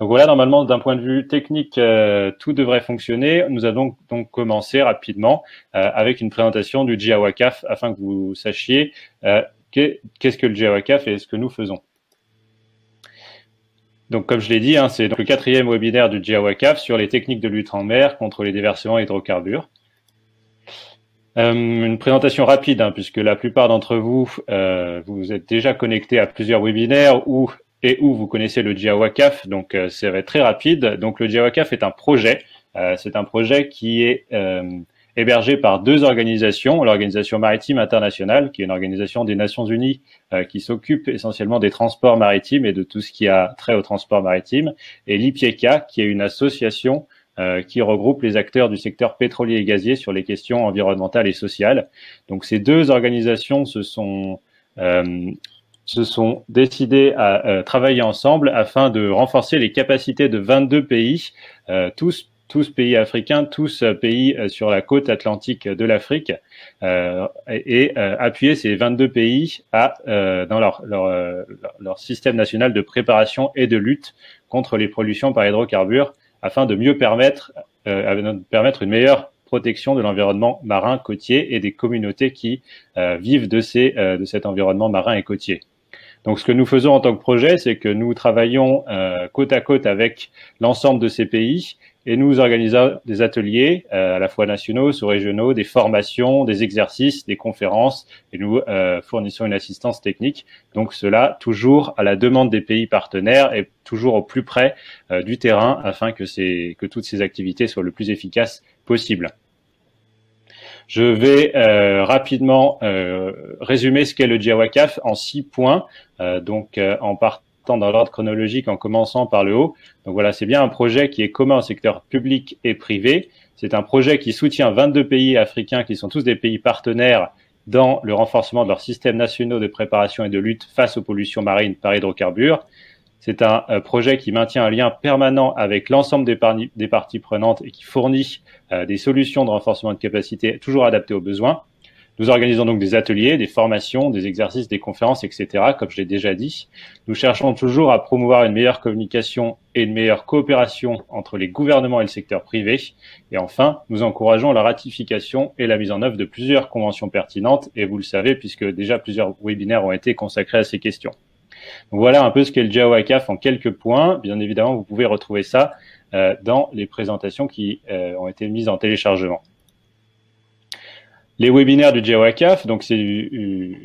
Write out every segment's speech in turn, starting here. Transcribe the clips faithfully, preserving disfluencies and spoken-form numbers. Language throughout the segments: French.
Donc voilà, normalement, d'un point de vue technique, euh, tout devrait fonctionner. Nous allons donc commencer rapidement euh, avec une présentation du GIAWACAF afin que vous sachiez euh, qu'est-ce que le GIAWACAF et ce que nous faisons. Donc, comme je l'ai dit, hein, c'est donc le quatrième webinaire du GIAWACAF sur les techniques de lutte en mer contre les déversements hydrocarbures. Euh, une présentation rapide, hein, puisque la plupart d'entre vous, euh, vous êtes déjà connectés à plusieurs webinaires ou et où vous connaissez le GIAWACAF, donc euh, ça va être très rapide. Donc le GIAWACAF est un projet, euh, c'est un projet qui est euh, hébergé par deux organisations, l'Organisation Maritime Internationale, qui est une organisation des Nations Unies euh, qui s'occupe essentiellement des transports maritimes et de tout ce qui a trait au transport maritime, et l'I P I E C A, qui est une association euh, qui regroupe les acteurs du secteur pétrolier et gazier sur les questions environnementales et sociales. Donc ces deux organisations se sont... Euh, se sont décidés à euh, travailler ensemble afin de renforcer les capacités de vingt-deux pays, euh, tous, tous pays africains, tous pays euh, sur la côte atlantique de l'Afrique, euh, et euh, appuyer ces vingt-deux pays à, euh, dans leur, leur, euh, leur système national de préparation et de lutte contre les pollutions par hydrocarbures afin de mieux permettre, euh, permettre une meilleure protection de l'environnement marin côtier et des communautés qui euh, vivent de, ces, euh, de cet environnement marin et côtier. Donc, ce que nous faisons en tant que projet, c'est que nous travaillons euh, côte à côte avec l'ensemble de ces pays et nous organisons des ateliers, euh, à la fois nationaux, sous-régionaux, des formations, des exercices, des conférences, et nous euh, fournissons une assistance technique. Donc, cela toujours à la demande des pays partenaires et toujours au plus près euh, du terrain afin que, ces, que toutes ces activités soient le plus efficaces possible. Je vais euh, rapidement euh, résumer ce qu'est le GIAWACAF en six points, euh, donc euh, en partant dans l'ordre chronologique, en commençant par le haut. Donc voilà, c'est bien un projet qui est commun au secteur public et privé. C'est un projet qui soutient vingt-deux pays africains qui sont tous des pays partenaires dans le renforcement de leurs systèmes nationaux de préparation et de lutte face aux pollutions marines par hydrocarbures. C'est un euh, projet qui maintient un lien permanent avec l'ensemble des, des parties prenantes et qui fournit euh, des solutions de renforcement de capacité toujours adaptées aux besoins. Nous organisons donc des ateliers, des formations, des exercices, des conférences, et cetera, comme je l'ai déjà dit. Nous cherchons toujours à promouvoir une meilleure communication et une meilleure coopération entre les gouvernements et le secteur privé. Et enfin, nous encourageons la ratification et la mise en œuvre de plusieurs conventions pertinentes, et vous le savez, puisque déjà plusieurs webinaires ont été consacrés à ces questions. Donc voilà un peu ce qu'est le GIAWACAF en quelques points. Bien évidemment, vous pouvez retrouver ça euh, dans les présentations qui euh, ont été mises en téléchargement. Les webinaires du GIAWACAF, donc c'est une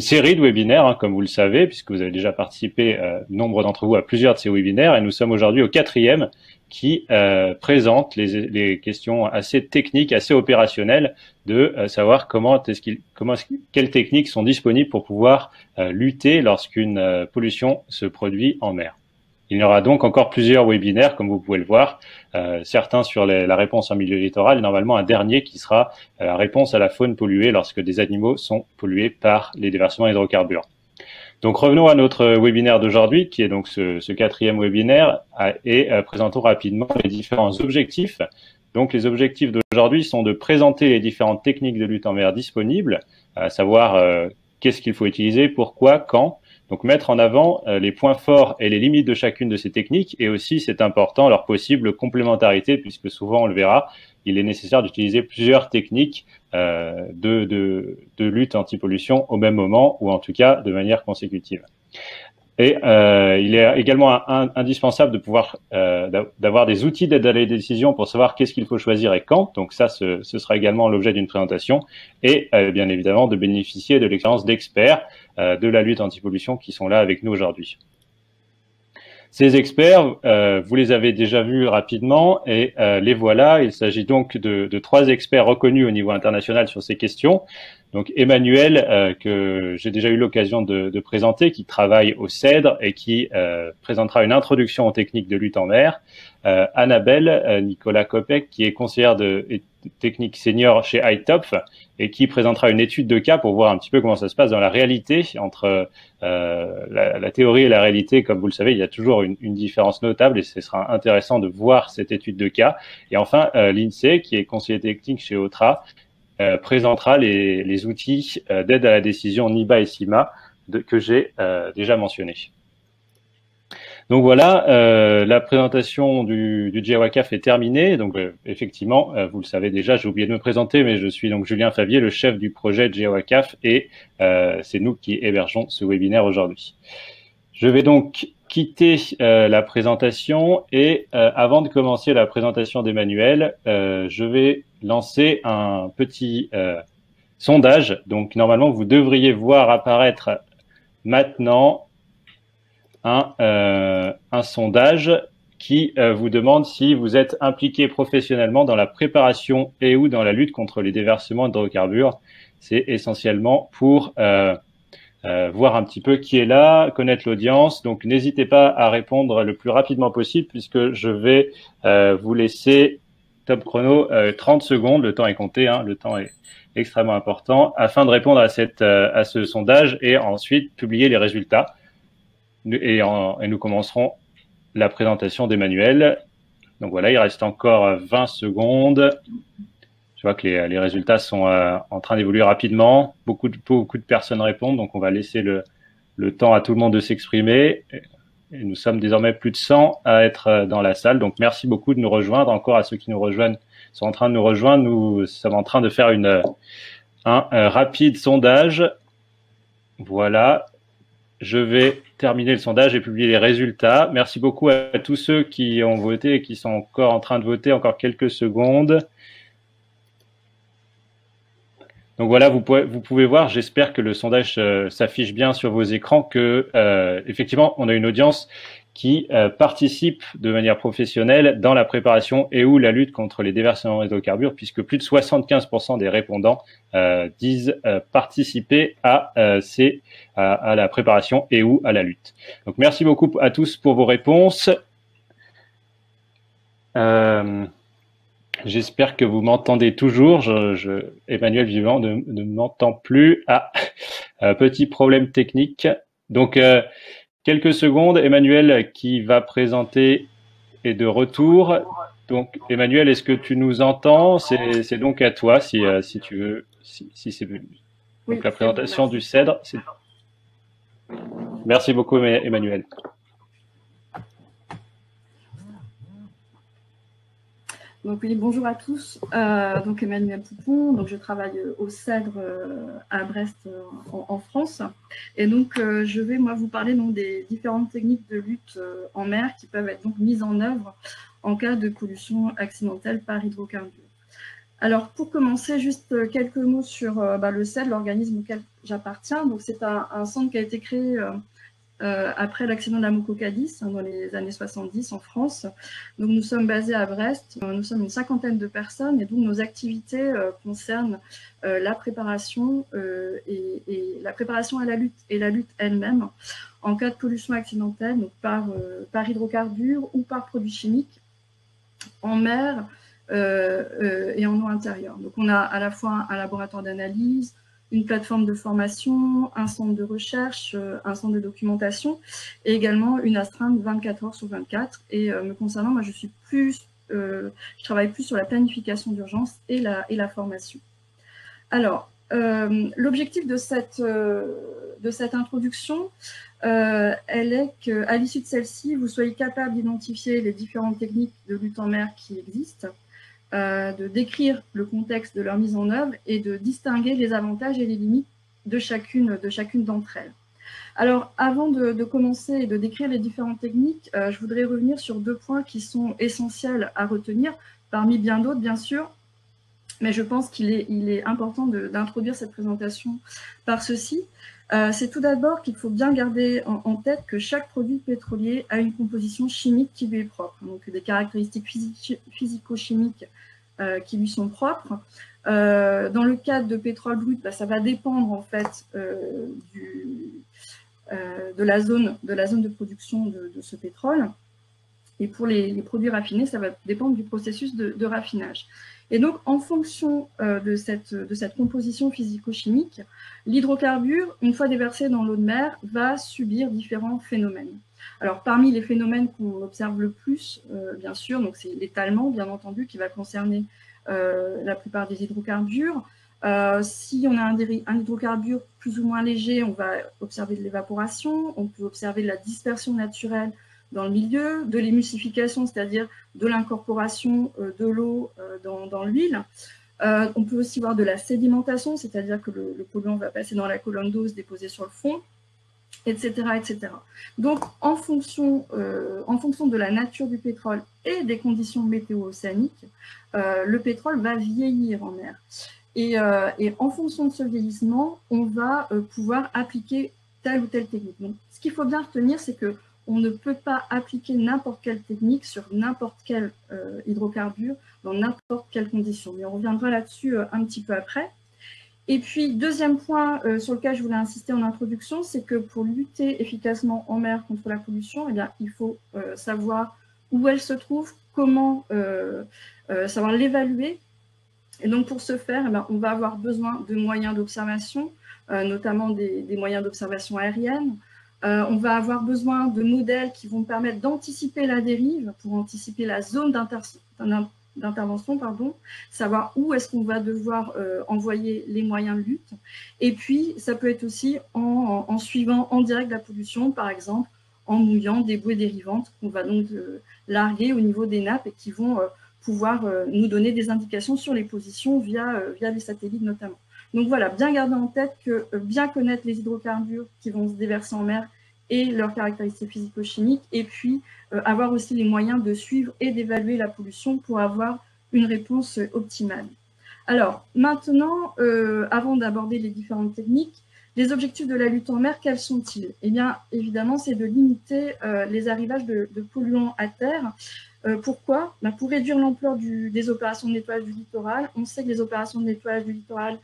série de webinaires, hein, comme vous le savez, puisque vous avez déjà participé, euh, nombre d'entre vous, à plusieurs de ces webinaires, et nous sommes aujourd'hui au quatrième qui euh, présente les, les questions assez techniques, assez opérationnelles de euh, savoir comment est-ce qu'il, comment est-ce, quelles techniques sont disponibles pour pouvoir euh, lutter lorsqu'une euh, pollution se produit en mer. Il y aura donc encore plusieurs webinaires, comme vous pouvez le voir, euh, certains sur les, la réponse en milieu littoral, et normalement un dernier qui sera euh, la réponse à la faune polluée lorsque des animaux sont pollués par les déversements hydrocarbures. Donc revenons à notre webinaire d'aujourd'hui, qui est donc ce, ce quatrième webinaire, et euh, présentons rapidement les différents objectifs. Donc les objectifs d'aujourd'hui sont de présenter les différentes techniques de lutte en mer disponibles, à savoir euh, qu'est-ce qu'il faut utiliser, pourquoi, quand, donc mettre en avant euh, les points forts et les limites de chacune de ces techniques, et aussi, c'est important, leur possible complémentarité, puisque souvent, on le verra, il est nécessaire d'utiliser plusieurs techniques euh, de, de, de lutte anti-pollution au même moment, ou en tout cas de manière consécutive. Et euh, il est également un, un, indispensable de pouvoir euh, d'avoir des outils d'aide à la décision pour savoir qu'est-ce qu'il faut choisir et quand. Donc ça, ce, ce sera également l'objet d'une présentation. Et euh, bien évidemment, de bénéficier de l'expérience d'experts euh, de la lutte anti-pollution qui sont là avec nous aujourd'hui. Ces experts, euh, vous les avez déjà vus rapidement et euh, les voilà. Il s'agit donc de, de trois experts reconnus au niveau international sur ces questions. Donc Emmanuel, euh, que j'ai déjà eu l'occasion de, de présenter, qui travaille au CEDRE et qui euh, présentera une introduction aux techniques de lutte en mer. Euh, Annabelle euh, Nicolas-Kopec, qui est conseillère de, de technique senior chez I T O P F et qui présentera une étude de cas pour voir un petit peu comment ça se passe dans la réalité entre euh, la, la théorie et la réalité. Comme vous le savez, il y a toujours une, une différence notable et ce sera intéressant de voir cette étude de cas. Et enfin, euh, Lindsay, qui est conseiller technique chez O T R A, euh, présentera les, les outils euh, d'aide à la décision NEBA et SIMA de, que j'ai euh, déjà mentionnés. Donc voilà, euh, la présentation du, du GIAWACAF est terminée. Donc euh, effectivement, euh, vous le savez déjà, j'ai oublié de me présenter, mais je suis donc Julien Favier, le chef du projet GIAWACAF, et euh, c'est nous qui hébergeons ce webinaire aujourd'hui. Je vais donc quitter euh, la présentation et euh, avant de commencer la présentation d'Emmanuel, euh, je vais lancer un petit euh, sondage. Donc normalement, vous devriez voir apparaître maintenant un, euh, un sondage qui euh, vous demande si vous êtes impliqué professionnellement dans la préparation et ou dans la lutte contre les déversements d'hydrocarbures. C'est essentiellement pour euh, Euh, voir un petit peu qui est là, connaître l'audience. Donc, n'hésitez pas à répondre le plus rapidement possible puisque je vais euh, vous laisser top chrono euh, trente secondes. Le temps est compté, hein, le temps est extrêmement important afin de répondre à, cette, euh, à ce sondage et ensuite publier les résultats. Et, en, et nous commencerons la présentation d'Emmanuel. Donc voilà, il reste encore vingt secondes. Je vois que les, les résultats sont euh, en train d'évoluer rapidement. Beaucoup de, beaucoup de personnes répondent, donc on va laisser le, le temps à tout le monde de s'exprimer. Et nous sommes désormais plus de cent à être dans la salle, donc merci beaucoup de nous rejoindre. Encore à ceux qui nous rejoignent, sont en train de nous rejoindre. Nous sommes en train de faire une, un, un rapide sondage. Voilà, je vais terminer le sondage et publier les résultats. Merci beaucoup à tous ceux qui ont voté et qui sont encore en train de voter. Encore quelques secondes. Donc voilà, vous pouvez, vous pouvez voir, j'espère que le sondage euh, s'affiche bien sur vos écrans, que euh, effectivement, on a une audience qui euh, participe de manière professionnelle dans la préparation et ou la lutte contre les déversements d'hydrocarbures, puisque plus de soixante-quinze pour cent des répondants euh, disent euh, participer à, euh, ces, à, à la préparation et ou à la lutte. Donc merci beaucoup à tous pour vos réponses. Euh... J'espère que vous m'entendez toujours. Je, je, Emmanuel Vivant ne, ne m'entend plus. Ah, euh, petit problème technique. Donc, euh, quelques secondes. Emmanuel qui va présenter est de retour. Donc, Emmanuel, est-ce que tu nous entends? C'est donc à toi si, euh, si tu veux. Si, si c'est donc oui, la présentation bon, du CEDRE. Merci beaucoup, Emmanuel. Donc oui, bonjour à tous. Euh, donc Emmanuel Poupon, donc je travaille au CEDRE euh, à Brest euh, en, en France. Et donc euh, je vais moi vous parler donc, des différentes techniques de lutte euh, en mer qui peuvent être donc mises en œuvre en cas de pollution accidentelle par hydrocarbures. Alors pour commencer, juste quelques mots sur euh, bah, le CEDRE, l'organisme auquel j'appartiens. Donc c'est un, un centre qui a été créé euh, Euh, après l'accident de la Moco-Cadiz hein, dans les années soixante-dix en France. Donc nous sommes basés à Brest, nous sommes une cinquantaine de personnes et donc nos activités euh, concernent euh, la préparation euh, et, et la préparation à la lutte et la lutte elle-même en cas de pollution accidentelle donc par, euh, par hydrocarbures ou par produits chimiques en mer euh, euh, et en eau intérieure. Donc on a à la fois un laboratoire d'analyse, une plateforme de formation, un centre de recherche, un centre de documentation et également une astreinte vingt-quatre heures sur vingt-quatre. Et euh, me concernant, moi, je suis plus, euh, je travaille plus sur la planification d'urgence et la, et la formation. Alors, euh, l'objectif de cette, euh, de cette introduction, euh, elle est qu'à l'issue de celle-ci, vous soyez capable d'identifier les différentes techniques de lutte en mer qui existent, Euh, de décrire le contexte de leur mise en œuvre et de distinguer les avantages et les limites de chacune de chacune d'entre elles. Alors, avant de, de commencer et de décrire les différentes techniques, euh, je voudrais revenir sur deux points qui sont essentiels à retenir, parmi bien d'autres, bien sûr, mais je pense qu'il est, il est important d'introduire cette présentation par ceci. Euh, C'est tout d'abord qu'il faut bien garder en, en tête que chaque produit pétrolier a une composition chimique qui lui est propre, donc des caractéristiques physique, physico-chimiques euh, qui lui sont propres. Euh, dans le cas de pétrole brut, bah, ça va dépendre en fait euh, du, euh, de, la zone, de la zone de production de, de ce pétrole. Et pour les, les produits raffinés, ça va dépendre du processus de, de raffinage. Et donc, en fonction euh, de, cette, de cette composition physico-chimique, l'hydrocarbure, une fois déversé dans l'eau de mer, va subir différents phénomènes. Alors, parmi les phénomènes qu'on observe le plus, euh, bien sûr, donc c'est l'étalement, bien entendu, qui va concerner euh, la plupart des hydrocarbures. Euh, si on a un, un hydrocarbure plus ou moins léger, on va observer de l'évaporation, on peut observer de la dispersion naturelle dans le milieu, de l'émulsification, c'est-à-dire de l'incorporation euh, de l'eau euh, dans, dans l'huile. Euh, on peut aussi voir de la sédimentation, c'est-à-dire que le, le polluant va passer dans la colonne d'eau, se déposer sur le fond, et cetera, et cetera. Donc, en fonction, euh, en fonction de la nature du pétrole et des conditions météo-océaniques, euh, le pétrole va vieillir en mer. Et, euh, et en fonction de ce vieillissement, on va euh, pouvoir appliquer telle ou telle technique. Donc, ce qu'il faut bien retenir, c'est que on ne peut pas appliquer n'importe quelle technique sur n'importe quel euh, hydrocarbure dans n'importe quelle condition. Mais on reviendra là-dessus euh, un petit peu après. Et puis, deuxième point euh, sur lequel je voulais insister en introduction, c'est que pour lutter efficacement en mer contre la pollution, eh bien, il faut euh, savoir où elle se trouve, comment euh, euh, savoir l'évaluer. Et donc, pour ce faire, eh bien, on va avoir besoin de moyens d'observation, euh, notamment des, des moyens d'observation aérienne. Euh, on va avoir besoin de modèles qui vont permettre d'anticiper la dérive, pour anticiper la zone d'intervention, pardon, savoir où est-ce qu'on va devoir euh, envoyer les moyens de lutte. Et puis, ça peut être aussi en, en, en suivant en direct la pollution, par exemple, en mouillant des bouées dérivantes qu'on va donc euh, larguer au niveau des nappes et qui vont euh, pouvoir euh, nous donner des indications sur les positions via, euh, via les satellites notamment. Donc voilà, bien garder en tête que bien connaître les hydrocarbures qui vont se déverser en mer et leurs caractéristiques physico-chimiques, et puis euh, avoir aussi les moyens de suivre et d'évaluer la pollution pour avoir une réponse optimale. Alors maintenant, euh, avant d'aborder les différentes techniques, les objectifs de la lutte en mer, quels sont-ils? Eh bien évidemment, c'est de limiter euh, les arrivages de, de polluants à terre. Euh, pourquoi? Ben, pour réduire l'ampleur des opérations de nettoyage du littoral. On sait que les opérations de nettoyage du littoral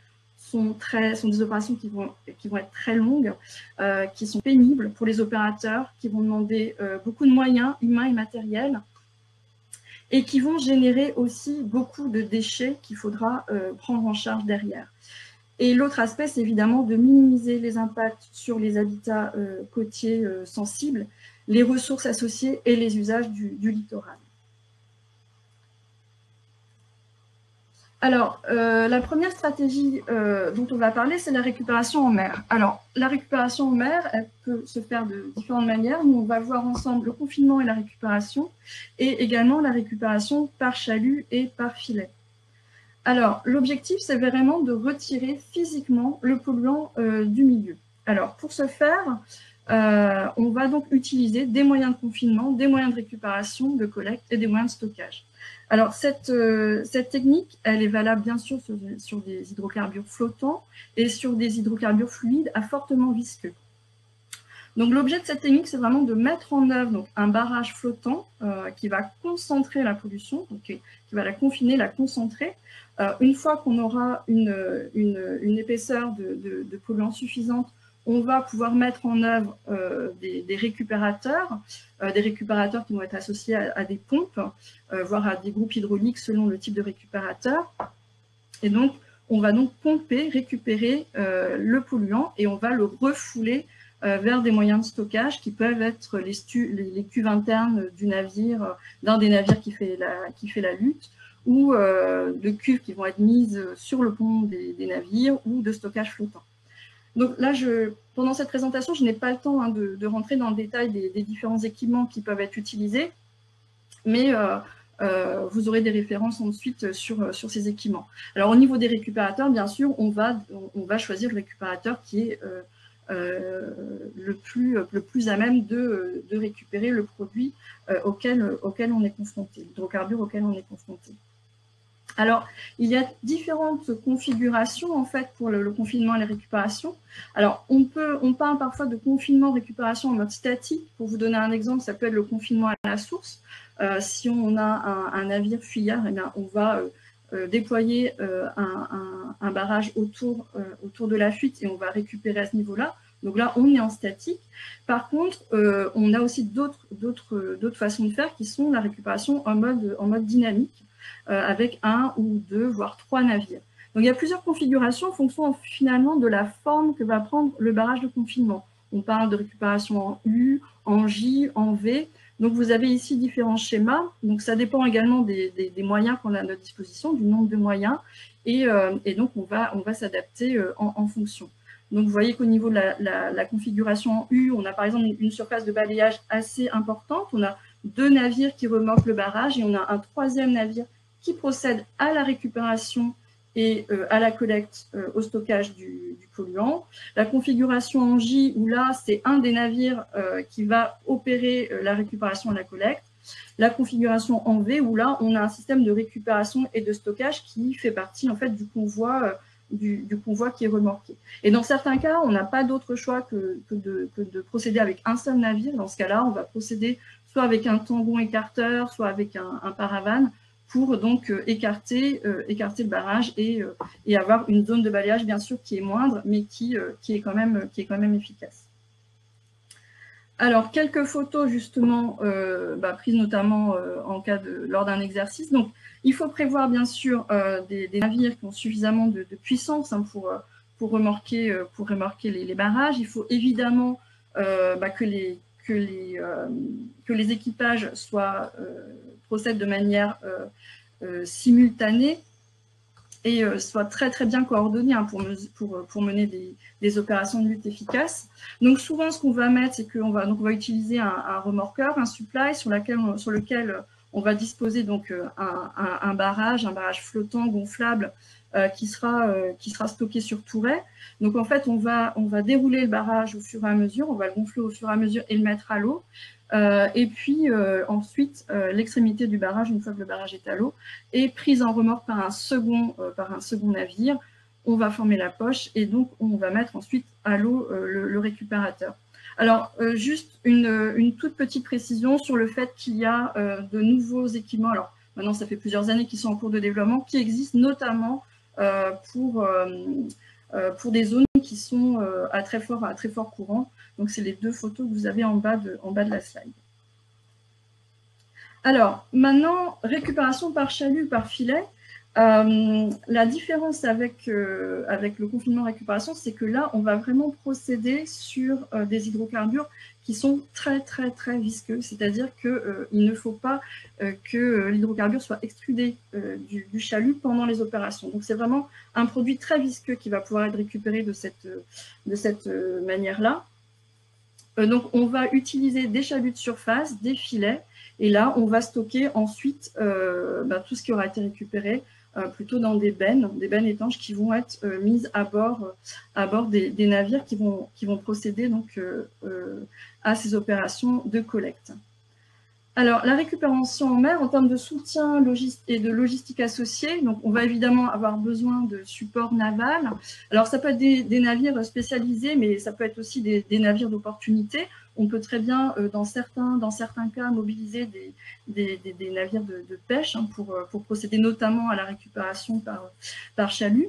Sont, très, sont des opérations qui vont, qui vont être très longues, euh, qui sont pénibles pour les opérateurs, qui vont demander euh, beaucoup de moyens humains et matériels, et qui vont générer aussi beaucoup de déchets qu'il faudra euh, prendre en charge derrière. Et l'autre aspect, c'est évidemment de minimiser les impacts sur les habitats euh, côtiers euh, sensibles, les ressources associées et les usages du, du littoral. Alors, euh, la première stratégie euh, dont on va parler, c'est la récupération en mer. Alors, la récupération en mer, elle peut se faire de différentes manières. Nous, on va voir ensemble le confinement et la récupération, et également la récupération par chalut et par filet. Alors, l'objectif, c'est vraiment de retirer physiquement le polluant euh, du milieu. Alors, pour ce faire, euh, on va donc utiliser des moyens de confinement, des moyens de récupération, de collecte et des moyens de stockage. Alors, cette, euh, cette technique, elle est valable bien sûr sur, sur des hydrocarbures flottants et sur des hydrocarbures fluides à fortement visqueux. Donc, l'objet de cette technique, c'est vraiment de mettre en œuvre donc, un barrage flottant euh, qui va concentrer la pollution, donc, qui, qui va la confiner, la concentrer. Euh, une fois qu'on aura une, une, une épaisseur de, de, de polluants suffisante, on va pouvoir mettre en œuvre euh, des, des récupérateurs, euh, des récupérateurs qui vont être associés à, à des pompes, euh, voire à des groupes hydrauliques selon le type de récupérateur. Et donc, on va donc pomper, récupérer euh, le polluant et on va le refouler euh, vers des moyens de stockage qui peuvent être les, stu, les, les cuves internes du navire, d'un des navires qui fait la, qui fait la lutte, ou euh, de cuves qui vont être mises sur le pont des, des navires ou de stockage flottant. Donc là, je, pendant cette présentation, je n'ai pas le temps hein, de, de rentrer dans le détail des, des différents équipements qui peuvent être utilisés, mais euh, euh, vous aurez des références ensuite sur, sur ces équipements. Alors au niveau des récupérateurs, bien sûr, on va, on, on va choisir le récupérateur qui est euh, euh, le, plus, le plus à même de, de récupérer le produit euh, auquel, auquel on est confronté, l'hydrocarbure auquel on est confronté. Alors, il y a différentes configurations en fait pour le, le confinement et la récupération. Alors, on peut, on parle parfois de confinement-récupération en mode statique. Pour vous donner un exemple, ça peut être le confinement à la source. Euh, si on a un, un navire fuyard, eh bien, on va euh, euh, déployer euh, un, un, un barrage autour, euh, autour de la fuite et on va récupérer à ce niveau-là. Donc là, on est en statique. Par contre, euh, on a aussi d'autres, d'autres, d'autres façons de faire qui sont la récupération en mode, en mode dynamique, avec un ou deux, voire trois navires. Donc il y a plusieurs configurations en fonction finalement de la forme que va prendre le barrage de confinement. On parle de récupération en U, en J, en V. Donc vous avez ici différents schémas. Donc ça dépend également des, des, des moyens qu'on a à notre disposition, du nombre de moyens. Et, euh, et donc on va, on va s'adapter euh, en, en fonction. Donc vous voyez qu'au niveau de la, la, la configuration en U, on a par exemple une surface de balayage assez importante, on a deux navires qui remorquent le barrage et on a un troisième navire qui procède à la récupération et euh, à la collecte euh, au stockage du, du polluant. La configuration en J, où là, c'est un des navires euh, qui va opérer euh, la récupération et la collecte. La configuration en V, où là, on a un système de récupération et de stockage qui fait partie en fait, du, convoi, euh, du, du convoi qui est remorqué. Et dans certains cas, on n'a pas d'autre choix que, que, de, que de procéder avec un seul navire. Dans ce cas-là, on va procéder soit avec un tangon écarteur, soit avec un, un paravane, pour donc euh, écarter, euh, écarter le barrage et, euh, et avoir une zone de balayage, bien sûr, qui est moindre, mais qui, euh, qui, est, quand même, qui est quand même efficace. Alors, quelques photos, justement, euh, bah, prises notamment euh, en cas de, lors d'un exercice. Donc, il faut prévoir, bien sûr, euh, des, des navires qui ont suffisamment de, de puissance hein, pour, pour remorquer, pour remorquer les, les barrages. Il faut évidemment euh, bah, que, les, que, les, euh, que les équipages soient... Euh, procède de manière euh, euh, simultanée et euh, soit très très bien coordonnée hein, pour, pour, pour mener des, des opérations de lutte efficaces. Donc souvent ce qu'on va mettre, c'est qu'on va, donc, on va utiliser un, un remorqueur, un supply sur, laquelle on, sur lequel on va disposer donc, un, un, un barrage, un barrage flottant, gonflable, euh, qui, sera, euh, qui sera stocké sur Touret. Donc en fait on va, on va dérouler le barrage au fur et à mesure, on va le gonfler au fur et à mesure et le mettre à l'eau. Euh, et puis euh, ensuite, euh, l'extrémité du barrage, une fois que le barrage est à l'eau, est prise en remorque par un second, euh, par un second navire. On va former la poche et donc on va mettre ensuite à l'eau euh, le, le récupérateur. Alors euh, juste une, une toute petite précision sur le fait qu'il y a euh, de nouveaux équipements. Alors maintenant, ça fait plusieurs années qu'ils sont en cours de développement, qui existent notamment euh, pour, euh, euh, pour des zones qui sont euh, à très fort, à très fort courant. Donc, c'est les deux photos que vous avez en bas de, en bas de la slide. Alors, maintenant, récupération par chalut, par filet. Euh, la différence avec, euh, avec le confinement récupération, c'est que là, on va vraiment procéder sur euh, des hydrocarbures qui sont très, très, très visqueux. C'est-à-dire qu'il euh, ne faut pas euh, que l'hydrocarbure soit extrudé euh, du, du chalut pendant les opérations. Donc, c'est vraiment un produit très visqueux qui va pouvoir être récupéré de cette, de cette euh, manière-là. Donc, on va utiliser des chaluts de surface, des filets, et là, on va stocker ensuite euh, ben, tout ce qui aura été récupéré euh, plutôt dans des bennes, des bennes étanches qui vont être euh, mises à bord, euh, à bord des, des navires qui vont, qui vont procéder donc, euh, euh, à ces opérations de collecte. Alors, la récupération en mer, en termes de soutien et de logistique associée, donc on va évidemment avoir besoin de support naval. Alors, ça peut être des, des navires spécialisés, mais ça peut être aussi des, des navires d'opportunité. On peut très bien, euh, dans, certains, dans certains cas, mobiliser des, des, des, des navires de, de pêche hein, pour, pour procéder notamment à la récupération par, par chalut.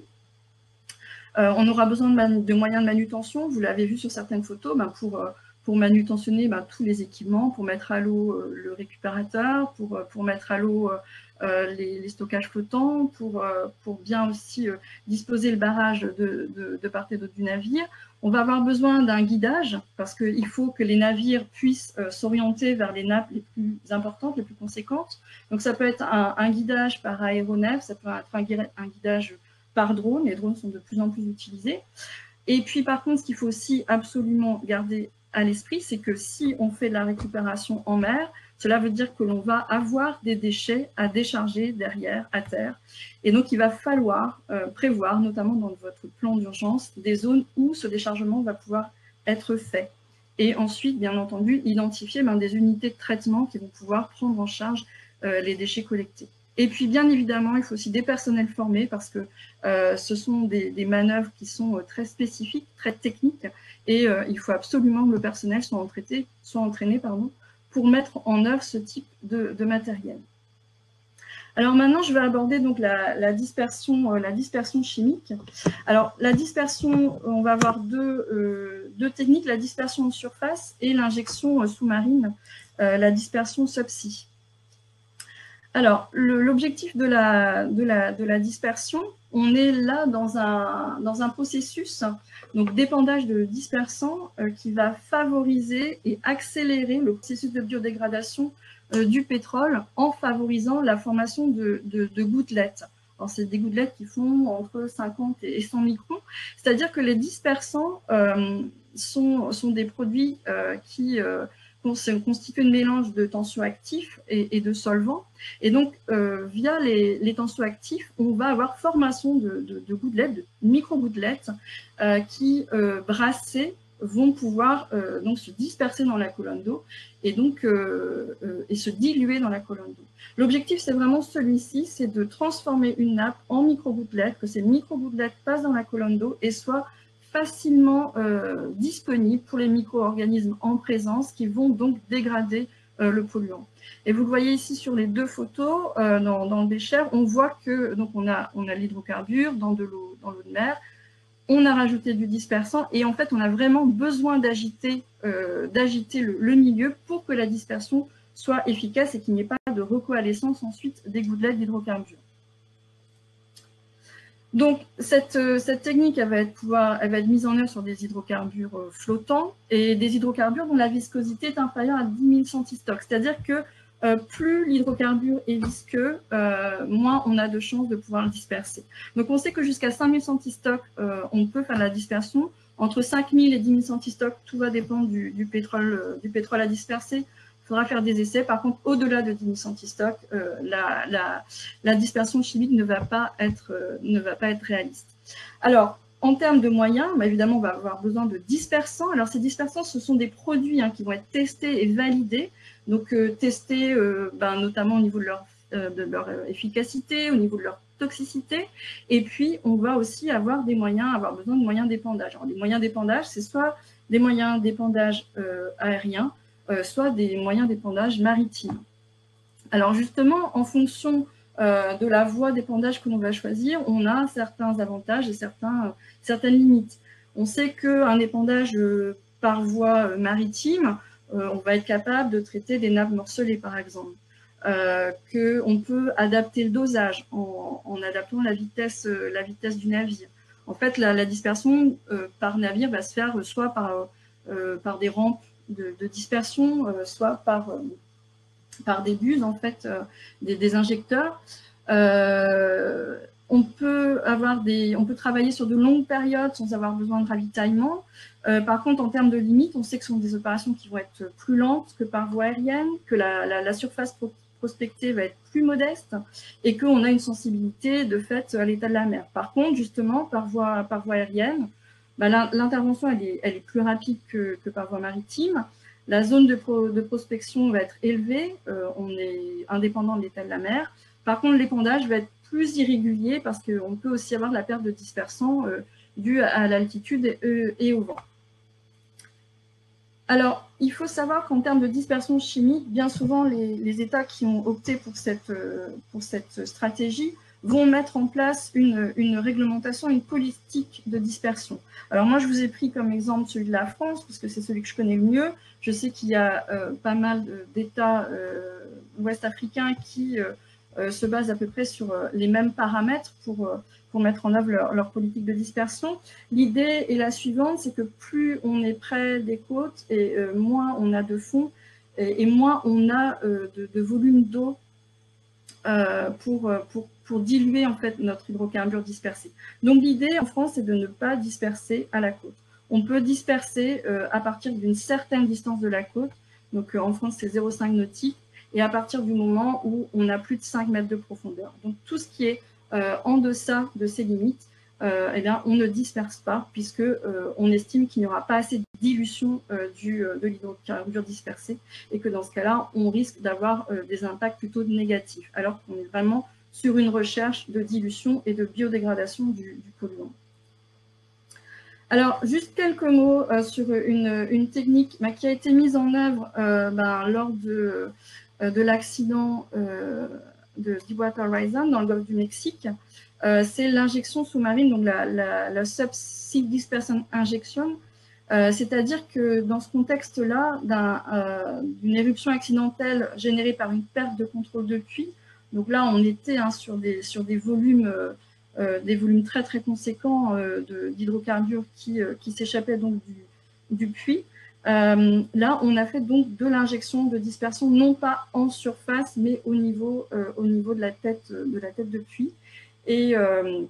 Euh, on aura besoin de, de moyens de manutention, vous l'avez vu sur certaines photos, ben pour... Euh, pour manutentionner ben, tous les équipements, pour mettre à l'eau euh, le récupérateur, pour, pour mettre à l'eau euh, les, les stockages flottants, pour, euh, pour bien aussi euh, disposer le barrage de, de, de part et d'autre du navire. On va avoir besoin d'un guidage, parce qu'il faut que les navires puissent euh, s'orienter vers les nappes les plus importantes, les plus conséquentes. Donc ça peut être un, un guidage par aéronef, ça peut être un, un guidage par drone, les drones sont de plus en plus utilisés. Et puis par contre, ce qu'il faut aussi absolument garder à l'esprit, c'est que si on fait de la récupération en mer, cela veut dire que l'on va avoir des déchets à décharger derrière, à terre. Et donc, il va falloir euh, prévoir, notamment dans votre plan d'urgence, des zones où ce déchargement va pouvoir être fait. Et ensuite, bien entendu, identifier ben, des unités de traitement qui vont pouvoir prendre en charge euh, les déchets collectés. Et puis, bien évidemment, il faut aussi des personnels formés parce que euh, ce sont des, des manœuvres qui sont euh, très spécifiques, très techniques. Et euh, il faut absolument que le personnel soit entraîné, soit entraîné pardon, pour mettre en œuvre ce type de, de matériel. Alors maintenant, je vais aborder donc la, la, dispersion, euh, la dispersion chimique. Alors la dispersion, on va avoir deux, euh, deux techniques, la dispersion en surface et l'injection euh, sous-marine, euh, la dispersion subsea. Alors, l'objectif de la, de, la, de la dispersion, on est là dans un, dans un processus d'épandage de dispersants euh, qui va favoriser et accélérer le processus de biodégradation euh, du pétrole en favorisant la formation de, de, de gouttelettes. Alors, c'est des gouttelettes qui font entre cinquante et cent microns. C'est-à-dire que les dispersants euh, sont, sont des produits euh, qui euh, constituent un mélange de tensioactifs et, et de solvants. Et donc, euh, via les, les tensioactifs, on va avoir formation de, de, de gouttelettes, de micro-gouttelettes, euh, qui, euh, brassées, vont pouvoir euh, donc se disperser dans la colonne d'eau et donc euh, euh, et se diluer dans la colonne d'eau. L'objectif, c'est vraiment celui-ci, c'est de transformer une nappe en micro-gouttelettes, que ces micro-gouttelettes passent dans la colonne d'eau et soient facilement euh, disponibles pour les micro-organismes en présence qui vont donc dégrader euh, le polluant. Et vous le voyez ici sur les deux photos, euh, dans, dans le bécher, on voit que donc on a, on a l'hydrocarbure dans de l'eau dans l'eau de mer. On a rajouté du dispersant et en fait, on a vraiment besoin d'agiter euh, d'agiter le, le milieu pour que la dispersion soit efficace et qu'il n'y ait pas de recoalescence ensuite des gouttelettes d'hydrocarbures. Donc, cette, euh, cette technique, elle va, être pouvoir, elle va être mise en œuvre sur des hydrocarbures euh, flottants et des hydrocarbures dont la viscosité est inférieure à dix mille centistocs. C'est-à-dire que Euh, plus l'hydrocarbure est visqueux, euh, moins on a de chances de pouvoir le disperser. Donc on sait que jusqu'à cinq mille centistocks, euh, on peut faire la dispersion. Entre cinq mille et dix mille centistocks, tout va dépendre du, du, pétrole, euh, du pétrole à disperser. Il faudra faire des essais. Par contre, au-delà de dix mille centistocks, euh, la, la, la dispersion chimique ne va pas être, euh, ne va pas être réaliste. Alors, en termes de moyens, bah évidemment, on va avoir besoin de dispersants. Alors, ces dispersants, ce sont des produits hein, qui vont être testés et validés. Donc, euh, testés euh, ben, notamment au niveau de leur, euh, de leur efficacité, au niveau de leur toxicité. Et puis, on va aussi avoir des moyens, avoir besoin de moyens d'épandage. Alors, les moyens d'épandage, c'est soit des moyens d'épandage euh, aériens, euh, soit des moyens d'épandage maritimes. Alors, justement, en fonction Euh, de la voie d'épandage que l'on va choisir, on a certains avantages et certains, euh, certaines limites. On sait qu'un épandage euh, par voie euh, maritime, euh, on va être capable de traiter des nappes morcelées par exemple, euh, qu'on peut adapter le dosage en, en adaptant la vitesse, euh, la vitesse du navire. En fait, la, la dispersion euh, par navire va se faire euh, soit par, euh, par des rampes de, de dispersion, euh, soit par... Euh, par des buses, en fait, euh, des, des injecteurs. Euh, on, peut avoir des, on peut travailler sur de longues périodes sans avoir besoin de ravitaillement. Euh, par contre, en termes de limites, on sait que ce sont des opérations qui vont être plus lentes que par voie aérienne, que la, la, la surface pro prospectée va être plus modeste et qu'on a une sensibilité, de fait, à l'état de la mer. Par contre, justement, par voie, par voie aérienne, bah, l'intervention, elle est, elle est plus rapide que, que par voie maritime. La zone de, pro, de prospection va être élevée, euh, on est indépendant de l'état de la mer. Par contre, l'épandage va être plus irrégulier parce qu'on peut aussi avoir de la perte de dispersants euh, due à, à l'altitude et, euh, et au vent. Alors, il faut savoir qu'en termes de dispersion chimique, bien souvent, les, les États qui ont opté pour cette, euh, pour cette stratégie vont mettre en place une, une réglementation, une politique de dispersion. Alors moi, je vous ai pris comme exemple celui de la France, parce que c'est celui que je connais le mieux. Je sais qu'il y a euh, pas mal d'États euh, ouest-africains qui euh, se basent à peu près sur euh, les mêmes paramètres pour, euh, pour mettre en œuvre leur, leur politique de dispersion. L'idée est la suivante, c'est que plus on est près des côtes, et euh, moins on a de fonds, et, et moins on a euh, de, de volume d'eau euh, pour... pour pour diluer en fait notre hydrocarbure dispersé. Donc l'idée en France, c'est de ne pas disperser à la côte. On peut disperser euh, à partir d'une certaine distance de la côte, donc euh, en France c'est zéro virgule cinq nautique, et à partir du moment où on a plus de cinq mètres de profondeur. Donc tout ce qui est euh, en deçà de ces limites, euh, eh bien, on ne disperse pas, puisque euh, on estime qu'il n'y aura pas assez de dilution euh, du, euh, de l'hydrocarbure dispersé, et que dans ce cas-là, on risque d'avoir euh, des impacts plutôt négatifs, alors qu'on est vraiment sur une recherche de dilution et de biodégradation du, du polluant. Alors, juste quelques mots euh, sur une, une technique bah, qui a été mise en œuvre euh, bah, lors de, euh, de l'accident euh, de Deepwater Horizon dans le golfe du Mexique. Euh, C'est l'injection sous-marine, donc la, la, la subsea dispersion injection. Euh, C'est-à-dire que dans ce contexte-là, d'une euh, éruption accidentelle générée par une perte de contrôle de puits, donc là, on était hein, sur, des, sur des, volumes, euh, des volumes très très conséquents euh, d'hydrocarbures qui, euh, qui s'échappaient donc du, du puits. Euh, là, on a fait donc de l'injection de dispersion, non pas en surface, mais au niveau, euh, au niveau de, la tête, de la tête de puits. Et euh,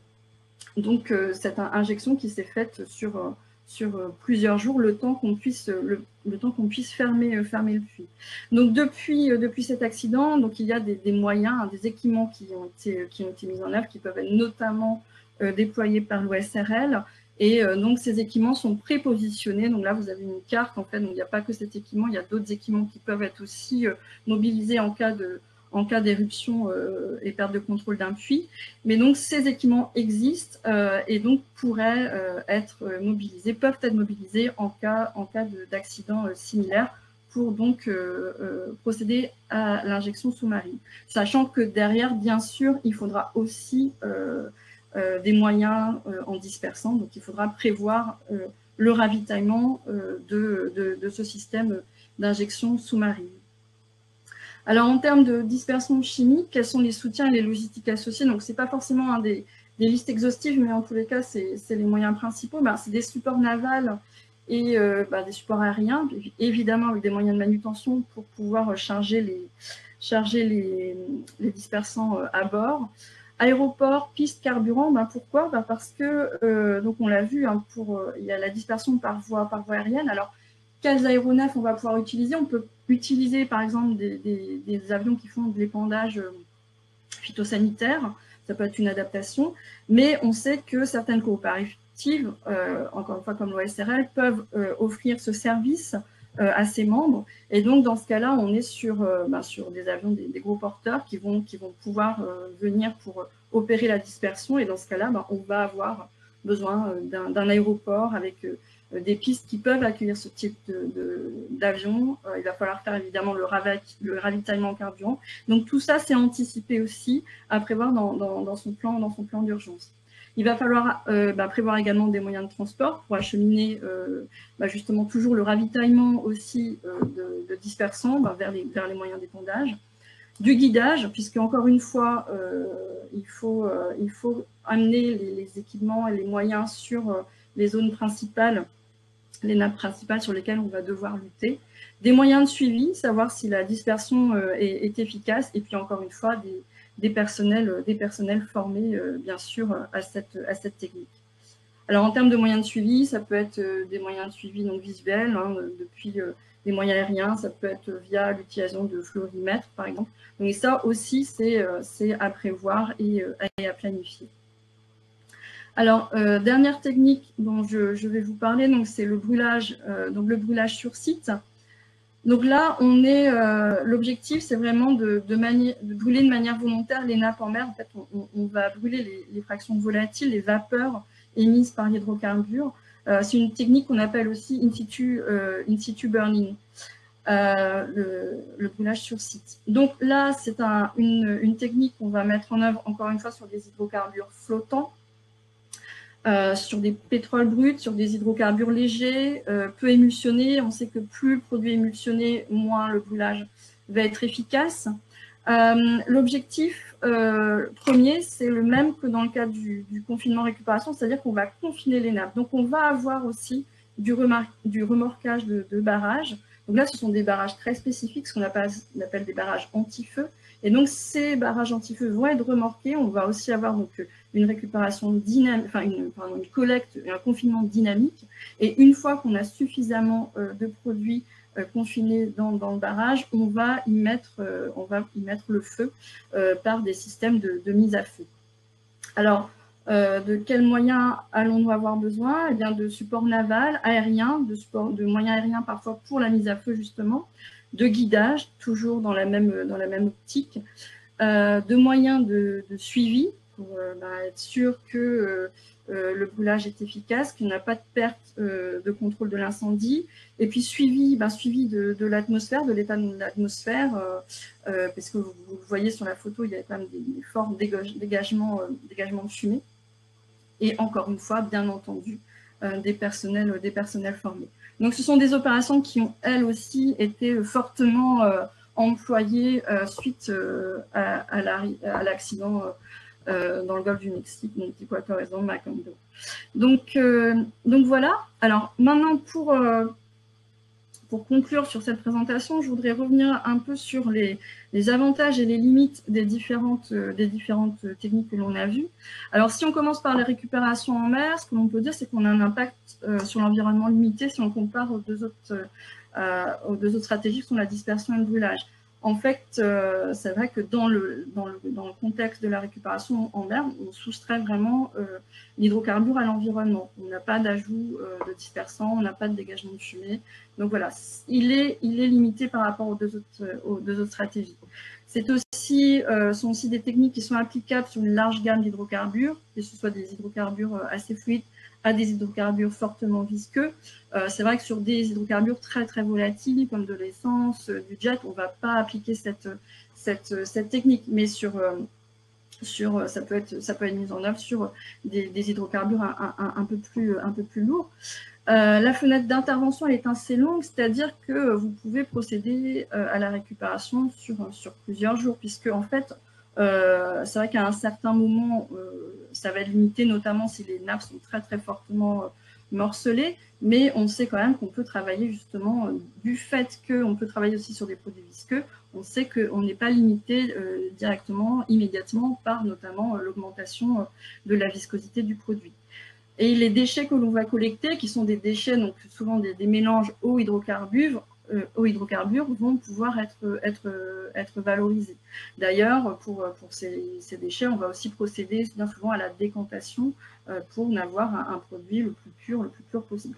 donc, euh, cette injection qui s'est faite sur, sur plusieurs jours, le temps qu'on puisse, le, le temps qu'on puisse fermer, fermer le puits. Donc, depuis, depuis cet accident, donc, il y a des, des moyens, hein, des équipements qui ont été, qui ont été mis en œuvre, qui peuvent être notamment euh, déployés par l'O S R L. Et euh, donc, ces équipements sont prépositionnés. Donc là, vous avez une carte, en fait. Donc, il n'y a pas que cet équipement, il y a d'autres équipements qui peuvent être aussi euh, mobilisés en cas de... en cas d'éruption euh, et perte de contrôle d'un puits. Mais donc, ces équipements existent euh, et donc pourraient euh, être mobilisés, peuvent être mobilisés en cas, en cas d'accident euh, similaire pour donc euh, euh, procéder à l'injection sous-marine. Sachant que derrière, bien sûr, il faudra aussi euh, euh, des moyens euh, en dispersant. Donc, il faudra prévoir euh, le ravitaillement euh, de, de, de ce système d'injection sous-marine. Alors, en termes de dispersion chimique, quels sont les soutiens et les logistiques associés? Donc, ce n'est pas forcément hein, des, des listes exhaustives, mais en tous les cas, c'est les moyens principaux. Ben, c'est des supports navals et euh, ben, des supports aériens, évidemment avec des moyens de manutention pour pouvoir charger les, charger les, les dispersants à bord. Aéroports, pistes, carburant, ben, pourquoi? Ben, parce que, euh, donc on l'a vu, hein, pour, euh, il y a la dispersion par voie, par voie aérienne. Alors, quels aéronefs on va pouvoir utiliser? On peut utiliser par exemple des, des, des avions qui font de l'épandage phytosanitaire, ça peut être une adaptation, mais on sait que certaines coopératives, euh, encore une fois comme l'O S R L, peuvent euh, offrir ce service euh, à ses membres. Et donc dans ce cas-là, on est sur, euh, ben, sur des avions, des, des gros porteurs qui vont, qui vont pouvoir euh, venir pour opérer la dispersion. Et dans ce cas-là, ben, on va avoir besoin euh, d'un aéroport avec... Euh, des pistes qui peuvent accueillir ce type d'avion. Euh, il va falloir faire évidemment le, le ravitaillement en carburant. Donc tout ça, c'est anticipé aussi à prévoir dans, dans, dans son plan, dans son plan d'urgence. Il va falloir euh, bah, prévoir également des moyens de transport pour acheminer euh, bah, justement toujours le ravitaillement aussi euh, de, de dispersants bah, vers, les, vers les moyens d'épandage. Du guidage, puisque encore une fois, euh, il, faut, euh, il faut amener les, les équipements et les moyens sur euh, les zones principales, les nappes principales sur lesquelles on va devoir lutter. Des moyens de suivi, savoir si la dispersion euh, est, est efficace, et puis encore une fois, des, des, personnels, des personnels formés, euh, bien sûr, à cette, à cette technique. Alors, en termes de moyens de suivi, ça peut être euh, des moyens de suivi non visuels, hein, depuis euh, des moyens aériens, ça peut être via l'utilisation de fluorimètres, par exemple. Donc, et ça aussi, c'est euh, à prévoir et, euh, et à planifier. Alors, euh, dernière technique dont je, je vais vous parler, c'est le brûlage, euh, donc le brûlage sur site. Donc là, on est, euh, l'objectif, c'est vraiment de, de, de brûler de manière volontaire les nappes en mer. En fait, on, on va brûler les, les fractions volatiles, les vapeurs émises par l'hydrocarbure. Euh, c'est une technique qu'on appelle aussi in situ, euh, in situ burning, euh, le, le brûlage sur site. Donc là, c'est un, une, une technique qu'on va mettre en œuvre, encore une fois, sur des hydrocarbures flottants. Euh, sur des pétroles bruts, sur des hydrocarbures légers, euh, peu émulsionnés. On sait que plus le produit est émulsionné, moins le brûlage va être efficace. Euh, L'objectif euh, premier, c'est le même que dans le cas du, du confinement récupération, c'est-à-dire qu'on va confiner les nappes. Donc, on va avoir aussi du, du remorquage de, de barrages. Donc là, ce sont des barrages très spécifiques, ce qu'on appelle, appelle des barrages anti-feu. Et donc, ces barrages anti-feu vont être remorqués. On va aussi avoir donc une récupération dynamique, enfin une, pardon, une collecte, un confinement dynamique. Et une fois qu'on a suffisamment euh, de produits euh, confinés dans, dans le barrage, on va y mettre, euh, on va y mettre le feu euh, par des systèmes de, de mise à feu. Alors, euh, de quels moyens allons-nous avoir besoin? Eh bien, de support naval, aérien, de, support, de moyens aériens parfois pour la mise à feu justement, de guidage, toujours dans la même, dans la même optique, euh, de moyens de, de suivi pour euh, bah, être sûr que euh, le brûlage est efficace, qu'il n'y a pas de perte euh, de contrôle de l'incendie, et puis suivi, bah, suivi de l'atmosphère, de l'état de l'atmosphère, euh, euh, parce que vous, vous le voyez sur la photo, il y a quand même des, des forts dégagements, euh, dégagements de fumée, et encore une fois, bien entendu, euh, des personnels, des personnels formés. Donc, ce sont des opérations qui ont, elles aussi, été fortement euh, employées euh, suite euh, à, à l'accident la, euh, dans le golfe du Mexique, donc Deepwater Horizon, Macondo. Donc, euh, donc, voilà. Alors, maintenant, pour, euh, pour conclure sur cette présentation, je voudrais revenir un peu sur les, les avantages et les limites des différentes, euh, des différentes techniques que l'on a vues. Alors, si on commence par les récupérations en mer, ce que l'on peut dire, c'est qu'on a un impact euh, sur l'environnement limité si on compare aux deux autres, euh, aux deux autres stratégies qui sont la dispersion et le brûlage. En fait, euh, c'est vrai que dans le, dans, le, dans le contexte de la récupération en mer, on soustrait vraiment euh, l'hydrocarbure à l'environnement. On n'a pas d'ajout euh, de dispersant, on n'a pas de dégagement de fumée. Donc voilà, il est, il est limité par rapport aux deux autres, aux deux autres stratégies. C'est aussi, euh, sont aussi des techniques qui sont applicables sur une large gamme d'hydrocarbures, que ce soit des hydrocarbures assez fluides à des hydrocarbures fortement visqueux. Euh, c'est vrai que sur des hydrocarbures très très volatiles, comme de l'essence, euh, du jet, on ne va pas appliquer cette, cette, cette technique, mais sur, euh, sur, ça peut être, ça peut être mis en œuvre sur des, des hydrocarbures un, un, un, peu plus, un peu plus lourds. Euh, la fenêtre d'intervention est assez longue, c'est-à-dire que vous pouvez procéder euh, à la récupération sur, sur plusieurs jours, puisque en fait, Euh, c'est vrai qu'à un certain moment, euh, ça va être limité, notamment si les nappes sont très très fortement euh, morcelées, mais on sait quand même qu'on peut travailler justement, euh, du fait qu'on peut travailler aussi sur des produits visqueux, on sait qu'on n'est pas limité euh, directement, immédiatement, par notamment euh, l'augmentation euh, de la viscosité du produit. Et les déchets que l'on va collecter, qui sont des déchets, donc souvent des, des mélanges eau-hydrocarbures, aux hydrocarbures vont pouvoir être, être, être valorisés. D'ailleurs, pour, pour ces, ces déchets, on va aussi procéder bien souvent à la décantation pour n'avoir un, un produit le plus pur, le plus pur possible.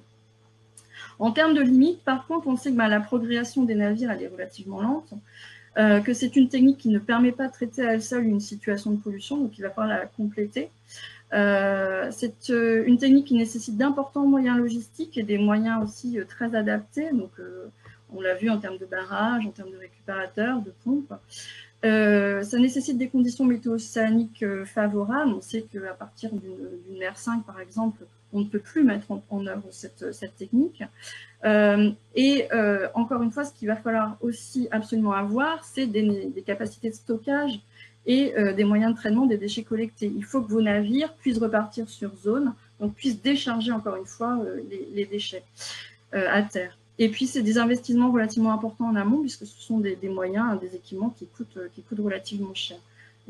En termes de limites, par contre, on sait que bah, la progression des navires elle est relativement lente, euh, que c'est une technique qui ne permet pas de traiter à elle seule une situation de pollution, donc il va falloir la compléter. Euh, c'est euh, une technique qui nécessite d'importants moyens logistiques et des moyens aussi euh, très adaptés, donc euh, on l'a vu en termes de barrages, en termes de récupérateurs, de pompes. Euh, ça nécessite des conditions météo-océaniques euh, favorables. On sait qu'à partir d'une R cinq, par exemple, on ne peut plus mettre en, en œuvre cette, cette technique. Euh, et euh, encore une fois, ce qu'il va falloir aussi absolument avoir, c'est des, des capacités de stockage et euh, des moyens de traitement des déchets collectés. Il faut que vos navires puissent repartir sur zone, donc puissent décharger encore une fois euh, les, les déchets euh, à terre. Et puis, c'est des investissements relativement importants en amont, puisque ce sont des, des moyens, des équipements qui coûtent, qui coûtent relativement cher.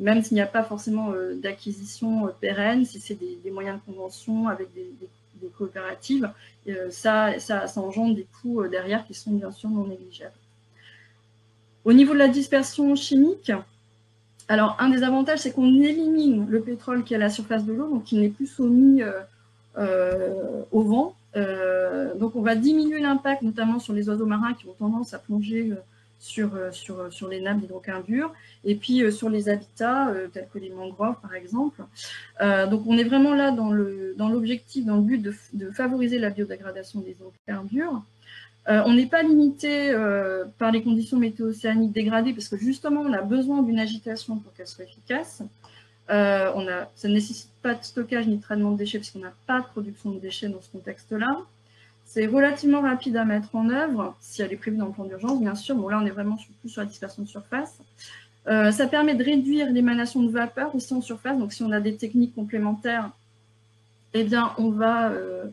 Même s'il n'y a pas forcément euh, d'acquisition euh, pérenne, si c'est des, des moyens de convention avec des, des, des coopératives, euh, ça, ça, ça engendre des coûts euh, derrière qui sont bien sûr non négligeables. Au niveau de la dispersion chimique, alors un des avantages, c'est qu'on élimine le pétrole qui est à la surface de l'eau, donc il n'est plus soumis euh, euh, au vent. Euh, donc on va diminuer l'impact notamment sur les oiseaux marins qui ont tendance à plonger euh, sur, euh, sur, euh, sur les nappes d'hydrocarbures et puis euh, sur les habitats euh, tels que les mangroves par exemple. Euh, donc on est vraiment là dans l'objectif, dans, dans le but de, de favoriser la biodégradation des hydrocarbures. Euh, on n'est pas limité euh, par les conditions météo-océaniques dégradées parce que justement on a besoin d'une agitation pour qu'elle soit efficace. Euh, on a, ça ne nécessite pas de stockage ni de traitement de déchets puisqu'on n'a pas de production de déchets dans ce contexte-là. C'est relativement rapide à mettre en œuvre, si elle est prévue dans le plan d'urgence, bien sûr. Bon, là, on est vraiment plus sur la dispersion de surface. Euh, ça permet de réduire l'émanation de vapeur aussi en surface. Donc, si on a des techniques complémentaires, eh bien, on va, euh,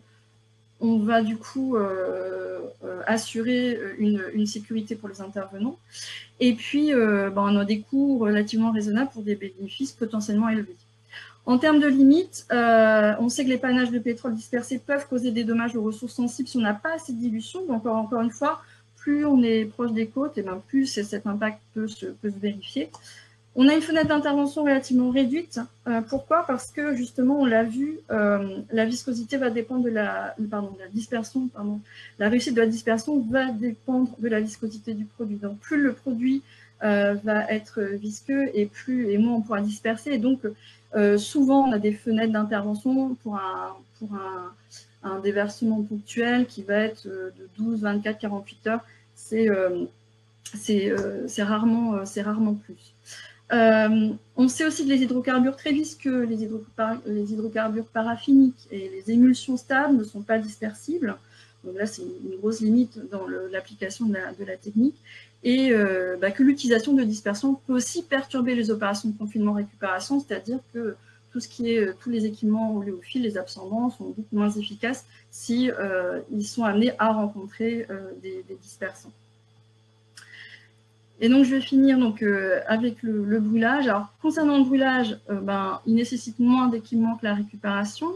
on va du coup euh, euh, assurer une, une sécurité pour les intervenants. Et puis, euh, ben, on a des coûts relativement raisonnables pour des bénéfices potentiellement élevés. En termes de limites, euh, on sait que les panaches de pétrole dispersés peuvent causer des dommages aux ressources sensibles si on n'a pas assez de dilution. Donc, encore, encore une fois, plus on est proche des côtes, et ben, plus cet impact peut se, peut se vérifier. On a une fenêtre d'intervention relativement réduite. Euh, pourquoi? Parce que, justement, on l'a vu, euh, la viscosité va dépendre de la, pardon, de la dispersion. Pardon, la réussite de la dispersion va dépendre de la viscosité du produit. Donc, plus le produit euh, va être visqueux et plus et moins on pourra disperser. Et donc, euh, souvent, on a des fenêtres d'intervention pour un, pour un, un déversement ponctuel qui va être de douze, vingt-quatre, quarante-huit heures. C'est euh, c'est euh, rarement, euh, c'est rarement plus. Euh, on sait aussi que les hydrocarbures très visqueux, les, hydrocar les hydrocarbures paraffiniques et les émulsions stables ne sont pas dispersibles. Donc là, c'est une, une grosse limite dans l'application de, la, de la technique. Et euh, bah, que l'utilisation de dispersion peut aussi perturber les opérations de confinement-récupération, c'est-à-dire que tout ce qui est, tous les équipements reliés au fil, les absorbants sont beaucoup moins efficaces si euh, ils sont amenés à rencontrer euh, des, des dispersants. Et donc je vais finir donc, euh, avec le, le brûlage. Alors concernant le brûlage, euh, ben, il nécessite moins d'équipements que la récupération.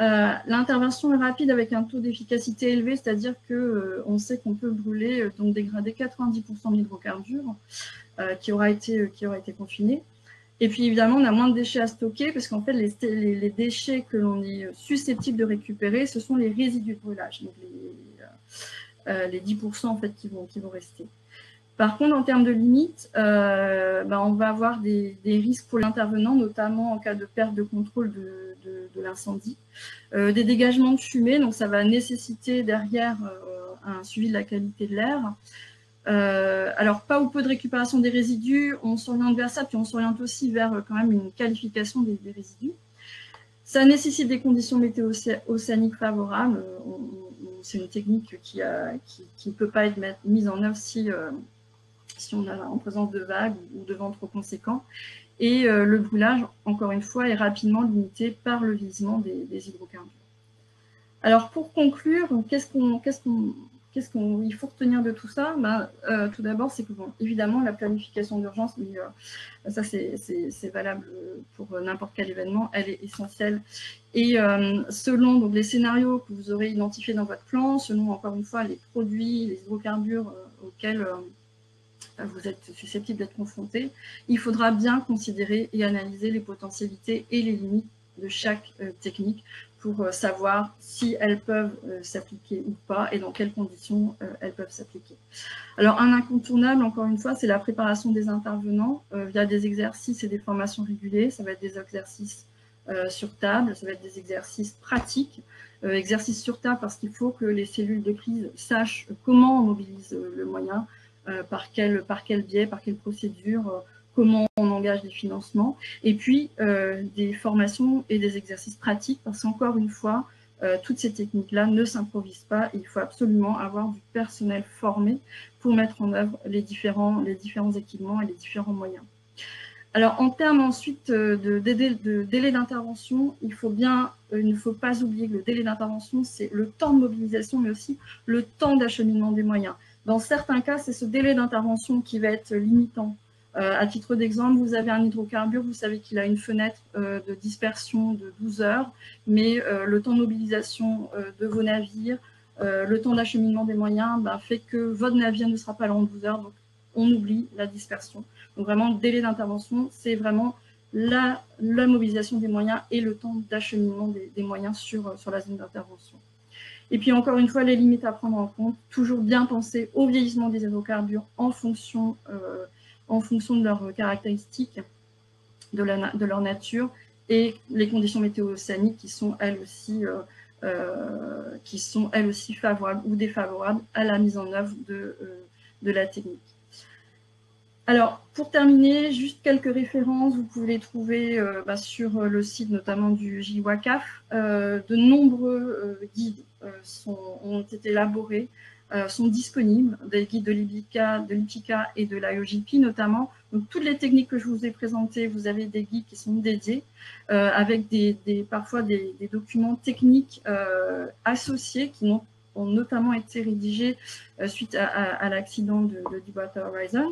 Euh, L'intervention est rapide avec un taux d'efficacité élevé, c'est-à-dire qu'on euh, sait qu'on peut brûler, euh, donc dégrader quatre-vingt-dix pour cent d'hydrocarbures euh, qui aura été, euh, qui aura été confiné. Et puis évidemment, on a moins de déchets à stocker parce qu'en fait, les, les, les déchets que l'on est susceptible de récupérer, ce sont les résidus de brûlage, donc les, euh, les dix pour cent en fait, qui, vont, qui vont rester. Par contre, en termes de limites, euh, bah, on va avoir des, des risques pour l'intervenant, notamment en cas de perte de contrôle de, de, de l'incendie, euh, des dégagements de fumée, donc ça va nécessiter derrière euh, un suivi de la qualité de l'air. Euh, alors, pas ou peu de récupération des résidus, on s'oriente vers ça, puis on s'oriente aussi vers euh, quand même une qualification des, des résidus. Ça nécessite des conditions météo-océaniques favorables. C'est une technique qui ne qui, qui peut pas être mise en œuvre si, euh, si on est en présence de vagues ou de vents trop conséquents. Et euh, le brûlage, encore une fois, est rapidement limité par le vieillissement des, des hydrocarbures. Alors, pour conclure, qu'est-ce qu'on... qu'est-ce qu'on Qu'est-ce qu'il faut retenir de tout ça? Ben, euh, tout d'abord, c'est que, bon, évidemment, la planification d'urgence, mais euh, ça, c'est valable pour n'importe quel événement, elle est essentielle. Et euh, selon donc, les scénarios que vous aurez identifiés dans votre plan, selon, encore une fois, les produits, les hydrocarbures euh, auxquels euh, vous êtes susceptible d'être confronté, il faudra bien considérer et analyser les potentialités et les limites de chaque euh, technique pour savoir si elles peuvent euh, s'appliquer ou pas et dans quelles conditions euh, elles peuvent s'appliquer. Alors un incontournable, encore une fois, c'est la préparation des intervenants euh, via des exercices et des formations régulées. Ça va être des exercices euh, sur table, ça va être des exercices pratiques, euh, exercices sur table parce qu'il faut que les cellules de crise sachent comment on mobilise euh, le moyen, euh, par quel, par quel biais, par quelle procédure, euh, comment on engage des financements, et puis euh, des formations et des exercices pratiques, parce qu'encore une fois, euh, toutes ces techniques-là ne s'improvisent pas, et il faut absolument avoir du personnel formé pour mettre en œuvre les différents, les différents équipements et les différents moyens. Alors, en termes ensuite de, de, de délai d'intervention, il faut bien, il ne faut pas oublier que le délai d'intervention, c'est le temps de mobilisation, mais aussi le temps d'acheminement des moyens. Dans certains cas, c'est ce délai d'intervention qui va être limitant. Euh, à titre d'exemple, vous avez un hydrocarbure, vous savez qu'il a une fenêtre euh, de dispersion de douze heures, mais euh, le temps de mobilisation euh, de vos navires, euh, le temps d'acheminement des moyens bah, fait que votre navire ne sera pas là en douze heures, donc on oublie la dispersion. Donc vraiment, le délai d'intervention, c'est vraiment la, la mobilisation des moyens et le temps d'acheminement des, des moyens sur, euh, sur la zone d'intervention. Et puis encore une fois, les limites à prendre en compte, toujours bien penser au vieillissement des hydrocarbures en fonction... Euh, en fonction de leurs caractéristiques, de, la, de leur nature, et les conditions météo-océaniques qui sont elles aussi, euh, euh, qui sont elles aussi favorables ou défavorables à la mise en œuvre de, euh, de la technique. Alors, pour terminer, juste quelques références, vous pouvez les trouver euh, bah, sur le site notamment du GIAWACAF. Euh, de nombreux euh, guides euh, sont, ont été élaborés, Euh, sont disponibles, des guides de l'I B I C A, de l'I P I C A et de l'I O G P notamment. Donc toutes les techniques que je vous ai présentées, vous avez des guides qui sont dédiés, euh, avec des, des, parfois des, des documents techniques euh, associés qui ont, ont notamment été rédigés euh, suite à, à, à l'accident de, de Deepwater Horizon.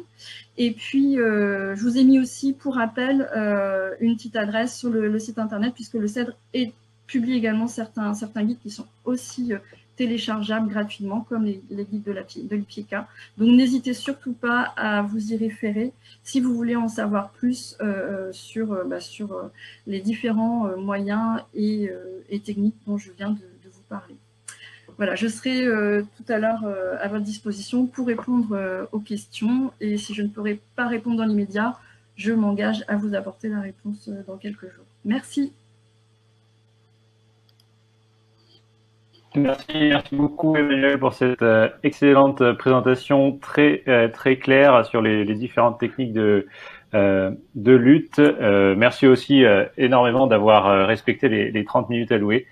Et puis euh, je vous ai mis aussi pour rappel euh, une petite adresse sur le, le site internet puisque le CEDRE est, publie également certains, certains guides qui sont aussi euh, téléchargeables gratuitement, comme les, les guides de l'I P I C A. Donc, n'hésitez surtout pas à vous y référer si vous voulez en savoir plus euh, sur, euh, bah, sur euh, les différents euh, moyens et, euh, et techniques dont je viens de, de vous parler. Voilà, je serai euh, tout à l'heure euh, à votre disposition pour répondre euh, aux questions. Et si je ne pourrai pas répondre dans l'immédiat, je m'engage à vous apporter la réponse euh, dans quelques jours. Merci. Merci, merci beaucoup Emmanuel pour cette euh, excellente présentation très euh, très claire sur les, les différentes techniques de euh, de lutte. Euh, merci aussi euh, énormément d'avoir euh, respecté les, les trente minutes allouées.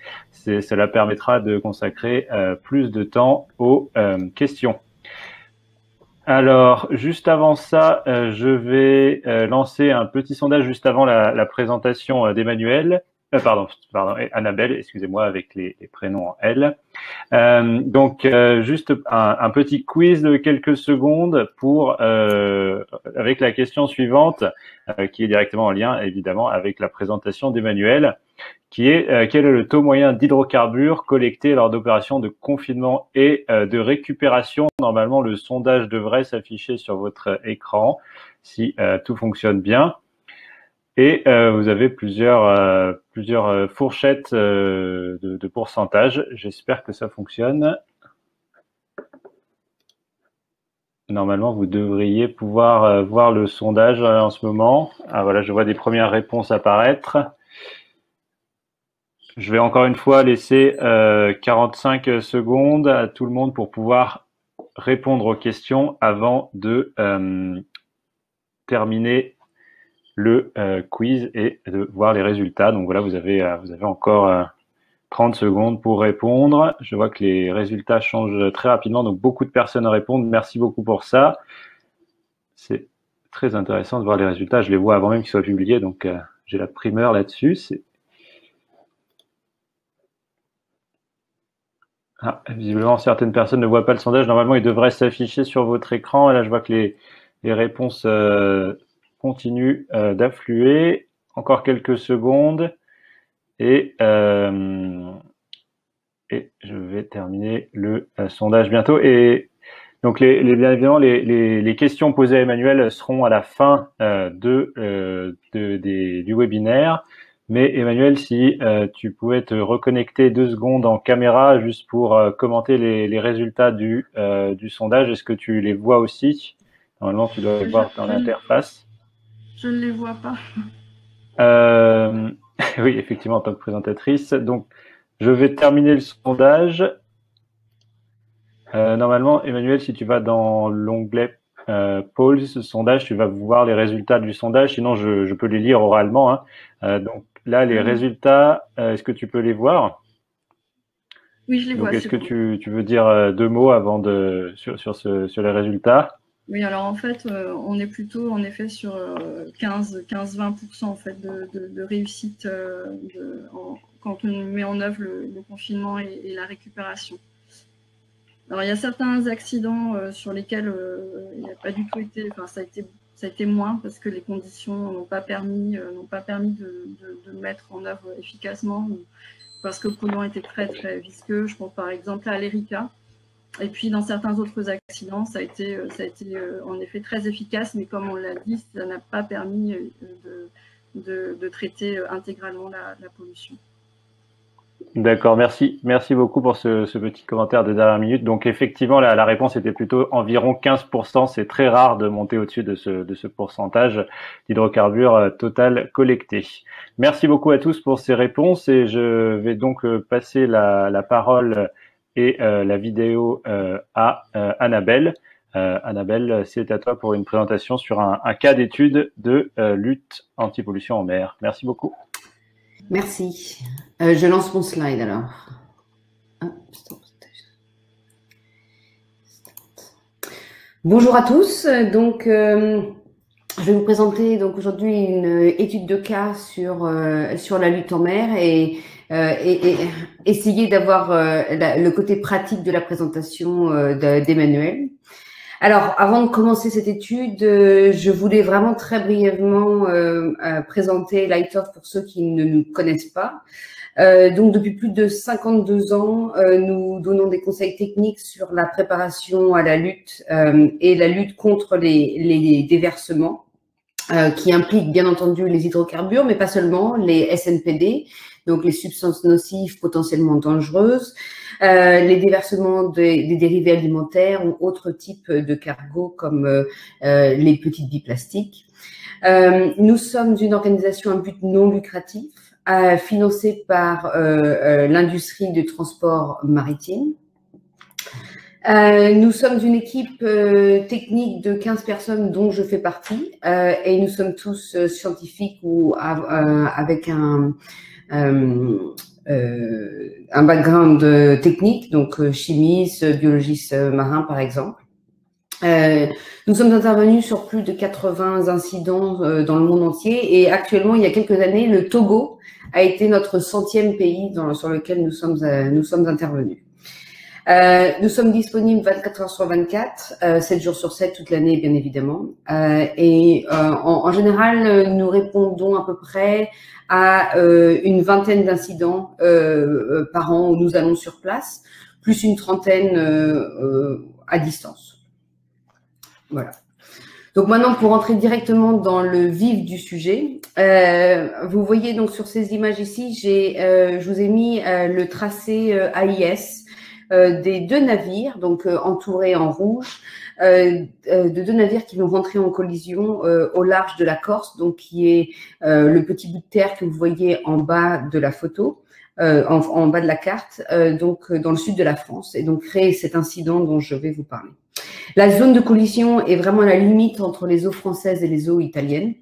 Cela permettra de consacrer euh, plus de temps aux euh, questions. Alors, juste avant ça, euh, je vais euh, lancer un petit sondage juste avant la, la présentation euh, d'Emmanuel. Euh, pardon, pardon, Annabelle, excusez-moi, avec les, les prénoms en L. Euh, donc, euh, juste un, un petit quiz de quelques secondes pour euh, avec la question suivante, euh, qui est directement en lien, évidemment, avec la présentation d'Emmanuel, qui est euh, quel est le taux moyen d'hydrocarbures collectés lors d'opérations de confinement et euh, de récupération? Normalement, le sondage devrait s'afficher sur votre écran si euh, tout fonctionne bien. Et euh, vous avez plusieurs, euh, plusieurs fourchettes euh, de, de pourcentage. J'espère que ça fonctionne. Normalement, vous devriez pouvoir euh, voir le sondage euh, en ce moment. Ah, voilà, je vois des premières réponses apparaître. Je vais encore une fois laisser euh, quarante-cinq secondes à tout le monde pour pouvoir répondre aux questions avant de euh, terminer le euh, quiz et de voir les résultats. Donc voilà, vous avez, euh, vous avez encore euh, trente secondes pour répondre. Je vois que les résultats changent très rapidement, donc beaucoup de personnes répondent. Merci beaucoup pour ça. C'est très intéressant de voir les résultats. Je les vois avant même qu'ils soient publiés, donc euh, j'ai la primeur là-dessus. Ah, visiblement, certaines personnes ne voient pas le sondage. Normalement, il devrait s'afficher sur votre écran. Et là, je vois que les, les réponses... Euh, continue euh, d'affluer. Encore quelques secondes et, euh, et je vais terminer le euh, sondage bientôt. Et donc, les, les, bien évidemment, les, les, les questions posées à Emmanuel seront à la fin euh, de, euh, de, des, du webinaire. Mais Emmanuel, si euh, tu pouvais te reconnecter deux secondes en caméra juste pour euh, commenter les, les résultats du, euh, du sondage, est-ce que tu les vois aussi? Normalement, tu dois les voir dans l'interface. Je ne les vois pas. Euh, oui, effectivement, en tant que présentatrice. Donc, je vais terminer le sondage. Euh, normalement, Emmanuel, si tu vas dans l'onglet euh, « Polls », ce sondage, tu vas voir les résultats du sondage. Sinon, je, je peux les lire oralement. Hein. Euh, donc, là, les mmh. résultats, euh, est-ce que tu peux les voir? Oui, je les donc, vois. Est-ce est que tu, tu veux dire euh, deux mots avant de, sur, sur, ce, sur les résultats? Oui, alors en fait, euh, on est plutôt en effet sur euh, quinze à vingt pour cent en fait, de, de, de réussite euh, de, en, quand on met en œuvre le, le confinement et, et la récupération. Alors il y a certains accidents euh, sur lesquels euh, il n'y a pas du tout été, enfin ça a été, ça a été moins parce que les conditions n'ont pas permis, euh, n'ont pas permis de, de, de mettre en œuvre efficacement ou parce que le polluant était très très visqueux. Je pense par exemple à l'Erika. Et puis, dans certains autres accidents, ça a été, ça a été en effet très efficace, mais comme on l'a dit, ça n'a pas permis de, de, de traiter intégralement la, la pollution. D'accord, merci. Merci beaucoup pour ce, ce petit commentaire de dernière minute. Donc, effectivement, la, la réponse était plutôt environ quinze pour cent. C'est très rare de monter au-dessus de ce, de ce pourcentage d'hydrocarbures total collecté. Merci beaucoup à tous pour ces réponses et je vais donc passer la, la parole et euh, la vidéo euh, à euh, Annabelle. Euh, Annabelle, c'est à toi pour une présentation sur un, un cas d'étude de euh, lutte anti-pollution en mer. Merci beaucoup. Merci. Euh, je lance mon slide alors. Bonjour à tous. Donc, euh, je vais vous présenter donc aujourd'hui une étude de cas sur euh, sur la lutte en mer et Euh, et, et essayer d'avoir euh, le côté pratique de la présentation euh, d'Emmanuel. Alors, avant de commencer cette étude, euh, je voulais vraiment très brièvement euh, euh, présenter l'I T O F pour ceux qui ne nous connaissent pas. Euh, donc, depuis plus de cinquante-deux ans, euh, nous donnons des conseils techniques sur la préparation à la lutte euh, et la lutte contre les, les déversements euh, qui impliquent bien entendu les hydrocarbures, mais pas seulement, les S N P D, donc les substances nocives potentiellement dangereuses, euh, les déversements des, des dérivés alimentaires ou autres types de cargos comme euh, euh, les petites billes plastiques. Euh, nous sommes une organisation à but non lucratif, euh, financée par euh, euh, l'industrie du transport maritime. Euh, nous sommes une équipe euh, technique de quinze personnes dont je fais partie euh, et nous sommes tous euh, scientifiques ou av euh, avec un... Euh, euh, un background euh, technique, donc euh, chimiste, biologiste euh, marin par exemple. Euh, nous sommes intervenus sur plus de quatre-vingts incidents euh, dans le monde entier et actuellement, il y a quelques années, le Togo a été notre centième pays dans, sur lequel nous sommes, euh, nous sommes intervenus. Euh, nous sommes disponibles vingt-quatre heures sur vingt-quatre, euh, sept jours sur sept, toute l'année bien évidemment. Euh, et euh, en, en général, nous répondons à peu près à euh, une vingtaine d'incidents euh, euh, par an où nous allons sur place, plus une trentaine euh, euh, à distance. Voilà. Donc maintenant, pour entrer directement dans le vif du sujet, euh, vous voyez donc sur ces images ici, j'ai, euh, je vous ai mis euh, le tracé euh, A I S euh, des deux navires, donc euh, entourés en rouge, euh, euh, de deux navires qui vont rentrer en collision euh, au large de la Corse, donc qui est euh, le petit bout de terre que vous voyez en bas de la photo. Euh, en, en bas de la carte, euh, donc euh, dans le sud de la France, et donc créer cet incident dont je vais vous parler. La zone de collision est vraiment à la limite entre les eaux françaises et les eaux italiennes.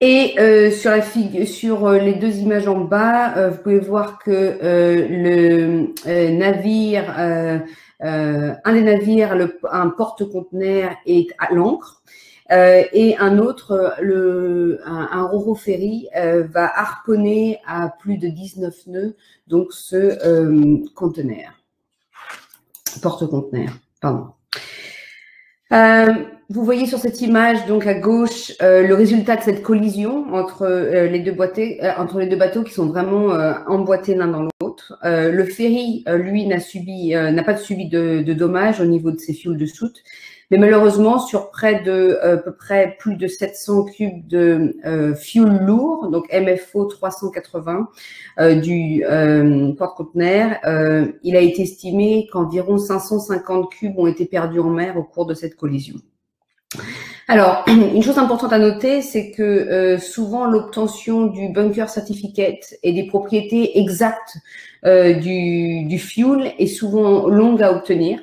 Et euh, sur la figue, sur euh, les deux images en bas, euh, vous pouvez voir que euh, le euh, navire, euh, euh, un des navires, le, un porte-conteneur est à l'ancre. Euh, et un autre, le, un, un roro ferry, euh, va harponner à plus de dix-neuf nœuds, donc ce euh, conteneur, porte-conteneur, pardon. Euh, vous voyez sur cette image, donc à gauche, euh, le résultat de cette collision entre, euh, les deux boîtés, euh, entre les deux bateaux qui sont vraiment euh, emboîtés l'un dans l'autre. Euh, le ferry, euh, lui, n'a subi, euh, n'a pas subi de, de dommages au niveau de ses fioles de soute. Mais malheureusement, sur près de euh, peu près plus de sept cents cubes de euh, fuel lourd, donc M F O trois cent quatre-vingts euh, du euh, porte-conteneur, euh, il a été estimé qu'environ cinq cent cinquante cubes ont été perdus en mer au cours de cette collision. Alors, une chose importante à noter, c'est que euh, souvent l'obtention du bunker certificate et des propriétés exactes euh, du, du fuel est souvent longue à obtenir.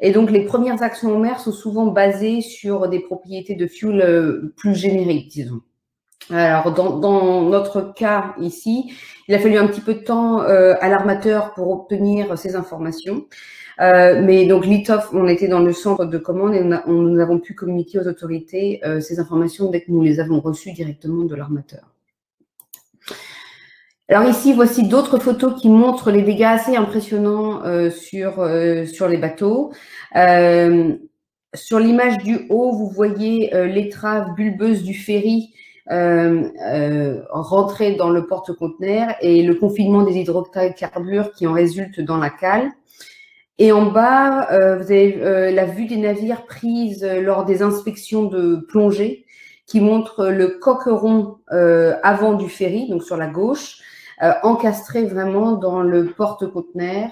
Et donc, les premières actions en mer sont souvent basées sur des propriétés de fuel plus génériques, disons. Alors, dans, dans notre cas ici, il a fallu un petit peu de temps euh, à l'armateur pour obtenir ces informations. Euh, mais donc, l'I T O F, on était dans le centre de commande et on a, on, nous avons pu communiquer aux autorités euh, ces informations dès que nous les avons reçues directement de l'armateur. Alors ici, voici d'autres photos qui montrent les dégâts assez impressionnants euh, sur, euh, sur les bateaux. Euh, sur l'image du haut, vous voyez euh, l'étrave bulbeuse du ferry euh, euh, rentrée dans le porte-conteneur et le confinement des hydrocarbures qui en résulte dans la cale. Et en bas, euh, vous avez euh, la vue des navires prises lors des inspections de plongée qui montre le coqueron euh, avant du ferry, donc sur la gauche, Euh, encastré vraiment dans le porte-conteneur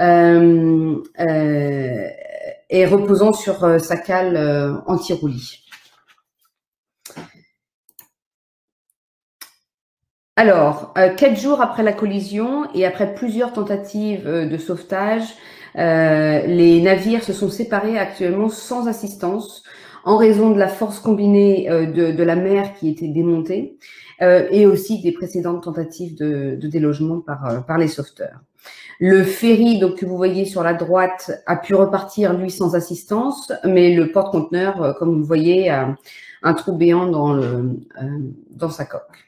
euh, euh, et reposant sur euh, sa cale euh, anti-roulis. Alors, euh, quatre jours après la collision et après plusieurs tentatives euh, de sauvetage, euh, les navires se sont séparés actuellement sans assistance en raison de la force combinée de, de la mer qui était démontée euh, et aussi des précédentes tentatives de, de délogement par, par les sauveteurs. Le ferry donc, que vous voyez sur la droite a pu repartir, lui, sans assistance, mais le porte-conteneur, comme vous voyez, a un trou béant dans, le, dans sa coque.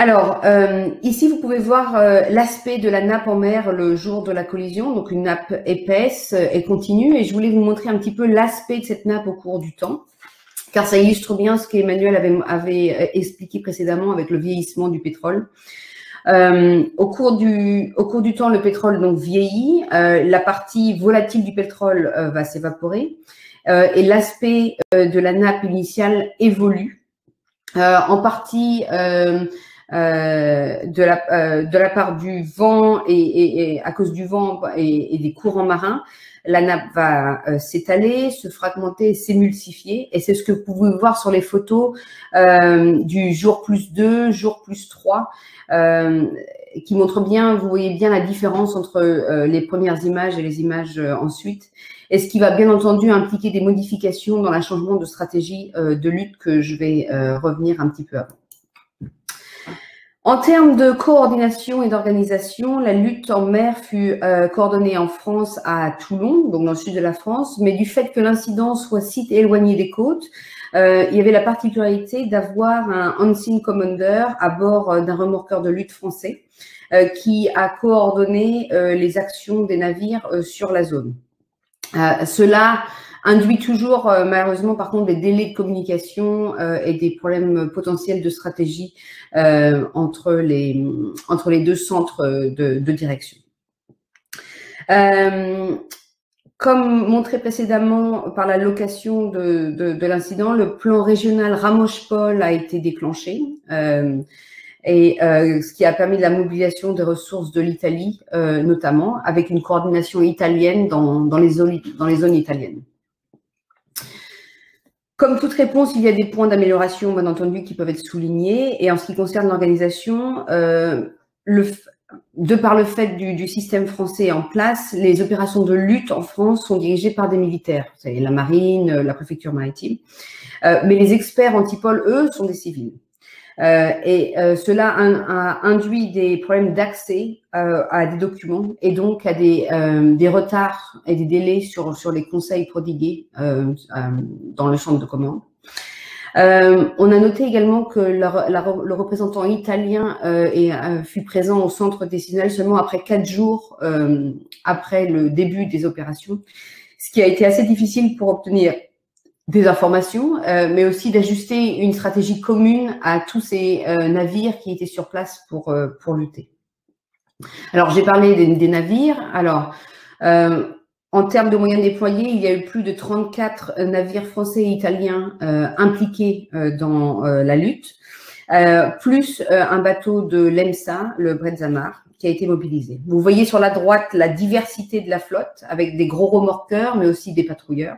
Alors, euh, ici, vous pouvez voir euh, l'aspect de la nappe en mer le jour de la collision, donc une nappe épaisse et continue. Et je voulais vous montrer un petit peu l'aspect de cette nappe au cours du temps, car ça illustre bien ce qu'Emmanuel avait, avait expliqué précédemment avec le vieillissement du pétrole. Euh, au, cours du, au cours du temps, le pétrole donc vieillit, euh, la partie volatile du pétrole euh, va s'évaporer euh, et l'aspect euh, de la nappe initiale évolue, euh, en partie... Euh, Euh, de, la, euh, de la part du vent et, et, et à cause du vent et, et des courants marins, la nappe va euh, s'étaler, se fragmenter, s'émulsifier. Et c'est ce que vous pouvez voir sur les photos euh, du jour plus deux, jour plus trois, euh, qui montre bien, vous voyez bien la différence entre euh, les premières images et les images euh, ensuite. Et ce qui va bien entendu impliquer des modifications dans le changement de stratégie euh, de lutte que je vais euh, revenir un petit peu avant. En termes de coordination et d'organisation, la lutte en mer fut euh, coordonnée en France à Toulon, donc dans le sud de la France, mais du fait que l'incident soit si éloigné des côtes, euh, il y avait la particularité d'avoir un unseen commander à bord d'un remorqueur de lutte français euh, qui a coordonné euh, les actions des navires euh, sur la zone. Euh, cela induit toujours euh, malheureusement par contre des délais de communication euh, et des problèmes potentiels de stratégie euh, entre, les, entre les deux centres de, de direction. Euh, comme montré précédemment par la location de, de, de l'incident, le plan régional RAMOCHPOL a été déclenché. Euh, Et euh, ce qui a permis la mobilisation des ressources de l'Italie, euh, notamment, avec une coordination italienne dans, dans, les zones, dans les zones italiennes. Comme toute réponse, il y a des points d'amélioration, bien entendu, qui peuvent être soulignés. Et en ce qui concerne l'organisation, euh, de par le fait du, du système français en place, les opérations de lutte en France sont dirigées par des militaires, vous savez, la marine, la préfecture maritime. Euh, mais les experts antipôle, eux, sont des civils. Euh, et euh, cela a, a induit des problèmes d'accès euh, à des documents et donc à des, euh, des retards et des délais sur, sur les conseils prodigués euh, euh, dans le centre de commande. Euh, on a noté également que la, la, le représentant italien euh, est, euh, fut présent au centre décisionnel seulement après quatre jours euh, après le début des opérations, ce qui a été assez difficile pour obtenir des informations, euh, mais aussi d'ajuster une stratégie commune à tous ces euh, navires qui étaient sur place pour euh, pour lutter. Alors, j'ai parlé des, des navires. Alors, euh, en termes de moyens déployés, il y a eu plus de trente-quatre navires français et italiens euh, impliqués euh, dans euh, la lutte, euh, plus euh, un bateau de l'EMSA, le Bredzamar, qui a été mobilisé. Vous voyez sur la droite la diversité de la flotte, avec des gros remorqueurs, mais aussi des patrouilleurs.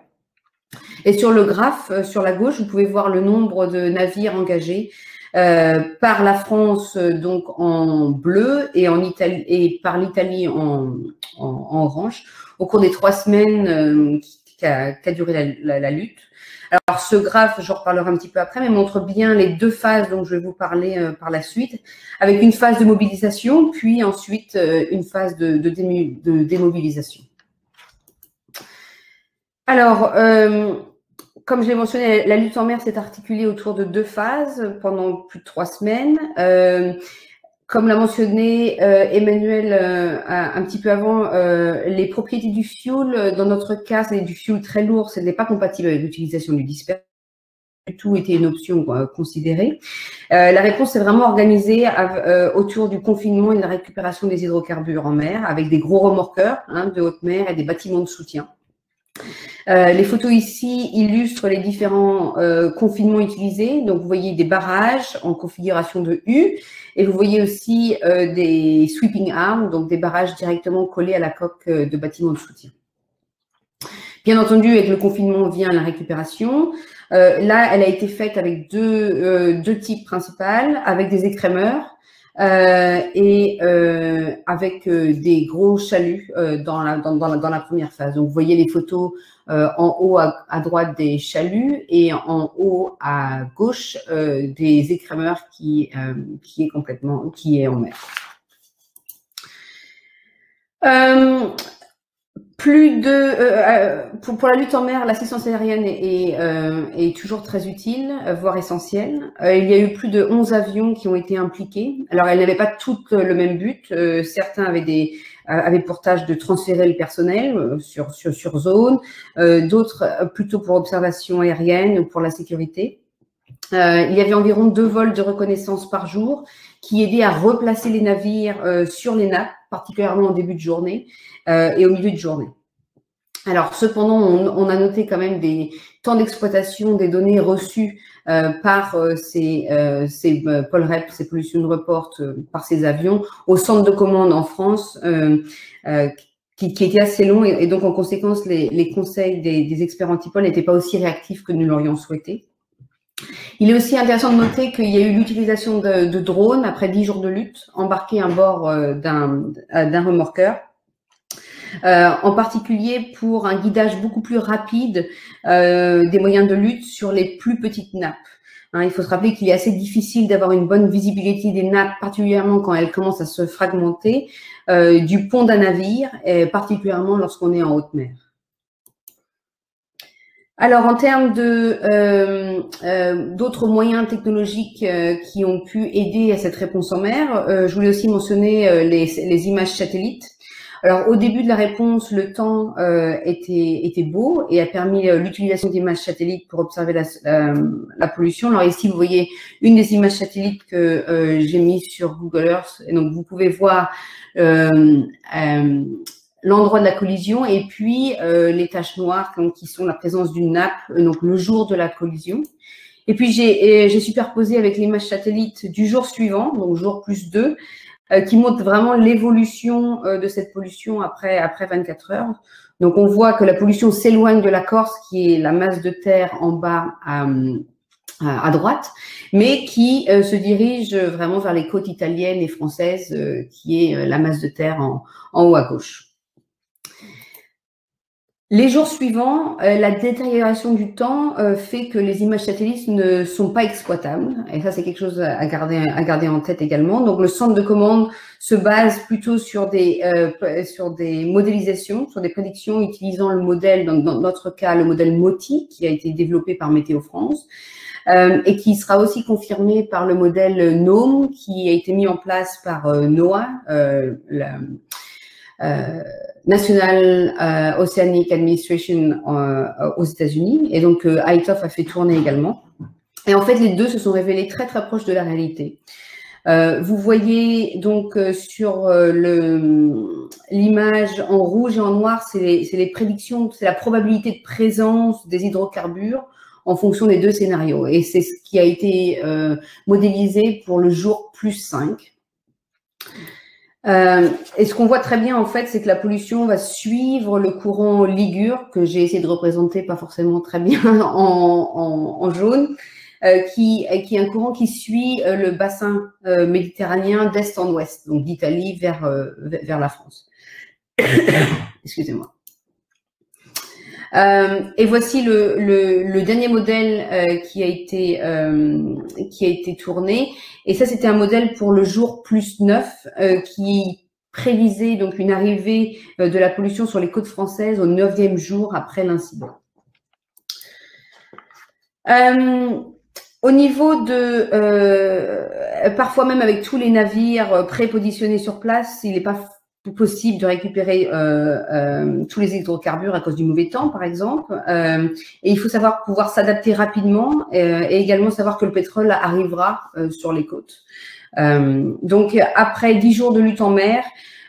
Et sur le graphe, sur la gauche, vous pouvez voir le nombre de navires engagés euh, par la France donc en bleu et, en Italie, et par l'Italie en, en, en orange au cours des trois semaines euh, qu'a qu'a duré la, la, la lutte. Alors ce graphe, j'en reparlerai un petit peu après, mais montre bien les deux phases dont je vais vous parler euh, par la suite, avec une phase de mobilisation, puis ensuite euh, une phase de, de, dému, de démobilisation. Alors, euh, comme je l'ai mentionné, la lutte en mer s'est articulée autour de deux phases pendant plus de trois semaines. Euh, comme l'a mentionné euh, Emmanuel euh, un petit peu avant, euh, les propriétés du fioul, dans notre cas, c'est du fioul très lourd, ce n'est pas compatible avec l'utilisation du disperseur. Du tout était une option euh, considérée. Euh, la réponse s'est vraiment organisée à, euh, autour du confinement et de la récupération des hydrocarbures en mer, avec des gros remorqueurs hein, de haute mer et des bâtiments de soutien. Euh, les photos ici illustrent les différents euh, confinements utilisés. Donc, vous voyez des barrages en configuration de U et vous voyez aussi euh, des sweeping arms, donc des barrages directement collés à la coque euh, de bâtiments de soutien. Bien entendu, avec le confinement vient la récupération. Euh, là, elle a été faite avec deux, euh, deux types principaux, avec des écrémeurs. Euh, et euh, avec euh, des gros chaluts euh, dans, la, dans, dans, la, dans la première phase. Donc, vous voyez les photos euh, en haut à, à droite des chaluts et en haut à gauche euh, des écrémeurs qui, euh, qui, est complètement, qui est en mer. Euh, Plus de euh, pour, pour la lutte en mer, l'assistance aérienne est, est, euh, est toujours très utile, voire essentielle. Euh, il y a eu plus de onze avions qui ont été impliqués. Alors, elles n'avaient pas toutes le même but. Euh, certains avaient des euh, avaient pour tâche de transférer le personnel sur sur, sur zone, euh, d'autres plutôt pour observation aérienne ou pour la sécurité. Euh, il y avait environ deux vols de reconnaissance par jour qui aidaient à replacer les navires euh, sur les nappes, particulièrement en début de journée euh, et au milieu de journée. Alors, cependant, on, on a noté quand même des temps d'exploitation des données reçues euh, par euh, ces, euh, ces euh, PolRep, ces Pollution Report, euh, par ces avions au centre de commande en France, euh, euh, qui, qui était assez long. Et, et donc, en conséquence, les, les conseils des, des experts antipôles n'étaient pas aussi réactifs que nous l'aurions souhaité. Il est aussi intéressant de noter qu'il y a eu l'utilisation de, de drones après dix jours de lutte, embarqués à bord d'un remorqueur, euh, en particulier pour un guidage beaucoup plus rapide euh, des moyens de lutte sur les plus petites nappes. Hein, il faut se rappeler qu'il est assez difficile d'avoir une bonne visibilité des nappes, particulièrement quand elles commencent à se fragmenter, euh, du pont d'un navire, et particulièrement lorsqu'on est en haute mer. Alors, en termes de euh, euh, d'autres moyens technologiques euh, qui ont pu aider à cette réponse en mer, euh, je voulais aussi mentionner euh, les, les images satellites. Alors, au début de la réponse, le temps euh, était, était beau et a permis euh, l'utilisation d'images satellites pour observer la, la, la pollution. Alors ici, vous voyez une des images satellites que euh, j'ai mis sur Google Earth. Et donc, vous pouvez voir euh, euh, l'endroit de la collision et puis euh, les taches noires donc, qui sont la présence d'une nappe, donc le jour de la collision. Et puis, j'ai superposé avec l'image satellite du jour suivant, donc jour plus deux, qui montre vraiment l'évolution de cette pollution après après vingt-quatre heures. Donc, on voit que la pollution s'éloigne de la Corse, qui est la masse de terre en bas à, à droite, mais qui se dirige vraiment vers les côtes italiennes et françaises, qui est la masse de terre en, en haut à gauche. Les jours suivants, la détérioration du temps fait que les images satellites ne sont pas exploitables. Et ça, c'est quelque chose à garder, à garder en tête également. Donc, le centre de commande se base plutôt sur des, euh, sur des modélisations, sur des prédictions utilisant le modèle, dans, dans notre cas, le modèle MOTI, qui a été développé par Météo France, euh, et qui sera aussi confirmé par le modèle GNOME, qui a été mis en place par euh, NOAA, euh, la, Euh, National euh, Oceanic Administration euh, aux États-Unis, et donc euh, I T O P F a fait tourner également. Et en fait, les deux se sont révélés très très proches de la réalité. Euh, vous voyez donc euh, sur euh, le l'image en rouge et en noir, c'est les, c'est les prédictions, c'est la probabilité de présence des hydrocarbures en fonction des deux scénarios. Et c'est ce qui a été euh, modélisé pour le jour plus cinq. Euh, et ce qu'on voit très bien en fait, c'est que la pollution va suivre le courant ligure que j'ai essayé de représenter, pas forcément très bien en, en, en jaune, euh, qui, qui est un courant qui suit euh, le bassin euh, méditerranéen d'est en ouest, donc d'Italie vers euh, vers la France. Excusez-moi. Euh, et voici le, le, le dernier modèle euh, qui a été euh, qui a été tourné. Et ça, c'était un modèle pour le jour plus neuf euh, qui prévisait donc une arrivée euh, de la pollution sur les côtes françaises au neuvième jour après l'incident. Euh, au niveau de, euh, parfois même avec tous les navires prépositionnés sur place, il n'est pas possible de récupérer euh, euh, tous les hydrocarbures à cause du mauvais temps, par exemple. Euh, et il faut savoir pouvoir s'adapter rapidement euh, et également savoir que le pétrole arrivera euh, sur les côtes. Euh, donc, après dix jours de lutte en mer,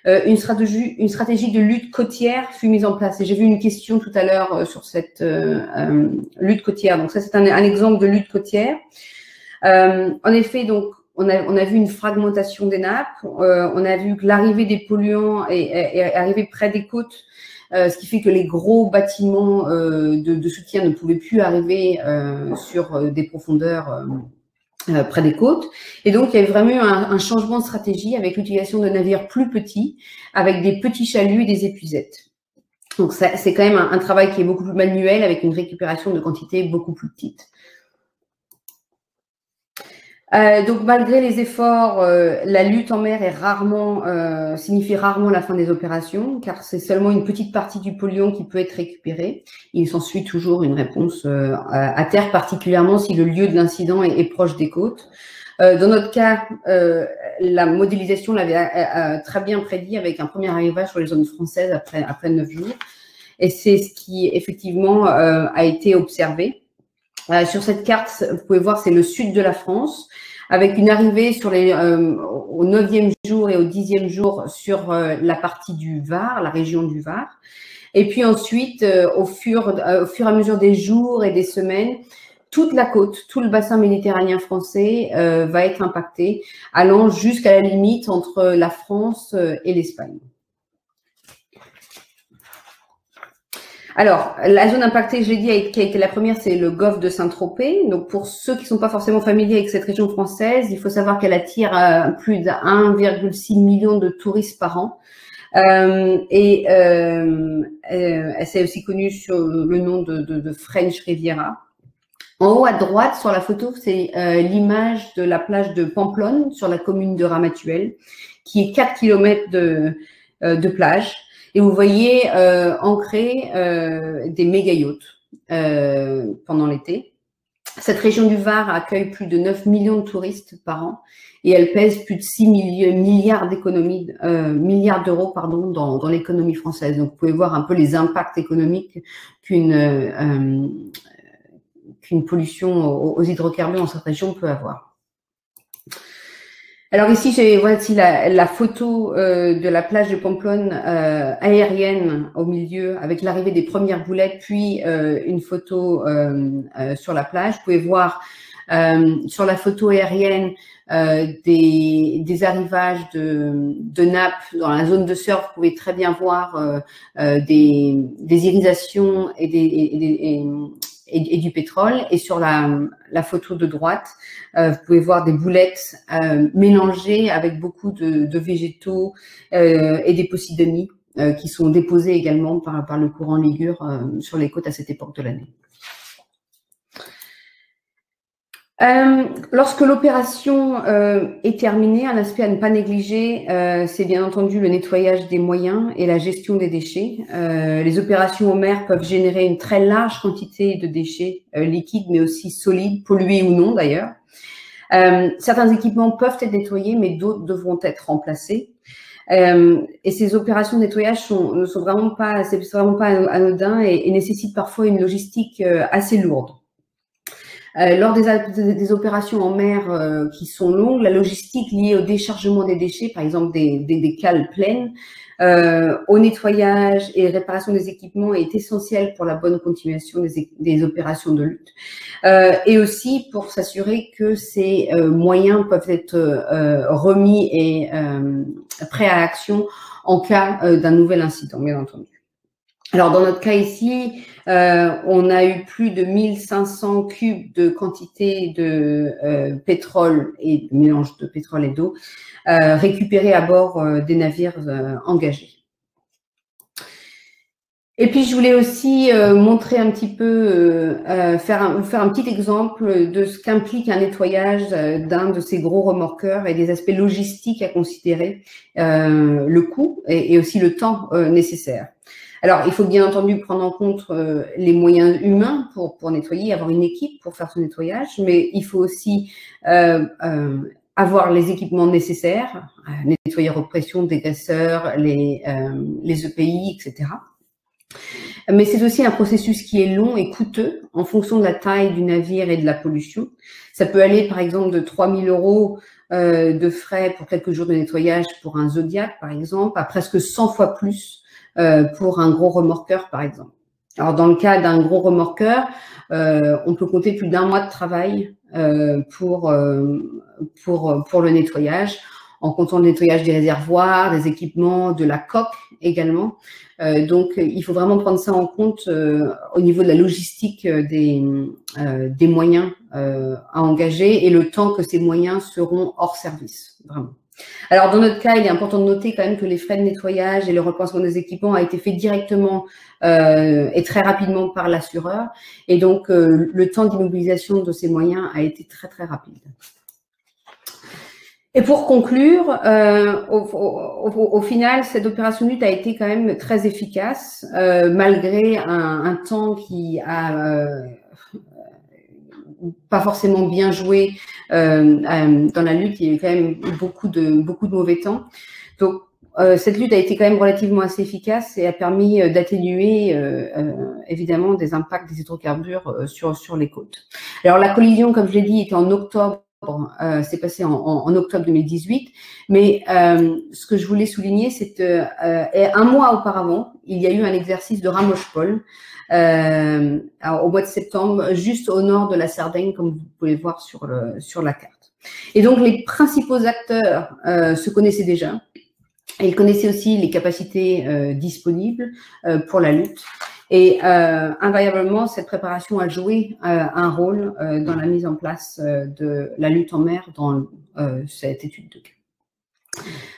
euh, une stratégie, une stratégie de lutte côtière fut mise en place. Et j'ai vu une question tout à l'heure euh, sur cette euh, euh, lutte côtière. Donc, ça, c'est un, un exemple de lutte côtière. Euh, en effet, donc, On a, on a vu une fragmentation des nappes, euh, on a vu que l'arrivée des polluants est, est, est arrivée près des côtes, euh, ce qui fait que les gros bâtiments euh, de, de soutien ne pouvaient plus arriver euh, sur des profondeurs euh, euh, près des côtes. Et donc, il y a vraiment eu un, un changement de stratégie avec l'utilisation de navires plus petits, avec des petits chaluts et des épuisettes. Donc, c'est quand même un, un travail qui est beaucoup plus manuel, avec une récupération de quantités beaucoup plus petites. Euh, donc, malgré les efforts, euh, la lutte en mer est rarement, euh, signifie rarement la fin des opérations, car c'est seulement une petite partie du polluant qui peut être récupérée. Il s'ensuit toujours une réponse euh, à terre, particulièrement si le lieu de l'incident est, est proche des côtes. Euh, dans notre cas, euh, la modélisation l'avait très bien prédit avec un premier arrivage sur les zones françaises après, après neuf jours. Et c'est ce qui, effectivement, euh, a été observé. Euh, sur cette carte, vous pouvez voir, c'est le sud de la France, avec une arrivée sur les, euh, au neuvième jour et au dixième jour sur euh, la partie du Var, la région du Var. Et puis ensuite, euh, au, fur, euh, au fur et à mesure des jours et des semaines, toute la côte, tout le bassin méditerranéen français euh, va être impacté, allant jusqu'à la limite entre la France et l'Espagne. Alors, la zone impactée, je l'ai dit, qui a été la première, c'est le golfe de Saint-Tropez. Donc, pour ceux qui ne sont pas forcément familiers avec cette région française, il faut savoir qu'elle attire euh, plus de un virgule six million de touristes par an. Euh, et euh, euh, elle s'est aussi connue sous le nom de, de, de French Riviera. En haut à droite sur la photo, c'est euh, l'image de la plage de Pamplonne sur la commune de Ramatuelle, qui est quatre kilomètres de, euh, de plage. Et vous voyez euh, ancrer euh, des méga-yachts euh, pendant l'été. Cette région du Var accueille plus de neuf millions de touristes par an et elle pèse plus de six milliards d'économies, euh, milliards d'euros pardon, dans, dans l'économie française. Donc, vous pouvez voir un peu les impacts économiques qu'une euh, qu'une pollution aux, aux hydrocarbures dans cette région peut avoir. Alors ici, j'ai voici la, la photo euh, de la plage de Pamplonne euh, aérienne au milieu, avec l'arrivée des premières boulettes, puis euh, une photo euh, euh, sur la plage. Vous pouvez voir euh, sur la photo aérienne euh, des, des arrivages de, de nappes dans la zone de surf. Vous pouvez très bien voir euh, euh, des, des irisations et des... Et des et, Et, et du pétrole. Et sur la, la photo de droite, euh, vous pouvez voir des boulettes euh, mélangées avec beaucoup de, de végétaux euh, et des posidonies euh, qui sont déposées également par, par le courant ligure euh, sur les côtes à cette époque de l'année. Euh, lorsque l'opération euh, est terminée, un aspect à ne pas négliger, euh, c'est bien entendu le nettoyage des moyens et la gestion des déchets. Euh, les opérations aux mers peuvent générer une très large quantité de déchets euh, liquides, mais aussi solides, pollués ou non d'ailleurs. Euh, certains équipements peuvent être nettoyés, mais d'autres devront être remplacés. Euh, et ces opérations de nettoyage sont, ne sont vraiment pas, c'est vraiment pas anodin et, et nécessitent parfois une logistique euh, assez lourde. Euh, lors des, des opérations en mer euh, qui sont longues, la logistique liée au déchargement des déchets, par exemple des, des, des cales pleines, euh, au nettoyage et réparation des équipements est essentielle pour la bonne continuation des, des opérations de lutte euh, et aussi pour s'assurer que ces euh, moyens peuvent être euh, remis et euh, prêts à action en cas euh, d'un nouvel incident, bien entendu. Alors, dans notre cas ici, euh, on a eu plus de mille cinq cents cubes de quantité de euh, pétrole et de mélange de pétrole et d'eau euh, récupérés à bord euh, des navires euh, engagés. Et puis, je voulais aussi euh, montrer un petit peu, euh, faire un, faire un petit exemple de ce qu'implique un nettoyage euh, d'un de ces gros remorqueurs et des aspects logistiques à considérer, euh, le coût et, et aussi le temps euh, nécessaire. Alors, il faut bien entendu prendre en compte euh, les moyens humains pour, pour nettoyer, avoir une équipe pour faire ce nettoyage, mais il faut aussi euh, euh, avoir les équipements nécessaires, euh, nettoyeurs aux pressions, dégraisseurs, les, euh, les E P I, et cetera. Mais c'est aussi un processus qui est long et coûteux en fonction de la taille du navire et de la pollution. Ça peut aller, par exemple, de trois mille euros euh, de frais pour quelques jours de nettoyage pour un Zodiac, par exemple, à presque cent fois plus Euh, pour un gros remorqueur, par exemple. Alors, dans le cas d'un gros remorqueur, euh, on peut compter plus d'un mois de travail euh, pour, euh, pour, pour le nettoyage, en comptant le nettoyage des réservoirs, des équipements, de la coque également. Euh, donc, il faut vraiment prendre ça en compte euh, au niveau de la logistique des, euh, des moyens euh, à engager et le temps que ces moyens seront hors service, vraiment. Alors, dans notre cas, il est important de noter quand même que les frais de nettoyage et le remplacement des équipements a été fait directement euh, et très rapidement par l'assureur. Et donc, euh, le temps d'immobilisation de ces moyens a été très, très rapide. Et pour conclure, euh, au, au, au, au final, cette opération lutte a été quand même très efficace, euh, malgré un, un temps qui a... Euh, pas forcément bien joué euh, euh, dans la lutte, il y a eu quand même beaucoup de, beaucoup de mauvais temps. Donc, euh, cette lutte a été quand même relativement assez efficace et a permis d'atténuer, euh, euh, évidemment, des impacts des hydrocarbures sur, sur les côtes. Alors, la collision, comme je l'ai dit, était en octobre, euh, c'est passé en, en, en octobre deux mille dix-huit, mais euh, ce que je voulais souligner, c'est que euh, un mois auparavant, il y a eu un exercice de RAMOCHPOL, Euh, alors, au mois de septembre, juste au nord de la Sardaigne, comme vous pouvez le voir sur, le, sur la carte. Et donc, les principaux acteurs euh, se connaissaient déjà. Et ils connaissaient aussi les capacités euh, disponibles euh, pour la lutte. Et euh, invariablement, cette préparation a joué euh, un rôle euh, dans la mise en place euh, de la lutte en mer dans euh, cette étude de cas.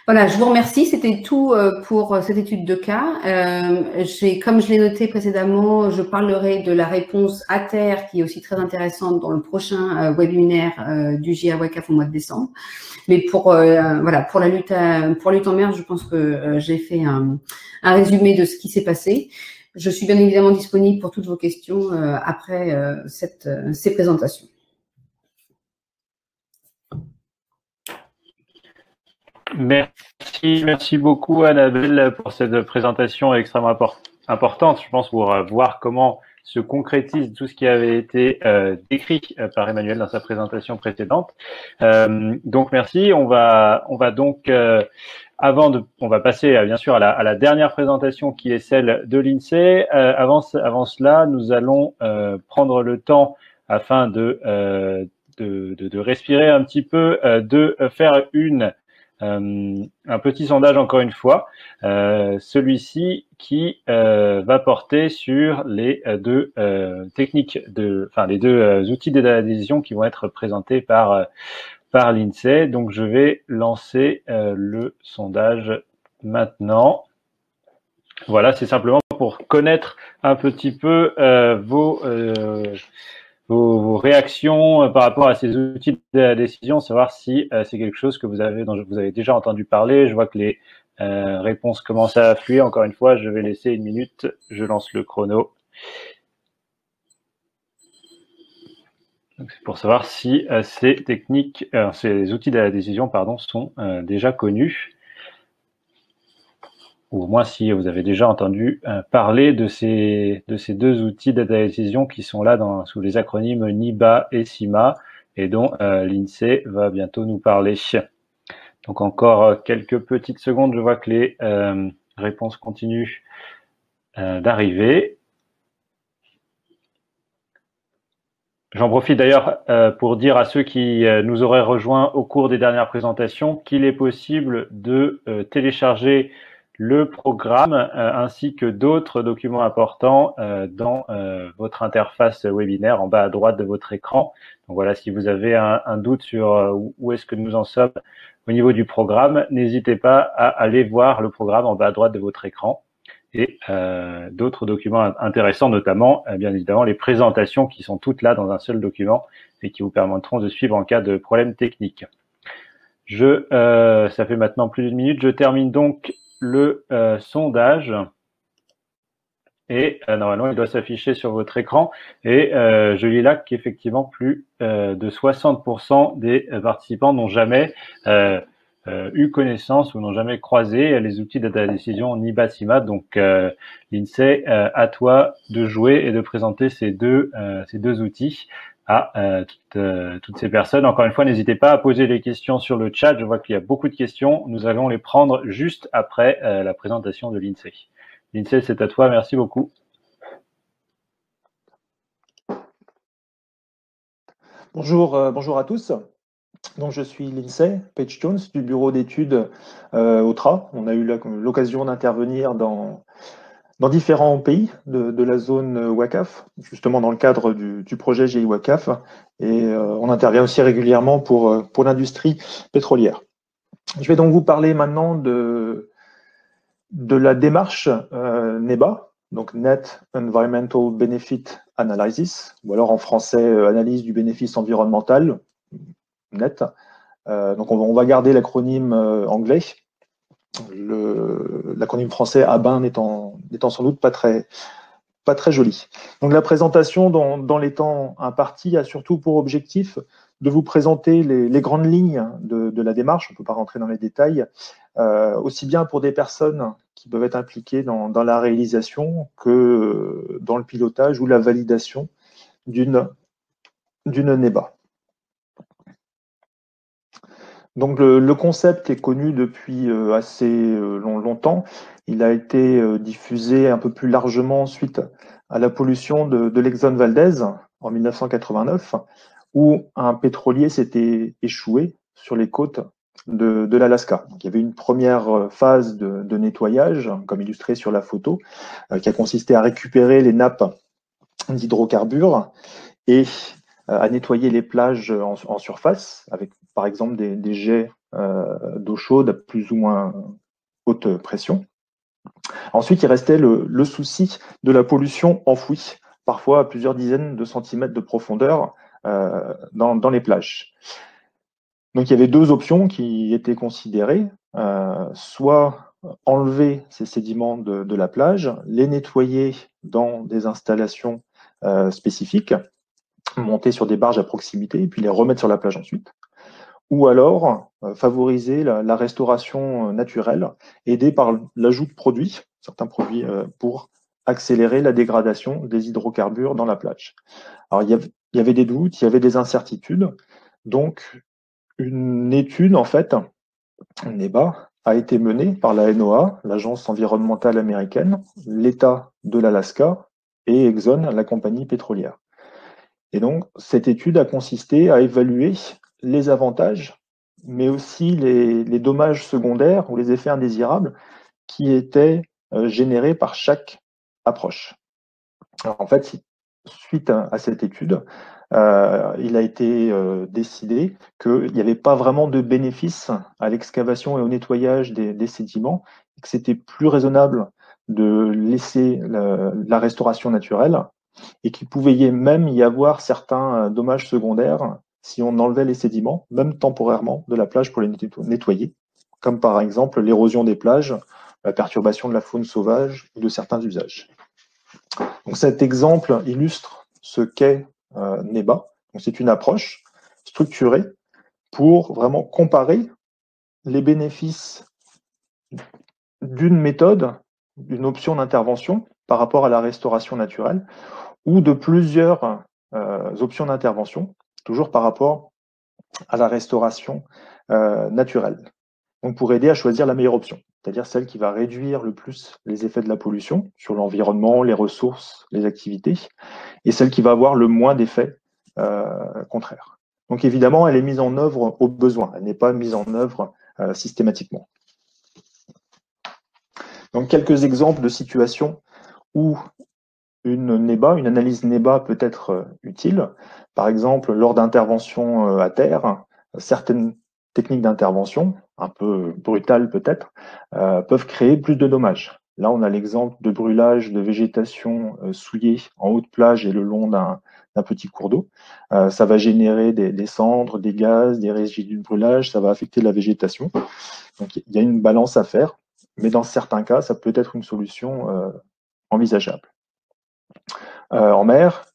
Voilà, je vous remercie. C'était tout pour cette étude de cas. Euh, comme je l'ai noté précédemment, je parlerai de la réponse à terre qui est aussi très intéressante dans le prochain euh, webinaire euh, du GIAWACAF au mois de décembre. Mais pour, euh, voilà, pour la lutte, à, pour la lutte en mer, je pense que euh, j'ai fait un, un résumé de ce qui s'est passé. Je suis bien évidemment disponible pour toutes vos questions euh, après euh, cette, euh, ces présentations. Merci, merci beaucoup Annabelle pour cette présentation extrêmement apport, importante, je pense, pour euh, voir comment se concrétise tout ce qui avait été euh, décrit euh, par Emmanuel dans sa présentation précédente. Euh, donc merci, on va, on va donc... Euh, Avant de, on va passer bien sûr à la, à la dernière présentation qui est celle de l'I N S E E. Euh, avant, avant cela, nous allons euh, prendre le temps afin de, euh, de, de, de respirer un petit peu, euh, de faire une, euh, un petit sondage encore une fois. Euh, Celui-ci qui euh, va porter sur les deux euh, techniques, de, enfin les deux euh, outils d'aide à l'adhésion qui vont être présentés par euh, par l'I N S E E. Donc, je vais lancer euh, le sondage maintenant. Voilà, c'est simplement pour connaître un petit peu euh, vos, euh, vos, vos réactions par rapport à ces outils de décision, savoir si euh, c'est quelque chose que vous avez, dont vous avez déjà entendu parler. Je vois que les euh, réponses commencent à affluer. Encore une fois, je vais laisser une minute. Je lance le chrono. C'est pour savoir si euh, ces techniques, euh, ces outils de la décision, pardon, sont euh, déjà connus, ou au moins si vous avez déjà entendu euh, parler de ces, de ces deux outils d'aide à la décision qui sont là dans, sous les acronymes NEBA et SIMA, et dont euh, l'I N S E E va bientôt nous parler. Donc encore quelques petites secondes, je vois que les euh, réponses continuent euh, d'arriver. J'en profite d'ailleurs pour dire à ceux qui nous auraient rejoints au cours des dernières présentations qu'il est possible de télécharger le programme ainsi que d'autres documents importants dans votre interface webinaire en bas à droite de votre écran. Donc voilà, si vous avez un, un doute sur où est-ce que nous en sommes au niveau du programme, n'hésitez pas à aller voir le programme en bas à droite de votre écran. Et euh, d'autres documents intéressants, notamment, euh, bien évidemment, les présentations qui sont toutes là dans un seul document et qui vous permettront de suivre en cas de problème technique. Je, euh, ça fait maintenant plus d'une minute. Je termine donc le euh, sondage. Et euh, normalement, il doit s'afficher sur votre écran. Et euh, je lis là qu'effectivement, plus euh, de soixante pour cent des participants n'ont jamais... Euh, Euh, eu connaissance ou n'ont jamais croisé les outils d'aide à la décision NEBA-SIMA. Donc, euh, l'I N S E E, euh, à toi de jouer et de présenter ces deux, euh, ces deux outils à euh, toutes, euh, toutes ces personnes. Encore une fois, n'hésitez pas à poser les questions sur le chat. Je vois qu'il y a beaucoup de questions. Nous allons les prendre juste après euh, la présentation de l'I N S E E. l'I N S E E, c'est à toi. Merci beaucoup. Bonjour, euh, bonjour à tous. Donc, je suis Lindsay Page Jones du bureau d'études euh, O T R A. On a eu l'occasion d'intervenir dans, dans différents pays de, de la zone WACAF, justement dans le cadre du, du projet GIAWACAF. Et euh, on intervient aussi régulièrement pour, pour l'industrie pétrolière. Je vais donc vous parler maintenant de, de la démarche euh, NEBA, donc Net Environmental Benefit Analysis, ou alors en français, euh, analyse du bénéfice environnemental. Net. Euh, donc on va, on va garder l'acronyme euh, anglais, l'acronyme français A B I N n'étant sans doute pas très, pas très joli. Donc la présentation dans, dans les temps impartis a surtout pour objectif de vous présenter les, les grandes lignes de, de la démarche, on ne peut pas rentrer dans les détails, euh, aussi bien pour des personnes qui peuvent être impliquées dans, dans la réalisation que dans le pilotage ou la validation d'une NEBA. Donc le, le concept est connu depuis euh, assez euh, long, longtemps. Il a été euh, diffusé un peu plus largement suite à la pollution de, de l'Exxon Valdez en mille neuf cent quatre-vingt-neuf, où un pétrolier s'était échoué sur les côtes de, de l'Alaska. Il y avait une première phase de, de nettoyage, comme illustré sur la photo, euh, qui a consisté à récupérer les nappes d'hydrocarbures et euh, à nettoyer les plages en, en surface avec par exemple des, des jets euh, d'eau chaude à plus ou moins haute pression. Ensuite, il restait le, le souci de la pollution enfouie, parfois à plusieurs dizaines de centimètres de profondeur euh, dans, dans les plages. Donc, il y avait deux options qui étaient considérées, euh, soit enlever ces sédiments de, de la plage, les nettoyer dans des installations euh, spécifiques, monter sur des barges à proximité et puis les remettre sur la plage ensuite, ou alors euh, favoriser la, la restauration euh, naturelle, aidée par l'ajout de produits, certains produits euh, pour accélérer la dégradation des hydrocarbures dans la plage. Alors, il y avait, il y avait des doutes, il y avait des incertitudes, donc une étude, en fait, NEBA, a été menée par la N O A A, l'agence environnementale américaine, l'État de l'Alaska et Exxon, la compagnie pétrolière. Et donc, cette étude a consisté à évaluer les avantages, mais aussi les, les dommages secondaires ou les effets indésirables qui étaient euh, générés par chaque approche. Alors, en fait, suite à, à cette étude, euh, il a été euh, décidé qu'il n'y avait pas vraiment de bénéfice à l'excavation et au nettoyage des, des sédiments, et que c'était plus raisonnable de laisser la, la restauration naturelle, et qu'il pouvait même y avoir certains dommages secondaires si on enlevait les sédiments, même temporairement, de la plage pour les nettoyer, comme par exemple l'érosion des plages, la perturbation de la faune sauvage ou de certains usages. Donc cet exemple illustre ce qu'est euh, NEBA. C'est une approche structurée pour vraiment comparer les bénéfices d'une méthode, d'une option d'intervention par rapport à la restauration naturelle, ou de plusieurs euh, options d'intervention, toujours par rapport à la restauration euh, naturelle. Donc pour aider à choisir la meilleure option, c'est-à-dire celle qui va réduire le plus les effets de la pollution sur l'environnement, les ressources, les activités, et celle qui va avoir le moins d'effets euh, contraires. Donc évidemment, elle est mise en œuvre au besoin, elle n'est pas mise en œuvre euh, systématiquement. Donc quelques exemples de situations où une NEBA, une analyse NEBA peut être utile. Par exemple, lors d'interventions à terre, certaines techniques d'intervention, un peu brutales peut-être, euh, peuvent créer plus de dommages. Là, on a l'exemple de brûlage de végétation euh, souillée en haute plage et le long d'un petit cours d'eau. Euh, ça va générer des, des cendres, des gaz, des résidus de brûlage, ça va affecter la végétation. Donc, il y a une balance à faire, mais dans certains cas, ça peut être une solution euh, envisageable. Euh, en mer,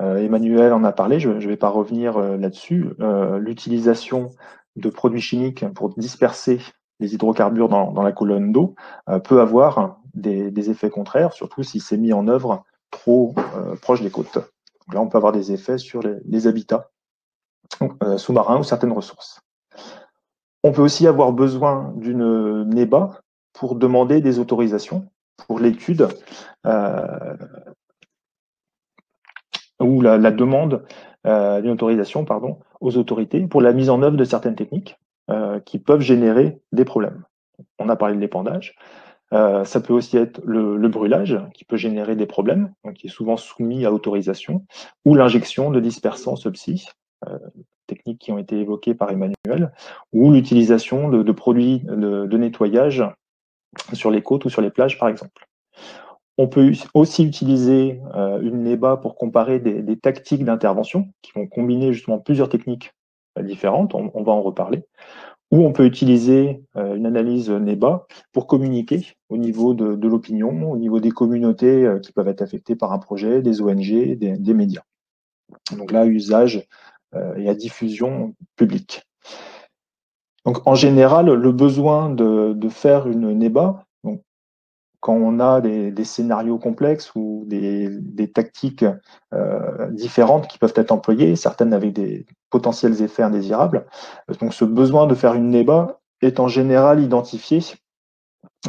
euh, Emmanuel en a parlé, je ne vais pas revenir euh, là-dessus, euh, l'utilisation de produits chimiques pour disperser les hydrocarbures dans, dans la colonne d'eau euh, peut avoir des, des effets contraires, surtout si c'est mis en œuvre trop euh, proche des côtes. Donc là, on peut avoir des effets sur les, les habitats euh, sous-marins ou certaines ressources. On peut aussi avoir besoin d'une NEBA pour demander des autorisations pour l'étude euh, ou la, la demande euh, d'une autorisation pardon, aux autorités pour la mise en œuvre de certaines techniques euh, qui peuvent générer des problèmes. On a parlé de l'épandage, euh, ça peut aussi être le, le brûlage qui peut générer des problèmes, donc qui est souvent soumis à autorisation, ou l'injection de dispersants subsistes, euh, techniques qui ont été évoquées par Emmanuel, ou l'utilisation de, de produits de, de nettoyage sur les côtes ou sur les plages, par exemple. On peut aussi utiliser euh, une NEBA pour comparer des, des tactiques d'intervention qui vont combiner justement plusieurs techniques euh, différentes, on, on va en reparler, ou on peut utiliser euh, une analyse NEBA pour communiquer au niveau de, de l'opinion, au niveau des communautés euh, qui peuvent être affectées par un projet, des O N G, des, des médias. Donc là, usage euh, et à diffusion publique. Donc, en général, le besoin de, de faire une NEBA, donc, quand on a des, des scénarios complexes ou des, des tactiques euh, différentes qui peuvent être employées, certaines avec des potentiels effets indésirables, donc ce besoin de faire une NEBA est en général identifié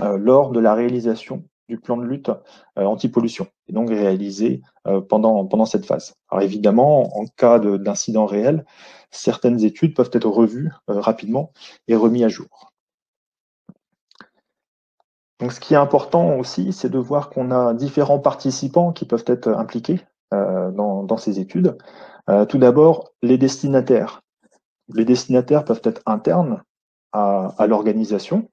euh, lors de la réalisation du plan de lutte euh, anti-pollution, et donc réalisé euh, pendant, pendant cette phase. Alors évidemment, en cas d'incident réel, certaines études peuvent être revues euh, rapidement et remises à jour. Donc ce qui est important aussi, c'est de voir qu'on a différents participants qui peuvent être impliqués euh, dans, dans ces études. Euh, tout d'abord, les destinataires. Les destinataires peuvent être internes, à, à l'organisation,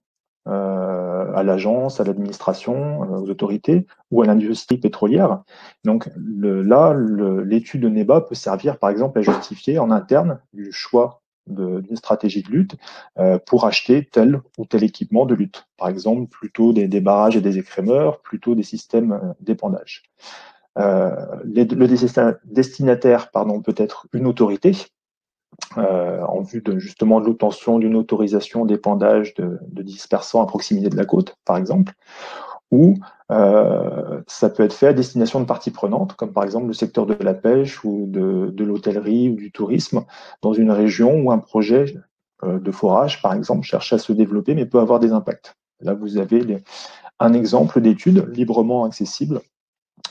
euh, à l'agence, à l'administration, aux autorités ou à l'industrie pétrolière. Donc le, là, l'étude de NEBA peut servir par exemple à justifier en interne du choix d'une stratégie de lutte euh, pour acheter tel ou tel équipement de lutte. Par exemple, plutôt des, des barrages et des écrémeurs, plutôt des systèmes euh, d'épandage. Euh, le destinataire pardon, peut être une autorité, euh, en vue de justement de l'obtention d'une autorisation d'épandage de, de dispersants à proximité de la côte, par exemple, ou euh, ça peut être fait à destination de parties prenantes, comme par exemple le secteur de la pêche ou de, de l'hôtellerie ou du tourisme, dans une région où un projet euh, de forage, par exemple, cherche à se développer mais peut avoir des impacts. Là, vous avez les, un exemple d'étude librement accessible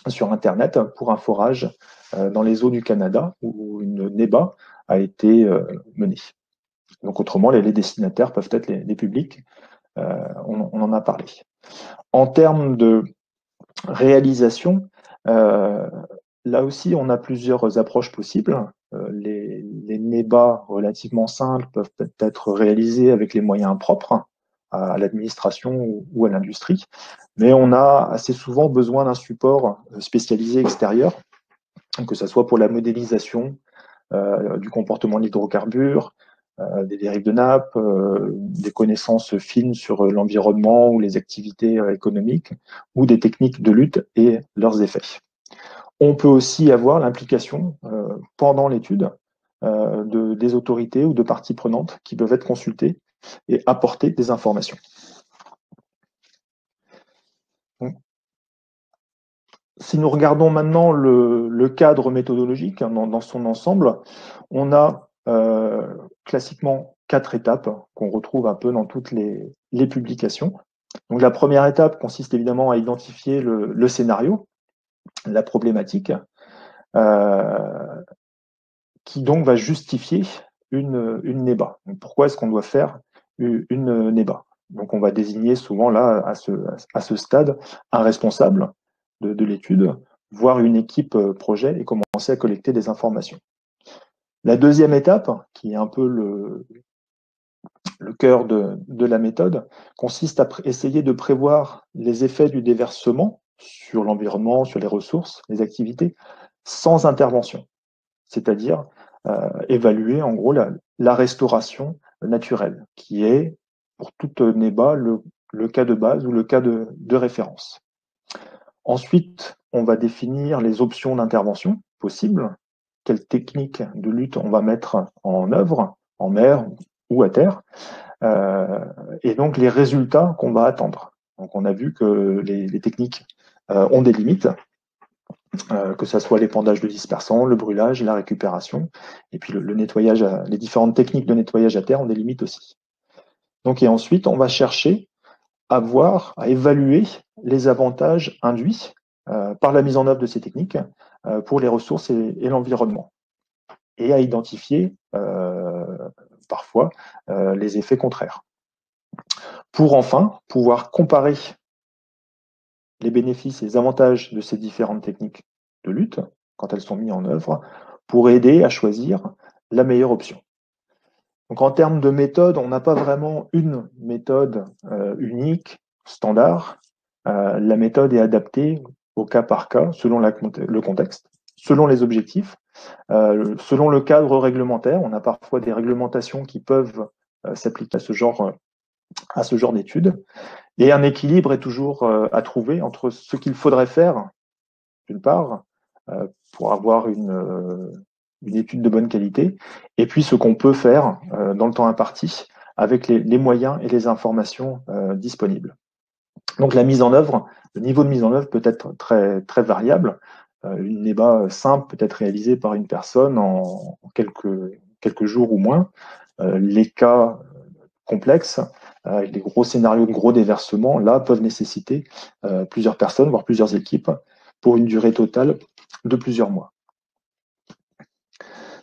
sur Internet pour un forage euh, dans les eaux du Canada où une NEBA a été euh, menée. Donc autrement, les, les destinataires peuvent être les, les publics, euh, on, on en a parlé. En termes de réalisation, euh, là aussi, on a plusieurs approches possibles. Euh, les, les NEBA relativement simples peuvent être réalisés avec les moyens propres à l'administration ou à l'industrie, mais on a assez souvent besoin d'un support spécialisé extérieur, que ce soit pour la modélisation euh, du comportement de l'hydrocarbure, euh, des dérives de nappe, euh, des connaissances fines sur l'environnement ou les activités économiques, ou des techniques de lutte et leurs effets. On peut aussi avoir l'implication euh, pendant l'étude euh, de, des autorités ou de parties prenantes qui peuvent être consultées et apporter des informations. Donc, si nous regardons maintenant le, le cadre méthodologique hein, dans, dans son ensemble, on a euh, classiquement quatre étapes qu'on retrouve un peu dans toutes les, les publications. Donc, la première étape consiste évidemment à identifier le, le scénario, la problématique, euh, qui donc va justifier une, une NEBA. Donc, pourquoi est-ce qu'on doit faire une NEBA? Donc on va désigner souvent là, à ce, à ce stade, un responsable de, de l'étude, voire une équipe projet, et commencer à collecter des informations. La deuxième étape, qui est un peu le, le cœur de, de la méthode, consiste à essayer de prévoir les effets du déversement sur l'environnement, sur les ressources, les activités, sans intervention, c'est-à-dire euh, évaluer en gros la, la restauration naturel, qui est pour toute NEBA le, le cas de base ou le cas de, de référence. Ensuite, on va définir les options d'intervention possibles, quelles techniques de lutte on va mettre en œuvre, en mer ou à terre, euh, et donc les résultats qu'on va attendre. Donc on a vu que les, les techniques euh, ont des limites, Euh, que ce soit l'épandage de dispersants, le brûlage, la récupération, et puis le, le nettoyage, à, les différentes techniques de nettoyage à terre ont des limites aussi. Donc, et ensuite, on va chercher à voir, à évaluer les avantages induits euh, par la mise en œuvre de ces techniques euh, pour les ressources et, et l'environnement, et à identifier euh, parfois euh, les effets contraires. Pour enfin pouvoir comparer les bénéfices et les avantages de ces différentes techniques de lutte, quand elles sont mises en œuvre, pour aider à choisir la meilleure option. Donc en termes de méthode, on n'a pas vraiment une méthode euh, unique, standard. Euh, la méthode est adaptée au cas par cas, selon la, le contexte, selon les objectifs, euh, selon le cadre réglementaire. On a parfois des réglementations qui peuvent euh, s'appliquer à ce genre, à ce genre d'études. Et un équilibre est toujours euh, à trouver entre ce qu'il faudrait faire, d'une part, euh, pour avoir une, euh, une étude de bonne qualité, et puis ce qu'on peut faire euh, dans le temps imparti, avec les, les moyens et les informations euh, disponibles. Donc la mise en œuvre, le niveau de mise en œuvre peut être très, très variable. Euh, une NEBA simple peut être réalisée par une personne en quelques, quelques jours ou moins. Euh, les cas complexes, avec des gros scénarios de gros déversements, là, peuvent nécessiter euh, plusieurs personnes, voire plusieurs équipes, pour une durée totale de plusieurs mois.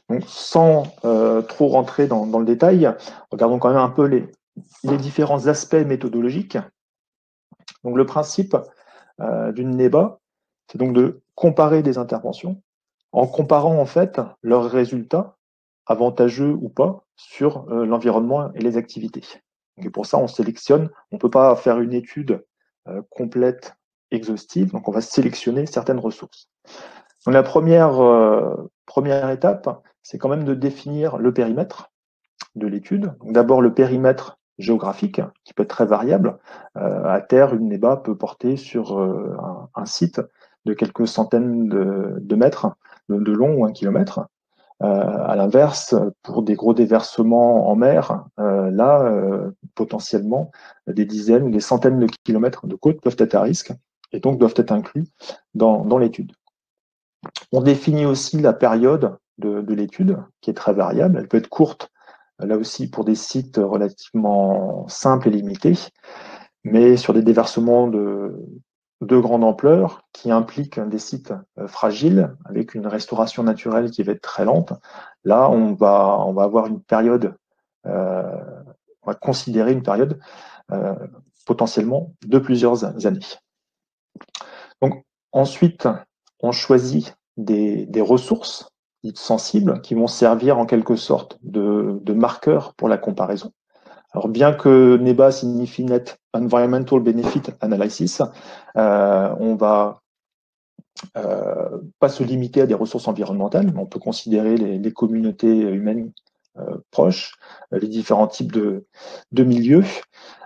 Donc, sans euh, trop rentrer dans, dans le détail, regardons quand même un peu les, les différents aspects méthodologiques. Donc, le principe euh, d'une NEBA, c'est donc de comparer des interventions, en comparant en fait leurs résultats, avantageux ou pas, sur euh, l'environnement et les activités. Et pour ça, on sélectionne, on ne peut pas faire une étude euh, complète, exhaustive, donc on va sélectionner certaines ressources. Donc la première, euh, première étape, c'est quand même de définir le périmètre de l'étude. D'abord le périmètre géographique, qui peut être très variable. Euh, à terre, une NEBA peut porter sur euh, un, un site de quelques centaines de, de mètres de, de long ou un kilomètre. Euh, à l'inverse, pour des gros déversements en mer, euh, là, euh, potentiellement, des dizaines ou des centaines de kilomètres de côte peuvent être à risque et donc doivent être inclus dans, dans l'étude. On définit aussi la période de, de l'étude, qui est très variable. Elle peut être courte, là aussi, pour des sites relativement simples et limités, mais sur des déversements de... de grande ampleur, qui implique des sites fragiles, avec une restauration naturelle qui va être très lente. Là, on va, on va avoir une période, euh, on va considérer une période euh, potentiellement de plusieurs années. Donc, ensuite, on choisit des, des ressources dites sensibles qui vont servir en quelque sorte de, de marqueurs pour la comparaison. Alors, bien que NEBA signifie Net Environmental Benefit Analysis, euh, on va euh, pas se limiter à des ressources environnementales, mais on peut considérer les, les communautés humaines euh, proches, les différents types de, de milieux,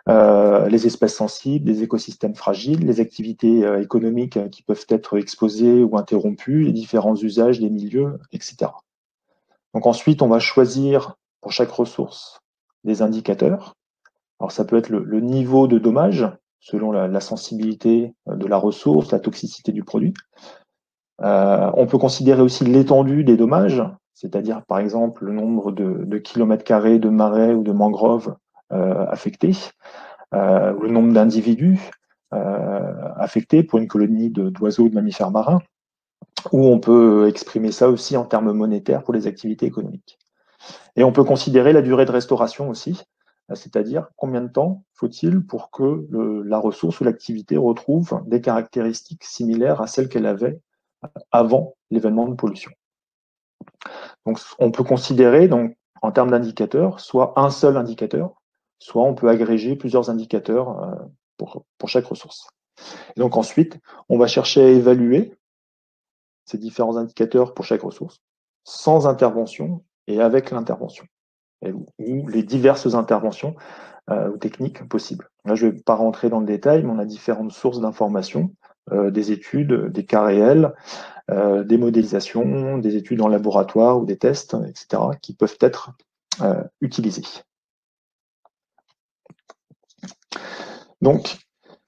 euh, les espèces sensibles, les écosystèmes fragiles, les activités euh, économiques qui peuvent être exposées ou interrompues, les différents usages des milieux, et cetera. Donc ensuite, on va choisir pour chaque ressource des indicateurs. Alors ça peut être le, le niveau de dommage, selon la, la sensibilité de la ressource, la toxicité du produit. Euh, on peut considérer aussi l'étendue des dommages, c'est-à-dire par exemple le nombre de, de kilomètres carrés de marais ou de mangroves euh, affectés, euh, le nombre d'individus euh, affectés pour une colonie d'oiseaux ou de mammifères marins, ou on peut exprimer ça aussi en termes monétaires pour les activités économiques. Et on peut considérer la durée de restauration aussi, c'est-à-dire combien de temps faut-il pour que le, la ressource ou l'activité retrouve des caractéristiques similaires à celles qu'elle avait avant l'événement de pollution. Donc on peut considérer, donc, en termes d'indicateurs, soit un seul indicateur, soit on peut agréger plusieurs indicateurs pour, pour chaque ressource. Et donc ensuite, on va chercher à évaluer ces différents indicateurs pour chaque ressource, sans intervention, et avec l'intervention, ou les diverses interventions euh, ou techniques possibles. Là, je ne vais pas rentrer dans le détail, mais on a différentes sources d'informations, euh, des études, des cas réels, euh, des modélisations, des études en laboratoire ou des tests, et cetera, qui peuvent être euh, utilisées. Donc,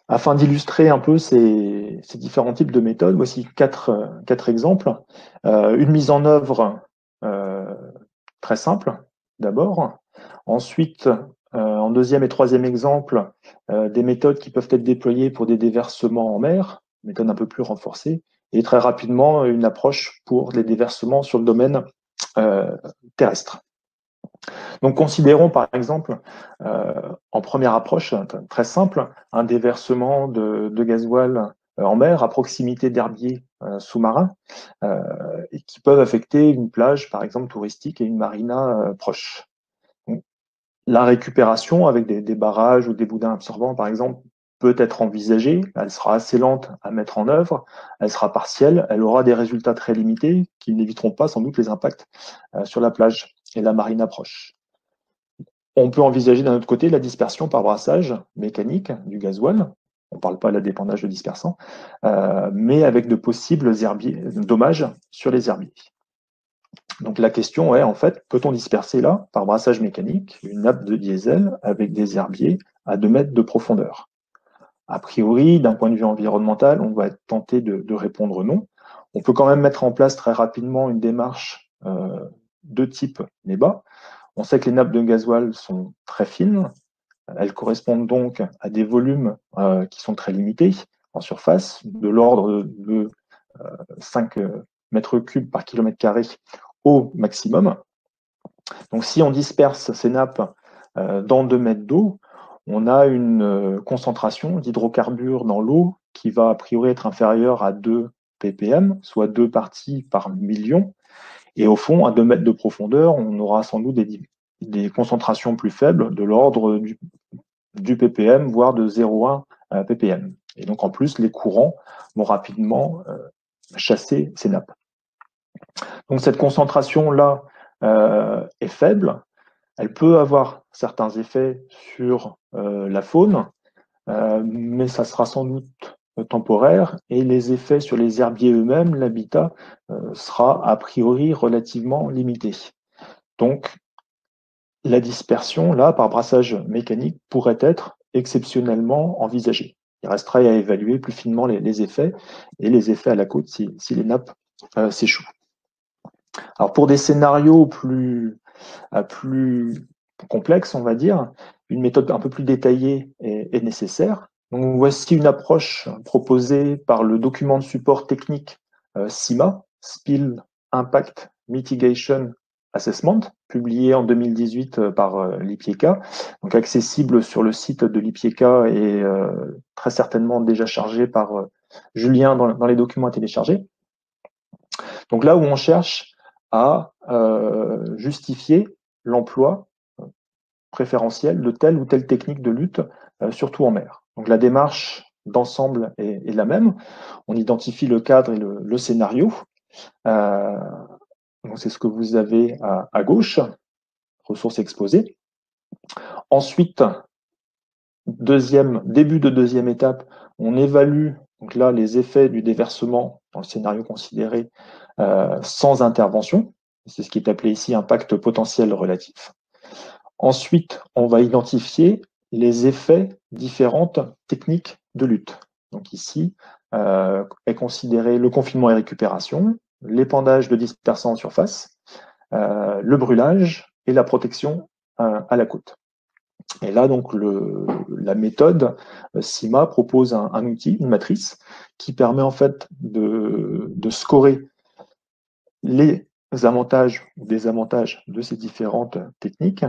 afin d'illustrer un peu ces, ces différents types de méthodes, voici quatre, quatre exemples. Euh, une mise en œuvre euh, très simple, d'abord. Ensuite, euh, en deuxième et troisième exemple, euh, des méthodes qui peuvent être déployées pour des déversements en mer, méthode un peu plus renforcée, et très rapidement, une approche pour les déversements sur le domaine euh, terrestre. Donc, considérons par exemple, euh, en première approche, très simple, un déversement de, de gasoil en mer, à proximité d'herbiers euh, sous-marins, euh, et qui peuvent affecter une plage, par exemple, touristique et une marina euh, proche. Donc, la récupération avec des, des barrages ou des boudins absorbants, par exemple, peut être envisagée. Elle sera assez lente à mettre en œuvre, elle sera partielle, elle aura des résultats très limités qui n'éviteront pas sans doute les impacts euh, sur la plage et la marina proche. On peut envisager d'un autre côté la dispersion par brassage mécanique du gasoil. On ne parle pas de l'adépendage de dispersants, euh, mais avec de possibles herbiers, dommages sur les herbiers. Donc la question est, en fait, peut-on disperser là, par brassage mécanique, une nappe de diesel avec des herbiers à deux mètres de profondeur? A priori, d'un point de vue environnemental, on va être tenté de, de répondre non. On peut quand même mettre en place très rapidement une démarche euh, de type NEBA. On sait que les nappes de gasoil sont très fines. Elles correspondent donc à des volumes euh, qui sont très limités en surface, de l'ordre de euh, cinq mètres cubes par kilomètre carré au maximum. Donc si on disperse ces nappes euh, dans deux mètres d'eau, on a une euh, concentration d'hydrocarbures dans l'eau qui va a priori être inférieure à deux ppm, soit deux parties par million. Et au fond, à deux mètres de profondeur, on aura sans doute des des concentrations plus faibles de l'ordre du du ppm, voire de zéro virgule un ppm. Et donc, en plus, les courants vont rapidement euh, chasser ces nappes. Donc, cette concentration-là euh, est faible. Elle peut avoir certains effets sur euh, la faune, euh, mais ça sera sans doute temporaire, et les effets sur les herbiers eux-mêmes, l'habitat, euh, sera a priori relativement limité. Donc, la dispersion, là, par brassage mécanique, pourrait être exceptionnellement envisagée. Il resterait à évaluer plus finement les, les effets, et les effets à la côte si, si les nappes euh, s'échouent. Alors, pour des scénarios plus, euh, plus complexes, on va dire, une méthode un peu plus détaillée est, est nécessaire. Donc, voici une approche proposée par le document de support technique euh, SIMA, Spill Impact Mitigation Assessment, publié en deux mille dix-huit par euh, l'I P I E C A, donc accessible sur le site de l'I P I E C A et euh, très certainement déjà chargé par euh, Julien dans, dans les documents à télécharger. Donc là où on cherche à euh, justifier l'emploi préférentiel de telle ou telle technique de lutte, euh, surtout en mer. Donc la démarche d'ensemble est, est la même. On identifie le cadre et le, le scénario. Euh, c'est ce que vous avez à, à gauche, ressources exposées. Ensuite, deuxième, début de deuxième étape, on évalue donc là, les effets du déversement dans le scénario considéré euh, sans intervention. C'est ce qui est appelé ici impact potentiel relatif. Ensuite, on va identifier les effets différentes techniques de lutte. Donc ici, euh, est considéré le confinement et récupération, l'épandage de dispersants en surface, euh, le brûlage et la protection euh, à la côte. Et là, donc, le, la méthode SIMA propose un, un outil, une matrice, qui permet en fait de, de scorer les avantages ou désavantages de ces différentes techniques,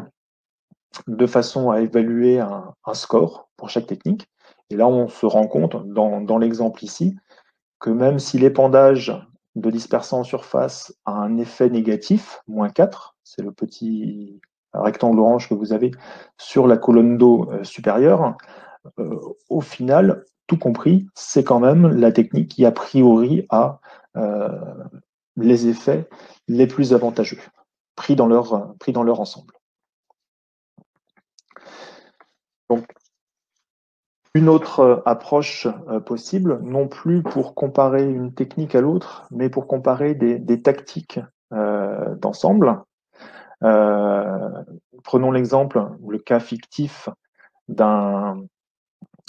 de façon à évaluer un, un score pour chaque technique. Et là, on se rend compte, dans, dans l'exemple ici, que même si l'épandage de dispersants en surface a un effet négatif, moins quatre, c'est le petit rectangle orange que vous avez sur la colonne d'eau euh, supérieure, euh, au final, tout compris, c'est quand même la technique qui a priori a euh, les effets les plus avantageux, pris dans leur, pris dans leur ensemble. Donc, une autre approche euh, possible, non plus pour comparer une technique à l'autre, mais pour comparer des, des tactiques euh, d'ensemble. Euh, prenons l'exemple ou le cas fictif d'un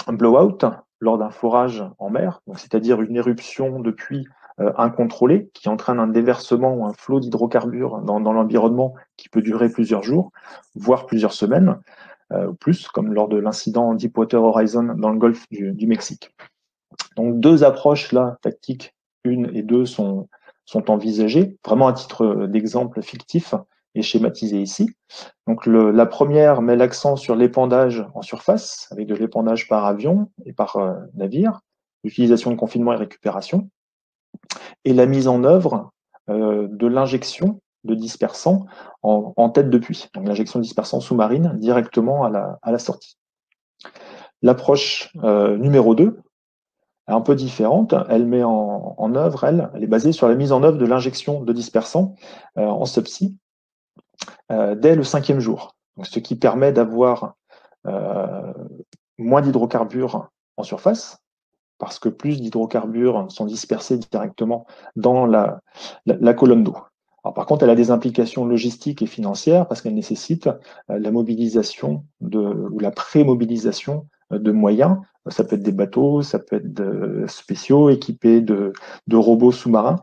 blowout lors d'un forage en mer, c'est-à-dire une éruption de puits euh, incontrôlée qui entraîne un déversement ou un flot d'hydrocarbures dans, dans l'environnement qui peut durer plusieurs jours, voire plusieurs semaines. Euh, plus, comme lors de l'incident Deepwater Horizon dans le golfe du, du Mexique. Donc deux approches là, tactiques, une et deux, sont, sont envisagées, vraiment à titre d'exemple fictif et schématisé ici. Donc le, la première met l'accent sur l'épandage en surface, avec de l'épandage par avion et par euh, navire, l'utilisation de confinement et récupération, et la mise en œuvre euh, de l'injection de dispersants en, en tête de puits, donc l'injection de dispersants sous-marine directement à la, à la sortie. L'approche euh, numéro deux est un peu différente, elle met en, en œuvre, elle, elle est basée sur la mise en œuvre de l'injection de dispersants euh, en subsea euh, dès le cinquième jour, donc ce qui permet d'avoir euh, moins d'hydrocarbures en surface, parce que plus d'hydrocarbures sont dispersés directement dans la, la, la colonne d'eau. Alors, par contre, elle a des implications logistiques et financières parce qu'elle nécessite euh, la mobilisation de, ou la pré-mobilisation euh, de moyens. Ça peut être des bateaux, ça peut être de spéciaux équipés de, de robots sous-marins,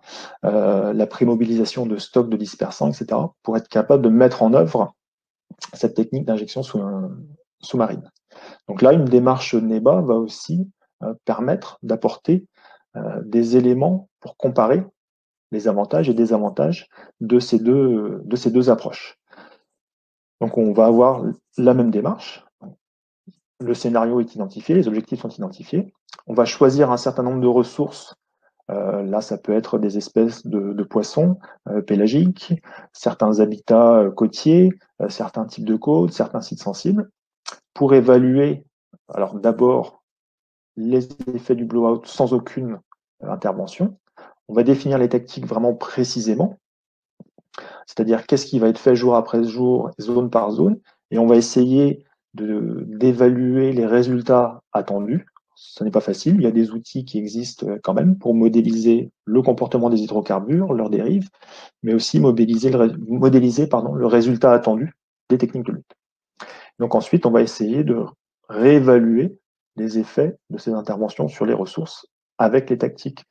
euh, la pré-mobilisation de stocks de dispersants, et cetera, pour être capable de mettre en œuvre cette technique d'injection sous-marine. Donc là, une démarche NEBA va aussi euh, permettre d'apporter euh, des éléments pour comparer les avantages et désavantages de ces deux, de ces deux approches. Donc on va avoir la même démarche, le scénario est identifié, les objectifs sont identifiés, on va choisir un certain nombre de ressources, euh, là ça peut être des espèces de, de poissons euh, pélagiques, certains habitats euh, côtiers, euh, certains types de côtes, certains sites sensibles, pour évaluer Alors d'abord, les effets du blowout sans aucune intervention. On va définir les tactiques vraiment précisément, c'est-à-dire qu'est-ce qui va être fait jour après jour, zone par zone, et on va essayer d'évaluer les résultats attendus. Ce n'est pas facile, il y a des outils qui existent quand même pour modéliser le comportement des hydrocarbures, leurs dérives, mais aussi modéliser le, modéliser, pardon, le résultat attendu des techniques de lutte. Donc ensuite, on va essayer de réévaluer les effets de ces interventions sur les ressources avec les tactiques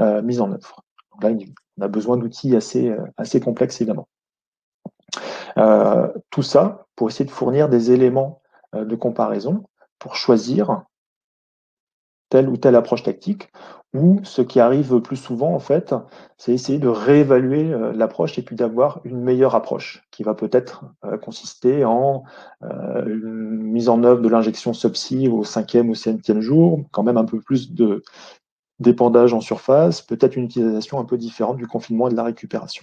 euh, mises en œuvre. Donc là, on a besoin d'outils assez, assez complexes, évidemment. Euh, tout ça pour essayer de fournir des éléments euh, de comparaison pour choisir telle ou telle approche tactique, ou ce qui arrive plus souvent, en fait, c'est essayer de réévaluer euh, l'approche et puis d'avoir une meilleure approche qui va peut-être euh, consister en euh, une mise en œuvre de l'injection subsea au cinquième ou septième jour, quand même un peu plus de d'épandage en surface, peut-être une utilisation un peu différente du confinement et de la récupération.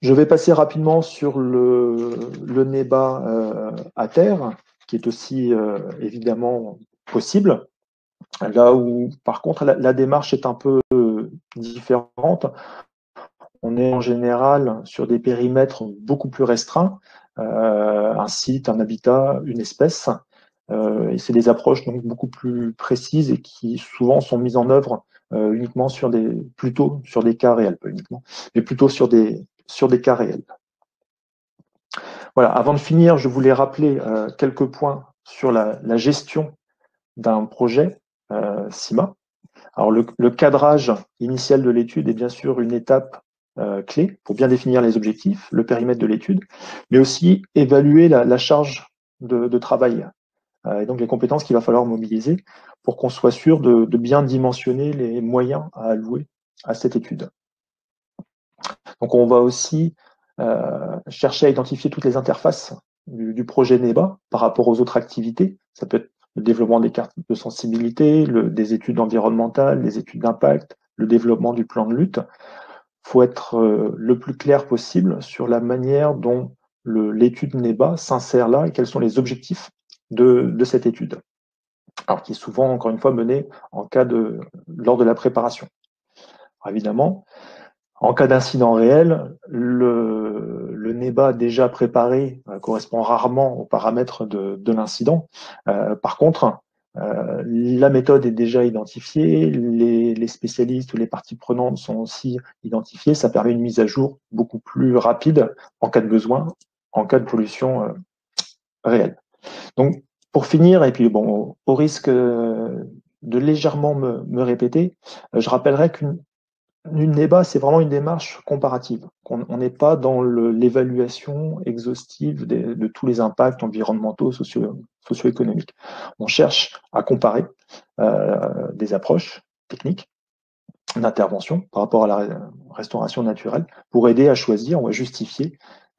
Je vais passer rapidement sur le, le NEBA euh, à terre, qui est aussi euh, évidemment possible. Là où, par contre, la, la démarche est un peu euh, différente. On est en général sur des périmètres beaucoup plus restreints, euh, un site, un habitat, une espèce. Euh, et c'est des approches donc beaucoup plus précises et qui souvent sont mises en œuvre euh, uniquement sur des, plutôt sur des cas réels, pas uniquement, mais plutôt sur des, sur des cas réels. Voilà, avant de finir, je voulais rappeler euh, quelques points sur la, la gestion d'un projet euh, SIMA. Alors, le, le cadrage initial de l'étude est bien sûr une étape euh, clé pour bien définir les objectifs, le périmètre de l'étude, mais aussi évaluer la, la charge de, de travail euh, et donc les compétences qu'il va falloir mobiliser pour qu'on soit sûr de, de bien dimensionner les moyens à allouer à cette étude. Donc, on va aussi Euh, chercher à identifier toutes les interfaces du, du projet NEBA par rapport aux autres activités. Ça peut être le développement des cartes de sensibilité, le, des études environnementales, des études d'impact, le développement du plan de lutte. Il faut être euh, le plus clair possible sur la manière dont l'étude NEBA s'insère là et quels sont les objectifs de, de cette étude. Alors qui est souvent, encore une fois, menée en cas de, lors de la préparation. Alors, évidemment, en cas d'incident réel, le, le NEBA déjà préparé euh, correspond rarement aux paramètres de, de l'incident. Euh, par contre, euh, la méthode est déjà identifiée, les, les spécialistes ou les parties prenantes sont aussi identifiés. Ça permet une mise à jour beaucoup plus rapide en cas de besoin, en cas de pollution euh, réelle. Donc, pour finir, et puis bon, au risque de légèrement me, me répéter, je rappellerai qu'une Une NEBA, c'est vraiment une démarche comparative. On n'est pas dans l'évaluation exhaustive de, de tous les impacts environnementaux, socio, socio-économiques. On cherche à comparer euh, des approches techniques d'intervention par rapport à la restauration naturelle pour aider à choisir ou à justifier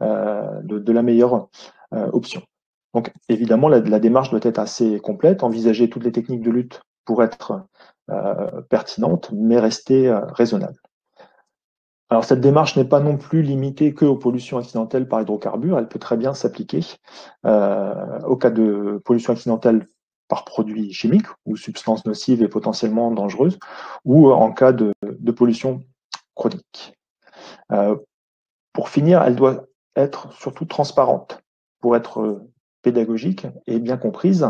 euh, de, de la meilleure euh, option. Donc, évidemment, la, la démarche doit être assez complète, envisager toutes les techniques de lutte pour être euh, pertinente, mais rester euh, raisonnable. Alors, cette démarche n'est pas non plus limitée que aux pollutions accidentelles par hydrocarbures, elle peut très bien s'appliquer euh, au cas de pollution accidentelle par produits chimiques ou substances nocives et potentiellement dangereuses, ou en cas de, de pollution chronique. Euh, pour finir, elle doit être surtout transparente pour être pédagogique et bien comprise.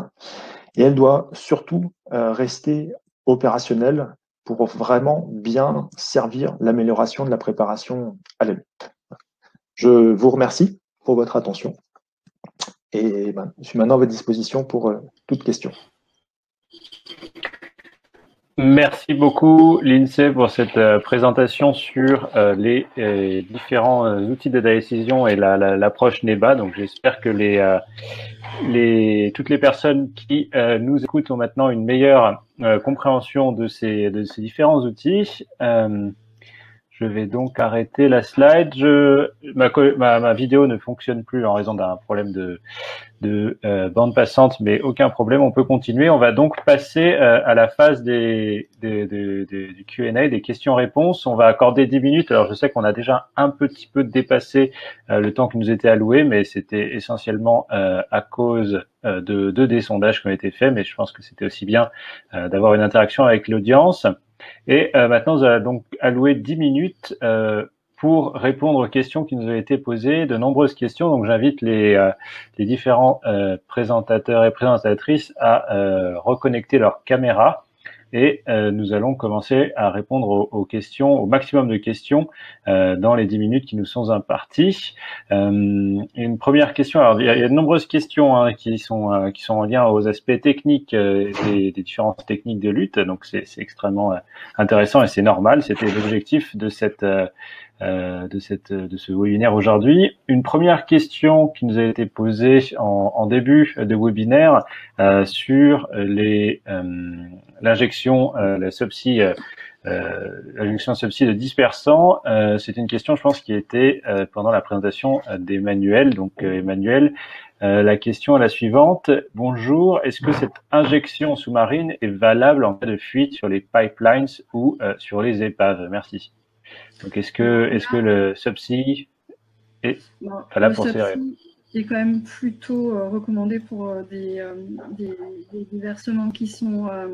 Et elle doit surtout euh, rester opérationnelle pour vraiment bien servir l'amélioration de la préparation à la lutte. Je vous remercie pour votre attention et ben, je suis maintenant à votre disposition pour euh, toute question. Merci beaucoup, Lindsay, pour cette euh, présentation sur euh, les euh, différents euh, outils d'aide à la décision et l'approche la, la, NEBA. Donc, j'espère que les, euh, les, toutes les personnes qui euh, nous écoutent ont maintenant une meilleure euh, compréhension de ces, de ces différents outils. Euh, Je vais donc arrêter la slide. Je, ma, ma, ma vidéo ne fonctionne plus en raison d'un problème de, de euh, bande passante, mais aucun problème, on peut continuer. On va donc passer euh, à la phase des, des, des, des, du Q and A, des questions-réponses. On va accorder dix minutes. Alors, je sais qu'on a déjà un petit peu dépassé euh, le temps qui nous était alloué, mais c'était essentiellement euh, à cause euh, de, de des sondages qui ont été faits, mais je pense que c'était aussi bien euh, d'avoir une interaction avec l'audience. Et euh, maintenant, vous allez donc allouer dix minutes euh, pour répondre aux questions qui nous ont été posées, de nombreuses questions. Donc, j'invite les, euh, les différents euh, présentateurs et présentatrices à euh, reconnecter leur caméra et euh, nous allons commencer à répondre aux, aux questions, au maximum de questions euh, dans les dix minutes qui nous sont imparties. Euh, une première question, alors il y a, il y a de nombreuses questions hein, qui sont euh, qui sont en lien aux aspects techniques euh, des, des différentes techniques de lutte, donc c'est extrêmement euh, intéressant et c'est normal, c'était l'objectif de cette euh, Euh, de, cette, de ce webinaire aujourd'hui. Une première question qui nous a été posée en, en début de webinaire euh, sur les euh, l'injection, euh, la subside, euh, l'injection subside de dispersants. Euh, C'est une question, je pense, qui était euh, pendant la présentation d'Emmanuel. Donc, euh, Emmanuel, euh, la question est la suivante. Bonjour, est-ce que cette injection sous-marine est valable en cas de fuite sur les pipelines ou euh, sur les épaves? Merci. Donc, est-ce que, est-ce que le subsea est non, là pour ces rêves? Est quand même plutôt euh, recommandé pour euh, des, euh, des, des versements qui sont, euh,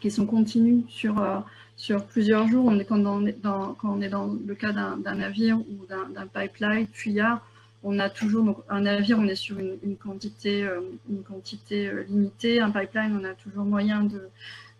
qui sont continus sur, euh, sur plusieurs jours. On est, quand, dans, dans, quand on est dans le cas d'un navire ou d'un pipeline fuyard, on a toujours donc, un navire, on est sur une, une quantité, euh, une quantité euh, limitée. Un pipeline, on a toujours moyen de...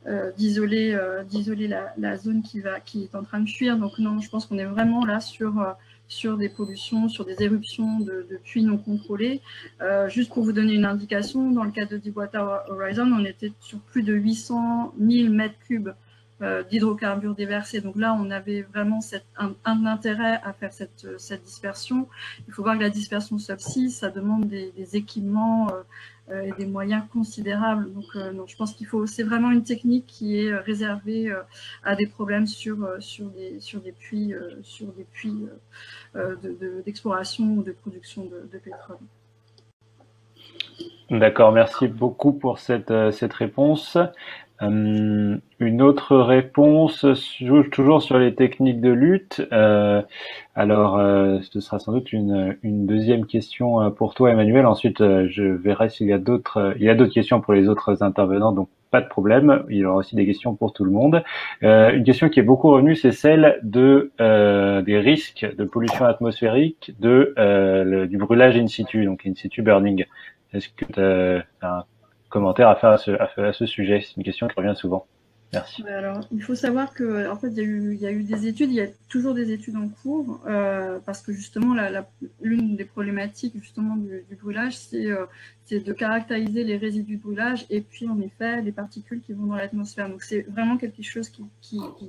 Euh, d'isoler euh, d'isoler la, la zone qui va qui est en train de fuir. Donc non, je pense qu'on est vraiment là sur euh, sur des pollutions, sur des éruptions de, de puits non contrôlés. Euh, juste pour vous donner une indication, dans le cas de Deepwater Horizon, on était sur plus de huit cent mille mètres cubes euh, d'hydrocarbures déversés. Donc là, on avait vraiment cette, un, un intérêt à faire cette, cette dispersion. Il faut voir que la dispersion subsea, ça demande des, des équipements euh, et des moyens considérables. Donc, euh, non, je pense qu'il faut. C'est vraiment une technique qui est réservée euh, à des problèmes sur euh, sur des sur des puits euh, sur des puits euh, d'exploration de, de, ou de production de, de pétrole. D'accord, merci beaucoup pour cette euh, cette réponse. Hum, une autre réponse toujours sur les techniques de lutte. Euh, alors, euh, ce sera sans doute une, une deuxième question pour toi, Emmanuel. Ensuite, je verrai s'il y a d'autres. Il y a d'autres questions pour les autres intervenants, donc pas de problème. Il y aura aussi des questions pour tout le monde. Euh, une question qui est beaucoup revenue, c'est celle de euh, des risques de pollution atmosphérique, de euh, le, du brûlage in situ, donc in situ burning. Est-ce que tu as un commentaire à faire à ce, à faire à ce sujet? C'est une question qui revient souvent. Merci. Alors, il faut savoir que, en fait, il y a eu, il y a eu des études, il y a toujours des études en cours, euh, parce que justement, la, la, l'une des problématiques justement du, du brûlage, c'est euh, c'est de caractériser les résidus de brûlage et puis, en effet, les particules qui vont dans l'atmosphère. Donc, c'est vraiment quelque chose qui, qui, qui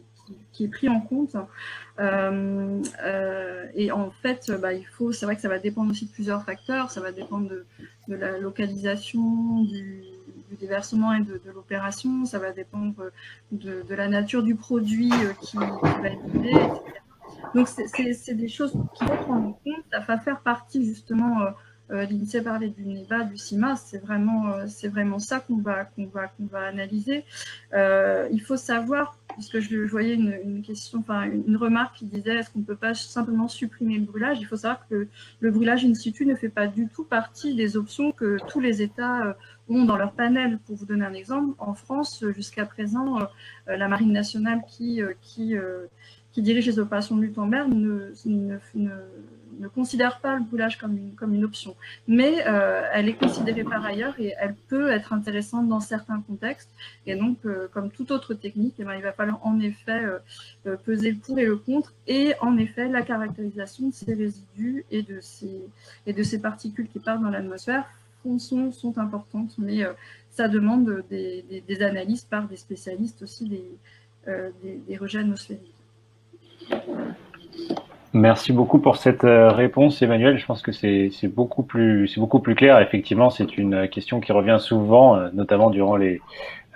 qui est pris en compte euh, euh, et en fait bah, il faut, c'est vrai que ça va dépendre aussi de plusieurs facteurs, ça va dépendre de, de la localisation du, du déversement et de, de l'opération, ça va dépendre de, de la nature du produit qui, qui va être donné, et cetera. Donc c'est des choses qu'il faut prendre en compte, ça va faire partie justement, euh, euh, l'INSEE parlait du NEBA, du SIMA, c'est vraiment, euh, vraiment ça qu'on va, qu'on va, qu'on va analyser. Euh, il faut savoir, parce que je voyais une, une question, enfin une remarque qui disait est-ce qu'on ne peut pas simplement supprimer le brûlage? Il faut savoir que le brûlage in situ ne fait pas du tout partie des options que tous les États ont dans leur panel. Pour vous donner un exemple, en France, jusqu'à présent, la Marine nationale qui, qui, qui dirige les opérations de lutte en mer ne, ne, ne, ne considère pas le brûlage comme une, comme une option. Mais euh, elle est considérée par ailleurs et elle peut être intéressante dans certains contextes. Et donc, euh, comme toute autre technique, eh bien, il va falloir en effet euh, peser le pour et le contre. Et en effet, la caractérisation de ces résidus et de ces, et de ces particules qui partent dans l'atmosphère sont, sont importantes. Mais euh, ça demande des, des, des analyses par des spécialistes aussi des, euh, des, des rejets atmosphériques. Merci beaucoup pour cette réponse, Emmanuel. Je pense que c'est beaucoup plus c'est beaucoup plus clair. Effectivement, c'est une question qui revient souvent, notamment durant les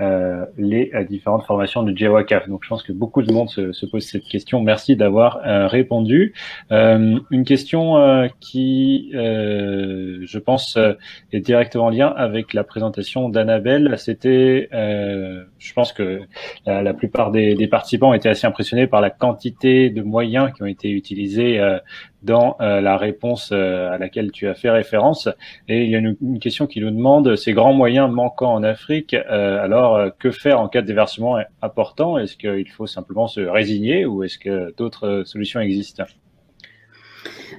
euh, les euh, différentes formations du GIAWACAF. Donc, je pense que beaucoup de monde se, se pose cette question. Merci d'avoir euh, répondu. Euh, une question euh, qui, euh, je pense, euh, est directement en lien avec la présentation d'Annabelle. C'était, euh, je pense que la, la plupart des, des participants étaient assez impressionnés par la quantité de moyens qui ont été utilisés euh, dans euh, la réponse euh, à laquelle tu as fait référence. Et il y a une, une question qui nous demande, ces grands moyens manquants en Afrique, euh, alors euh, que faire en cas de déversement important? Est-ce qu'il faut simplement se résigner ou est-ce que d'autres solutions existent?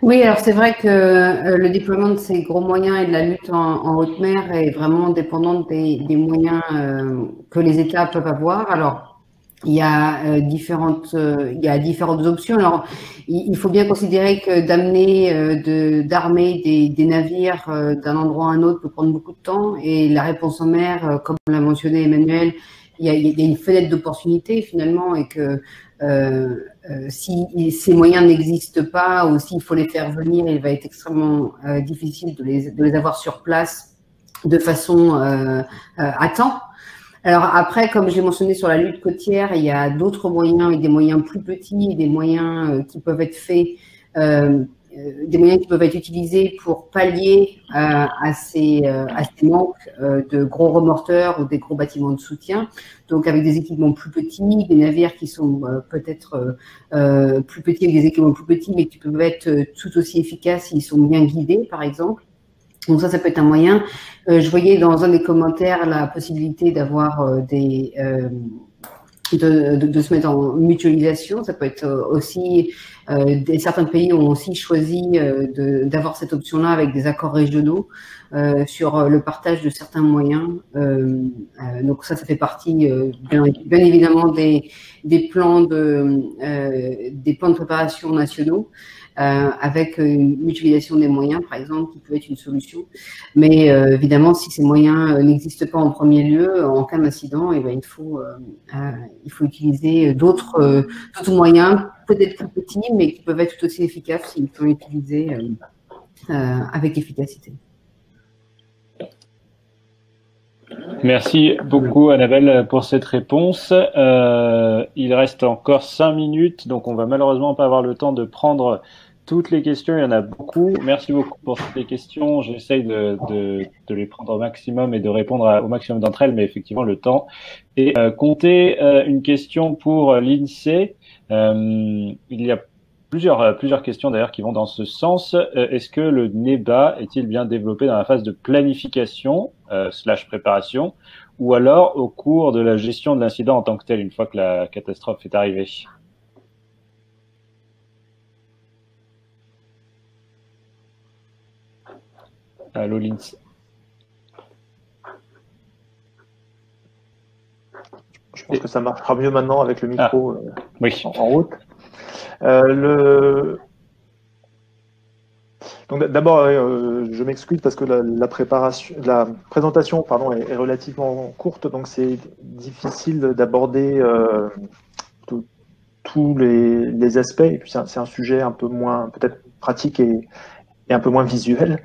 Oui, alors c'est vrai que euh, le déploiement de ces gros moyens et de la lutte en, en haute mer est vraiment dépendant des, des moyens euh, que les États peuvent avoir. Alors, Il y a euh, différentes, euh, il y a différentes options. Alors, il, il faut bien considérer que d'amener, euh, de d'armer des, des navires euh, d'un endroit à un autre peut prendre beaucoup de temps. Et la réponse en mer, euh, comme l'a mentionné Emmanuel, il y a, il y a une fenêtre d'opportunité finalement, et que euh, euh, si ces moyens n'existent pas ou s'il faut les faire venir, il va être extrêmement euh, difficile de les, de les avoir sur place de façon euh, euh, à temps. Alors après, comme j'ai mentionné sur la lutte côtière, il y a d'autres moyens, et des moyens plus petits, des moyens qui peuvent être faits, euh, des moyens qui peuvent être utilisés pour pallier euh, à, ces, euh, à ces manques euh, de gros remorteurs ou des gros bâtiments de soutien. Donc avec des équipements plus petits, des navires qui sont euh, peut-être euh, plus petits, avec des équipements plus petits, mais qui peuvent être tout aussi efficaces s'ils sont bien guidés, par exemple. Donc ça, ça peut être un moyen. Euh, je voyais dans un des commentaires la possibilité d'avoir euh, des euh, de, de, de se mettre en mutualisation. Ça peut être aussi euh, des, certains pays ont aussi choisi euh, d'avoir cette option-là avec des accords régionaux euh, sur le partage de certains moyens. Euh, euh, donc ça, ça fait partie euh, bien, bien évidemment des des plans de euh, des plans de préparation nationaux. Euh, avec une mutualisation des moyens, par exemple, qui peut être une solution. Mais euh, évidemment, si ces moyens euh, n'existent pas en premier lieu, en cas d'incident, eh ben, il faut euh, euh, il faut utiliser d'autres euh, d'autres moyens, peut-être plus petits, mais qui peuvent être tout aussi efficaces s'ils sont utilisés euh, euh, avec efficacité. Merci beaucoup, Annabelle, pour cette réponse. Euh, il reste encore cinq minutes, donc on va malheureusement pas avoir le temps de prendre toutes les questions, il y en a beaucoup. Merci beaucoup pour toutes les questions. J'essaye de, de, de les prendre au maximum et de répondre à, au maximum d'entre elles, mais effectivement, le temps est euh, compté. Euh, une question pour Lindsay. Euh, il y a Plusieurs, plusieurs questions d'ailleurs qui vont dans ce sens. Euh, Est-ce que le NEBA est-il bien développé dans la phase de planification euh, slash préparation, ou alors au cours de la gestion de l'incident en tant que tel, une fois que la catastrophe est arrivée? Allô, Lindsay. Je pense que ça marchera mieux maintenant avec le micro ah, euh, oui. en, en route. Euh, le... Donc d'abord, euh, je m'excuse parce que la, la préparation, la présentation, pardon, est, est relativement courte, donc c'est difficile d'aborder euh, tous les, les aspects. Et puis c'est un, un sujet un peu moins, peut-être pratique et, et un peu moins visuel.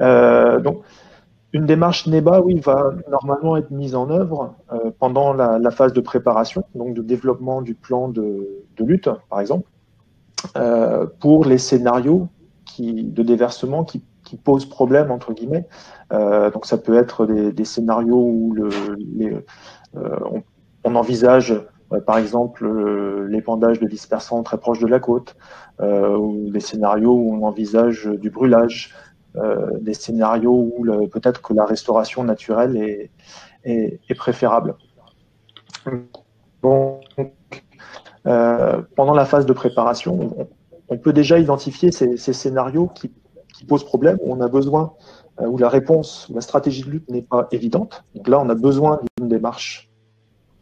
Euh, donc une démarche NEBA, oui, va normalement être mise en œuvre euh, pendant la, la phase de préparation, donc de développement du plan de, de lutte, par exemple. Euh, pour les scénarios qui, de déversement qui, qui posent problème, entre guillemets. Euh, donc ça peut être des, des scénarios où le, les, euh, on, on envisage, euh, par exemple, euh, l'épandage de dispersants très proche de la côte, euh, ou des scénarios où on envisage du brûlage, euh, des scénarios où peut-être que la restauration naturelle est, est, est préférable. Bon. Euh, pendant la phase de préparation, on, on peut déjà identifier ces, ces scénarios qui, qui posent problème, où on a besoin, euh, où la réponse, où la stratégie de lutte n'est pas évidente. Donc là, on a besoin d'une démarche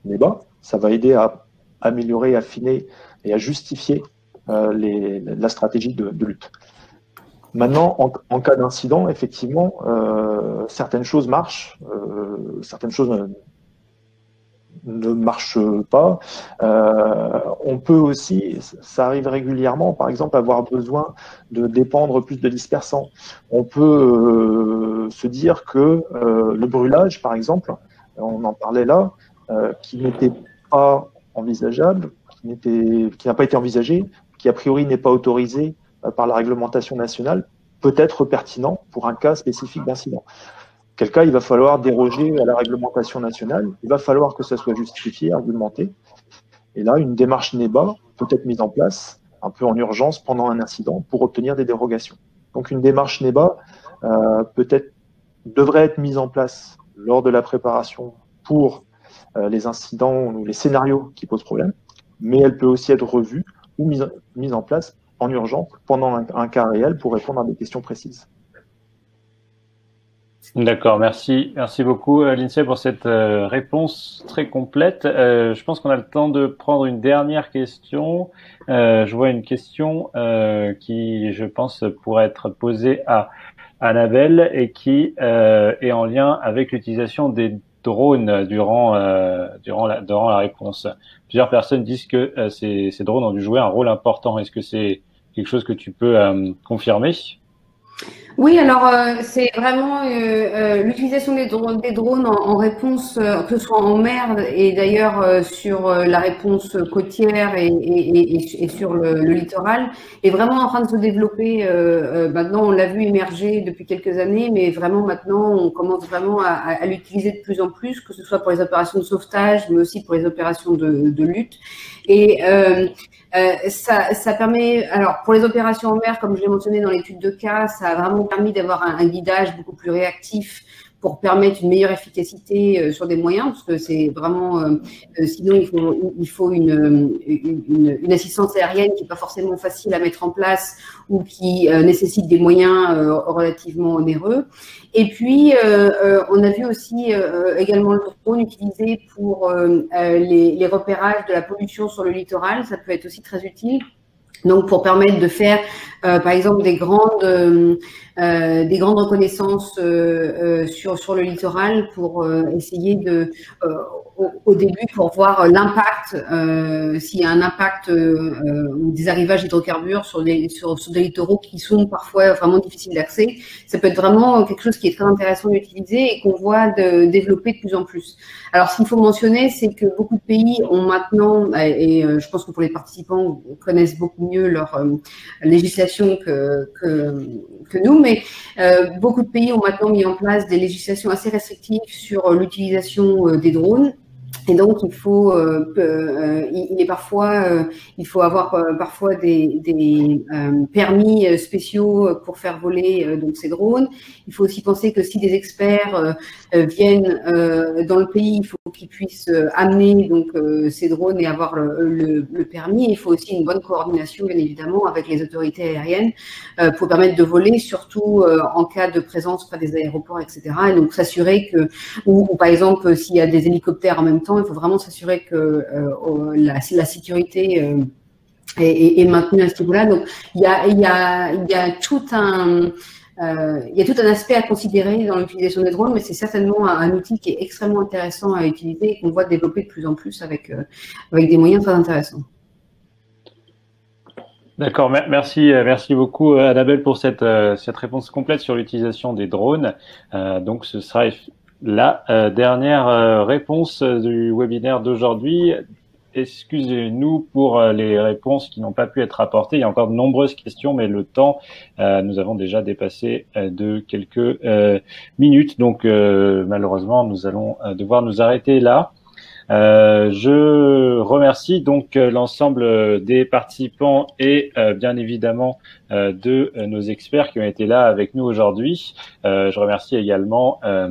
NEBA. Ça va aider à améliorer, affiner et à justifier euh, les, la stratégie de, de lutte. Maintenant, en, en cas d'incident, effectivement, euh, certaines choses marchent, euh, certaines choses ne, ne marche pas. Euh, on peut aussi, ça arrive régulièrement, par exemple, avoir besoin de dépendre plus de dispersants. On peut euh, se dire que euh, le brûlage, par exemple, on en parlait là, euh, qui n'était pas envisageable, qui n'a pas été envisagé, qui a priori n'est pas autorisé euh, par la réglementation nationale, peut être pertinent pour un cas spécifique d'incident. Auquel cas, il va falloir déroger à la réglementation nationale, il va falloir que ça soit justifié, argumenté. Et là, une démarche NEBA peut être mise en place, un peu en urgence, pendant un incident, pour obtenir des dérogations. Donc une démarche NEBA euh, peut-être devrait être mise en place lors de la préparation pour euh, les incidents ou les scénarios qui posent problème, mais elle peut aussi être revue ou mise, mise en place en urgence pendant un, un cas réel pour répondre à des questions précises. D'accord, merci. Merci beaucoup, Lindsay, pour cette euh, réponse très complète. Euh, je pense qu'on a le temps de prendre une dernière question. Euh, je vois une question euh, qui, je pense, pourrait être posée à Annabelle et qui euh, est en lien avec l'utilisation des drones durant, euh, durant, la, durant la réponse. Plusieurs personnes disent que euh, ces, ces drones ont dû jouer un rôle important. Est-ce que c'est quelque chose que tu peux euh, confirmer ? Oui, alors euh, c'est vraiment euh, euh, l'utilisation des, dr des drones en, en réponse, euh, que ce soit en mer et d'ailleurs euh, sur euh, la réponse côtière et, et, et, et sur le, le littoral, est vraiment en train de se développer. Euh, euh, maintenant, on l'a vu émerger depuis quelques années, mais vraiment maintenant, on commence vraiment à, à, à l'utiliser de plus en plus, que ce soit pour les opérations de sauvetage, mais aussi pour les opérations de, de lutte. Et euh, euh, ça, ça permet, alors pour les opérations en mer, comme je l'ai mentionné dans l'étude de cas, ça a vraiment permis d'avoir un, un guidage beaucoup plus réactif pour permettre une meilleure efficacité euh, sur des moyens, parce que c'est vraiment, euh, euh, sinon il faut, il faut une, une, une, une assistance aérienne qui n'est pas forcément facile à mettre en place ou qui euh, nécessite des moyens euh, relativement onéreux. Et puis, euh, euh, on a vu aussi euh, également le drone utilisé pour euh, les, les repérages de la pollution sur le littoral, ça peut être aussi très utile. Donc, pour permettre de faire, euh, par exemple, des grandes, euh, euh, des grandes reconnaissances euh, euh, sur, sur le littoral pour euh, essayer de, euh, au, au début, pour voir l'impact, euh, s'il y a un impact euh, ou des arrivages d'hydrocarbures sur, sur, sur des littoraux qui sont parfois vraiment difficiles d'accès. Ça peut être vraiment quelque chose qui est très intéressant d'utiliser et qu'on voit de, développer de plus en plus. Alors, ce qu'il faut mentionner, c'est que beaucoup de pays ont maintenant, et je pense que pour les participants, connaissent beaucoup mieux leur euh, législation que, que, que nous, mais euh, beaucoup de pays ont maintenant mis en place des législations assez restrictives sur euh, l'utilisation euh, des drones. Et donc, il faut, euh, euh, il est parfois, euh, il faut avoir euh, parfois des, des euh, permis spéciaux pour faire voler euh, donc ces drones. Il faut aussi penser que si des experts euh, viennent euh, dans le pays, il faut qu'ils puissent euh, amener donc euh, ces drones et avoir le, le, le permis. Il faut aussi une bonne coordination, bien évidemment, avec les autorités aériennes euh, pour permettre de voler, surtout euh, en cas de présence près des aéroports, et cetera. Et donc, s'assurer que, ou, ou par exemple, s'il y a des hélicoptères en même temps, il faut vraiment s'assurer que euh, la, la sécurité euh, est, est, est maintenue à ce niveau-là. Donc, il y a, il y a, il y a tout un... Euh, il y a tout un aspect à considérer dans l'utilisation des drones, mais c'est certainement un, un outil qui est extrêmement intéressant à utiliser et qu'on voit développer de plus en plus avec, euh, avec des moyens très intéressants. D'accord, merci, merci beaucoup Annabelle pour cette, euh, cette réponse complète sur l'utilisation des drones. Euh, donc ce sera la euh, dernière euh, réponse du webinaire d'aujourd'hui. Excusez-nous pour les réponses qui n'ont pas pu être apportées. Il y a encore de nombreuses questions, mais le temps, euh, nous avons déjà dépassé de quelques euh, minutes. Donc, euh, malheureusement, nous allons devoir nous arrêter là. Euh, je remercie donc l'ensemble des participants et euh, bien évidemment euh, de nos experts qui ont été là avec nous aujourd'hui. Euh, je remercie également... Euh,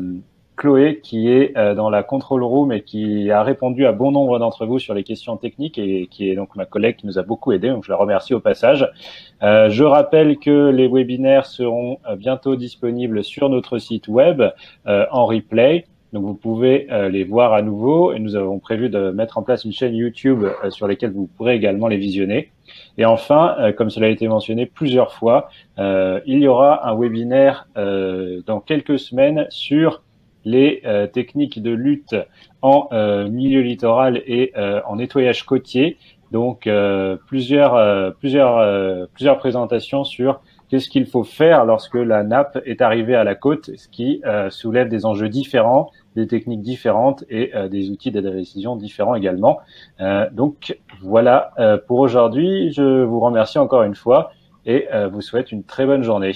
Chloé qui est dans la control room et qui a répondu à bon nombre d'entre vous sur les questions techniques et qui est donc ma collègue qui nous a beaucoup aidé, donc je la remercie au passage. Euh, je rappelle que les webinaires seront bientôt disponibles sur notre site web euh, en replay. Donc, vous pouvez euh, les voir à nouveau et nous avons prévu de mettre en place une chaîne YouTube euh, sur laquelle vous pourrez également les visionner. Et enfin, euh, comme cela a été mentionné plusieurs fois, euh, il y aura un webinaire euh, dans quelques semaines sur les euh, techniques de lutte en euh, milieu littoral et euh, en nettoyage côtier. Donc, euh, plusieurs, euh, plusieurs, euh, plusieurs présentations sur qu'est-ce qu'il faut faire lorsque la nappe est arrivée à la côte, ce qui euh, soulève des enjeux différents des techniques différentes et euh, des outils d'aide à la décision différents également. Euh, donc voilà euh, pour aujourd'hui. Je vous remercie encore une fois et euh, vous souhaite une très bonne journée.